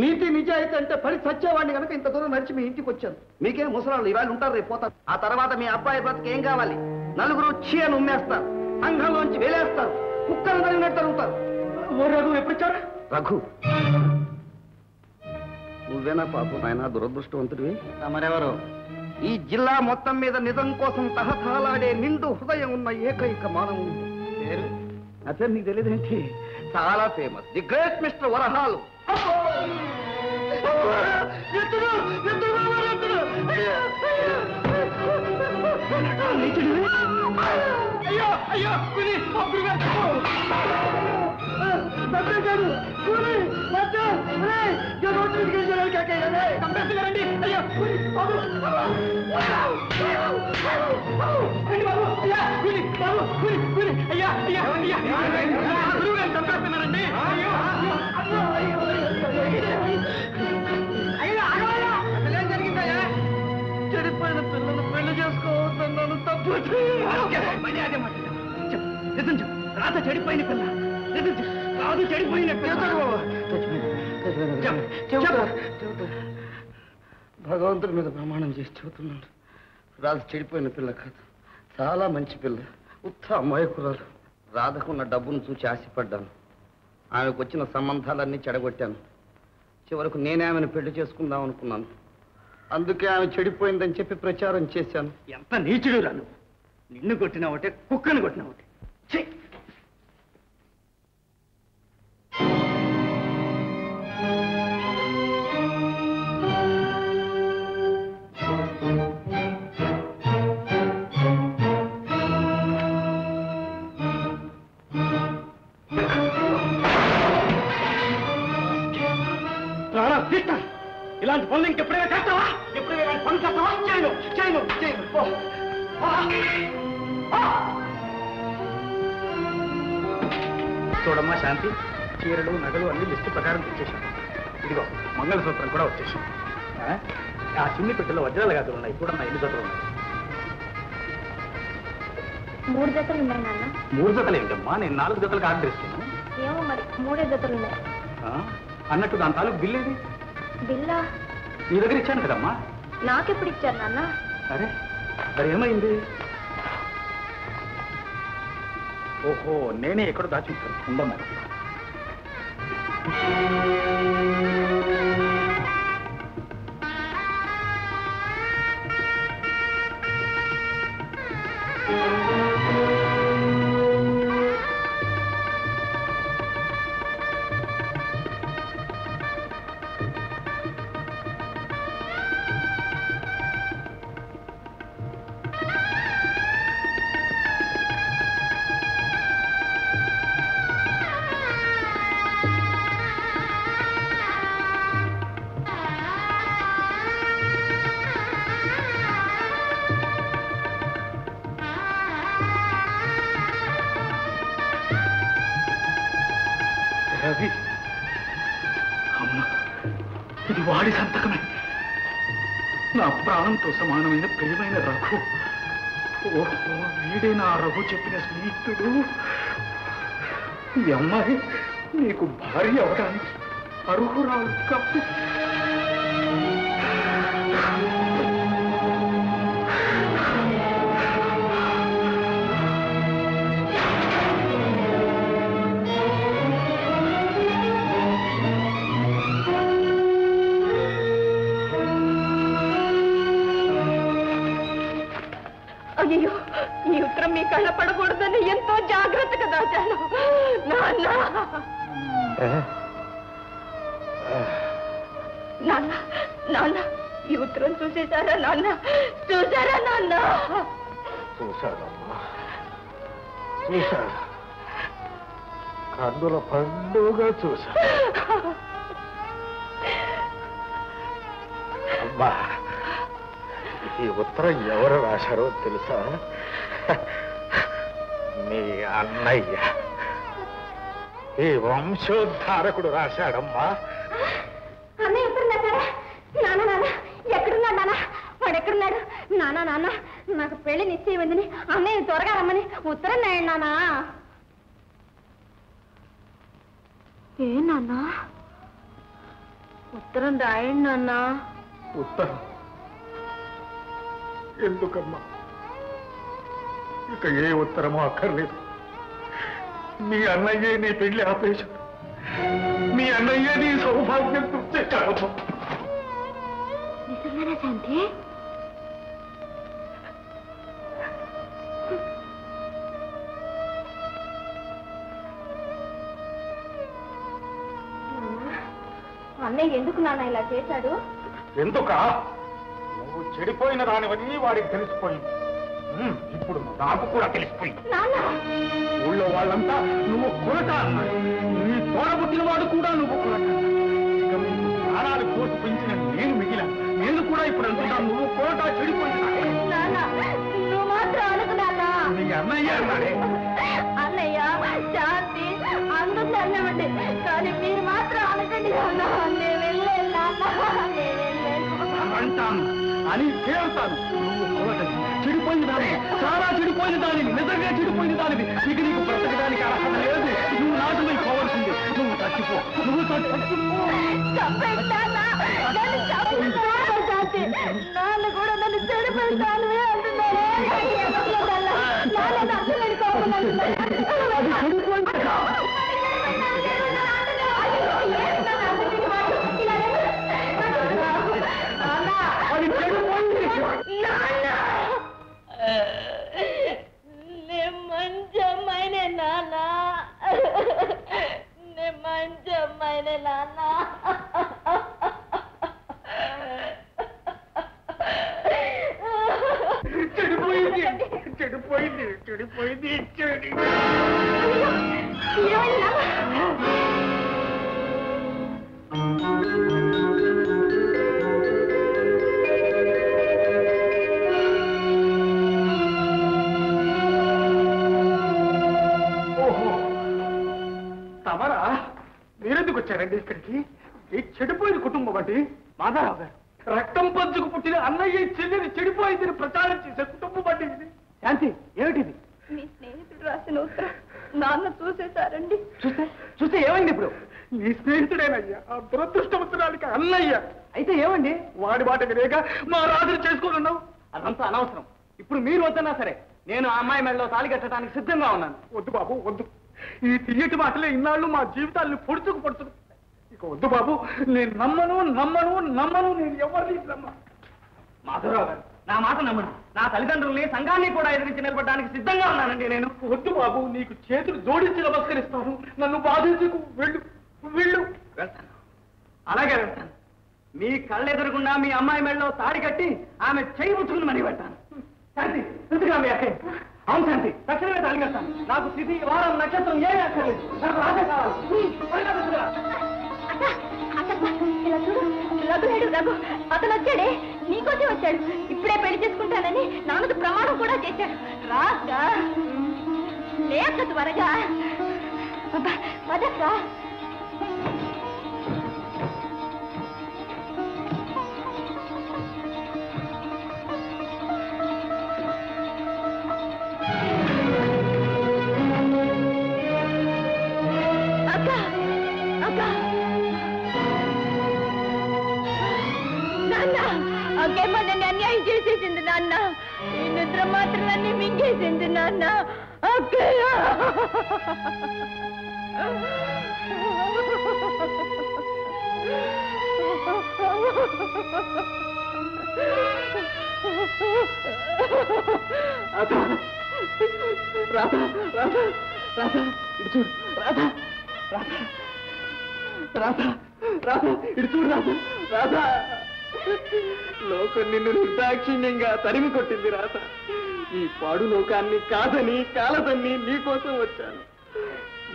నీతి నిజాయితీ అంటే పరి సచ్చేవాడిని కనుక ఇంత దూరం నడిచి మీ ఇంటికి వచ్చాను మీకే ముసలాళ్ళు ఇవాళ ఉంటారు రేపు పోతారు ఆ తర్వాత మీ అబ్బాయి బ్రతికి ఏం కావాలి నలుగురు చీ అని ఉమ్మేస్తారు సంఘంలోంచి వేలేస్తారు కుక్కలు తరిగినట్టు తరుగుతారు ఓ రఘు ఎప్పుడిచ్చారా రఘు నువ్వేనా పాపం ఆయన దురదృష్టవంతుడివి మరెవరు ఈ జిల్లా మొత్తం మీద నిజం కోసం తహతహలాడే నిండు హృదయం ఉన్న ఏకైక మానవుడు పేరు అతను నీకు తెలియదేంటి చాలా ఫేమస్ ది గ్రేట్ మిస్టర్ వరహాలు చెడిపోయిన పిల్లలు పెళ్లి చేసుకోవద్దు తప్పు చెప్పు రాత చెడిపోయిన పిల్ల రాదు చెడిపోయిన భగవంతుడి మీద ప్రమాణం చేసి చెబుతున్నాడు రాధ చెడిపోయిన పిల్ల కాదు చాలా మంచి పిల్ల ఉత్త అమాయకురాలు రాధకున్న డబ్బును చూసి ఆశపడ్డాను ఆమెకు వచ్చిన సంబంధాలన్నీ చెడగొట్టాను చివరకు నేనే ఆమెను పెళ్లి చేసుకుందాం అనుకున్నాను అందుకే ఆమె చెడిపోయిందని చెప్పి ప్రచారం చేశాను ఎంత నీచుడు రాను నిన్ను కొట్టినా ఒకటే కుక్కను కొట్టినా ఒకటే ఇలాంటి పనులు ఇంకెప్పుడైనా చేస్తావా ఎప్పుడైనా ఇలాంటి పనులు చేస్తావా చేయను చేయను చేయను చూడమ్మా శాంతి చీరలు నగలు అన్ని లిస్టు ప్రకారం తెచ్చేసాను ఇదిగో మంగళసూత్రం కూడా వచ్చేసాను ఆ చిన్ని పెట్టెలో వజ్రాలు కాదు ఉన్నాయి కూడా ఎన్ని జతలు ఉన్నాయి మూడు జతలు ఉన్నాయి నాన్న మూడు జతలు ఏంటమ్మా నేను నాలుగు జతలకు ఆర్డర్ ఇస్తున్నాను ఏమో మరి మూడే జతలు ఉన్నాయి అన్నట్టు దాని తాలూకు బిల్ ఏది బిల్లా నీ దగ్గర ఇచ్చాను కదమ్మా నాకెప్పుడు ఇచ్చారు నాన్న అరే మరి ఏమైంది ఓహో నేనే ఎక్కడ దాచుంటాను ఉండమ్మా రవి అమ్మ ఇది వాడి సంతకమే నా ప్రాణంతో సమానమైన ప్రియమైన రఘు ఓహో వీడే నా రఘు చెప్పిన స్నేహితుడు ఈ అమ్మాయి నీకు భార్య అవడానికి అర్హురాలు కాదు కందుల పండుగ చూసా అమ్మా ఈ ఉత్తరం ఎవరు రాశారో తెలుసా మీ అన్నయ్య ఈ వంశోద్ధారకుడు రాశాడమ్మా పెళ్లి నిశ్చయమైందని అన్నయ్య త్వరగా రమ్మని ఉత్తరం రాయండి నానా ఏ నానా ఉత్తరం రాయండి నానా ఉత్తరం ఎందుకమ్మా ఇక ఏ ఉత్తరమో అక్కర్లేదు మీ అన్నయ్యే నీ పెళ్లి ఆపేశాడు మీ అన్నయ్యే నీ సౌభాగ్యం గుర్తించాడమ్మా నిజంగానే శాంతి అన్నయ్య ఎందుకు నాన్న ఇలా చేశాడు ఎందుక నువ్వు చెడిపోయిన దానివన్నీ వాడికి తెలిసిపోయింది ఇప్పుడు నాకు కూడా తెలిసిపోయింది ఊళ్ళో వాళ్ళంతా నువ్వు కొరట అన్నారు నీ తోడబుట్టిన వాడు కూడా నువ్వు కొరట ఇక మీ ప్రాణాలు కోసి పెంచిన నేను మిగిలిన నేను కూడా ఇప్పుడు అంటున్నా నువ్వు కొరట చెడిపోయిన అన్నయ్య అన్నాడే అన్నయ్య శాంతి అందుకు అన్నవండి కానీ మీరు మాత్రం అనకండి అంటాను అని చేరుతాను చెడిపోయిన దానికి చాలా చెడిపోయిన దానికి నిజంగా చెడిపోయిన దానికి ఇక నీకు బ్రతకడానికి అర్హత లేదు నువ్వు నాశనం పోవాల్సింది నువ్వు తచ్చిపో నువ్వు తచ్చిపో చెడిపోయింది చెడిపోయింది చెడి తమరా మీరెందుకు వచ్చారండి ఇక్కడికి ఈ చెడిపోయిన కుటుంబం అండి మాధవరావు గారు రక్తం పంచుకు పుట్టిన అన్నయ్య చెల్లిని చెడిపోయిందని ప్రచారం చేసే కుటుంబం అండి ఇది శాంతి ఏమిటిది మీ స్నేహితుడు రాసిన ఉత్తరం నాన్న చూసేశారండి చూస్తే చూస్తే ఏమండి ఇప్పుడు నీ స్నేహితుడేనయ్యా ఆ దురదృష్టవంతురాలికి అన్నయ్య అయితే ఏమండి వాడి వాటికి లేక మా రాజులు చేసుకుని ఉన్నావు అదంతా అనవసరం ఇప్పుడు మీరు వద్దన్నా సరే నేను ఆ అమ్మాయి మెడలో తాళి కట్టడానికి సిద్ధంగా ఉన్నాను వద్దు బాబు వద్దు ఈ తియ్యటి మాటలే ఇన్నాళ్ళు మా జీవితాలను పొడుచుకు పొడుచుకు ఇక వద్దు బాబు నేను నమ్మను నమ్మను నమ్మను నేను ఎవరిని నమ్మను మాధవరావు గారు నా మాట నమ్మను నా తల్లిదండ్రుల్ని సంఘాన్ని కూడా ఎదిరించి నిలబడడానికి సిద్ధంగా ఉన్నానండి నేను వద్దు బాబు నీకు చేతులు జోడించి నమస్కరిస్తాను నన్ను బాధించకు వెళ్ళు వెళ్ళు వెళ్తాను అలాగే వెళ్తాను మీ కళ్ళెదురకుండా మీ అమ్మాయి మెళ్ళలో తాడి కట్టి ఆమె చేయి పుచ్చుకుని మరీ పెడతాను శాంతి ఎందుకు మీ అక్క అవును శాంతి తక్షణమే తాడి కడతాను నాకు తిథి వారం నక్షత్రం ఏమీ అక్కర్లేదు నాకు రాజే కావాలి రఘులేడు రఘు అతను వచ్చాడే నీకోసే వచ్చాడు ఇప్పుడే పెళ్లి చేసుకుంటానని నాన్నకు ప్రమాణం కూడా చేశాడు రాగా లేక త్వరగా అబ్బా పదక్క ಹಾಗೆ ಮನನ್ನ ಅನ್ಯಾಯ చేసింది నాన్న నిద్ర మాత్రం నన్ను మింగేసింది నాన్న అక్కయ్య రాధా రాధా రాధా రాధా ఇటు రాధా రాధా రాధా రాధా ఇటు రాధా రాధా लोक निर्दाक्षिण्य तरीम कोट्टिंदी राधा पाडु लोकान्नि कादनी कालदन्नि नी कोसम वच्चानु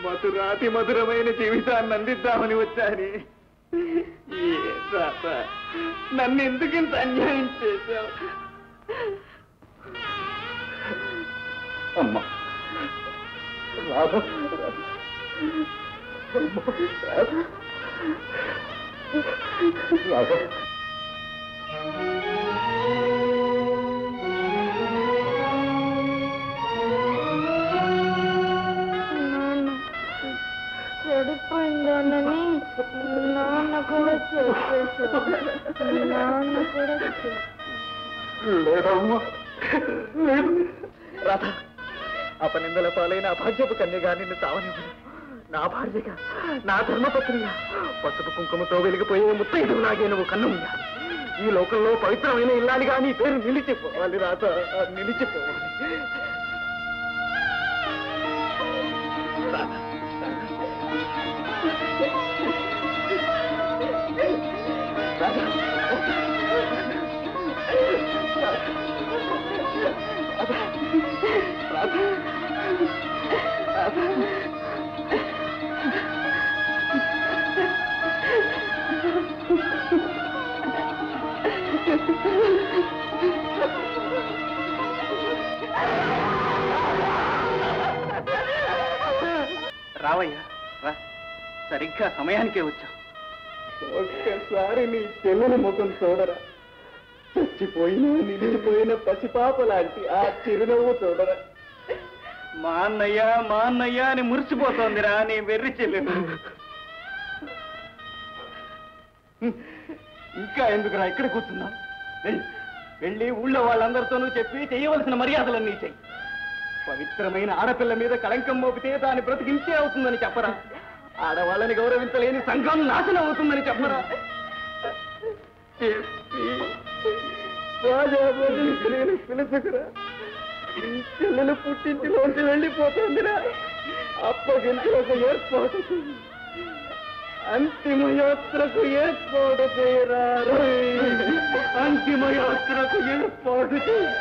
मधुराति मधुरमैन जीवितान्नि अंदिद्दामनि वच्चानु राधा नन्नु एंदुकिंत अन्यायं चेशावु अम्मा राधा राधा राधा अपनिंदल पालैन अभाज्यप कन्या नि चावनिव्वनु ना भार्यगा ना धर्मपत्निगा पसुपु कुंकुमतो वेलिगिपोयिन मुत्तैदुवु नागे नुव्वु कन्नम्मा ఈ లోకంలో పవిత్రమైన ఇల్లాలిగా నీ పేరు నిలిచిపోవాలి రాధ నిలిచిపోవాలి రావయ్యా రా సరిగ్గా సమయానికే వచ్చావు ఒక్కసారి నీ చెల్లెల ముఖం చూడరా చచ్చిపోయినా నిలిచిపోయిన పసిపాప లాంటి ఆ చిరునవ్వు చూడరా మా అన్నయ్య మా అన్నయ్య అని మురిసిపోతోందిరా నీ వెర్రి చెల్లెలు ఇంకా ఎందుకురా ఇక్కడ కూర్చున్నావు వెళ్ళి ఊళ్ళో వాళ్ళందరితోనూ చెప్పి చేయవలసిన మర్యాదలన్నీ చెయ్యి పవిత్రమైన ఆడపిల్ల మీద కళంకం మోపితే దాని బ్రతికించే అవుతుందని చెప్పరా ఆడవాళ్ళని గౌరవించలేని సంఘం నాశనం అవుతుందని చెప్పరా చెప్పి పిలుచుకురా చెల్లెలు పుట్టింటిలోంచి వెళ్ళిపోతుందిరా అప్పగించలకు ఏర్పాటు अंतिम यात्रा को ये पौड़ तेरा अंतिम यात्रा को ये पौड़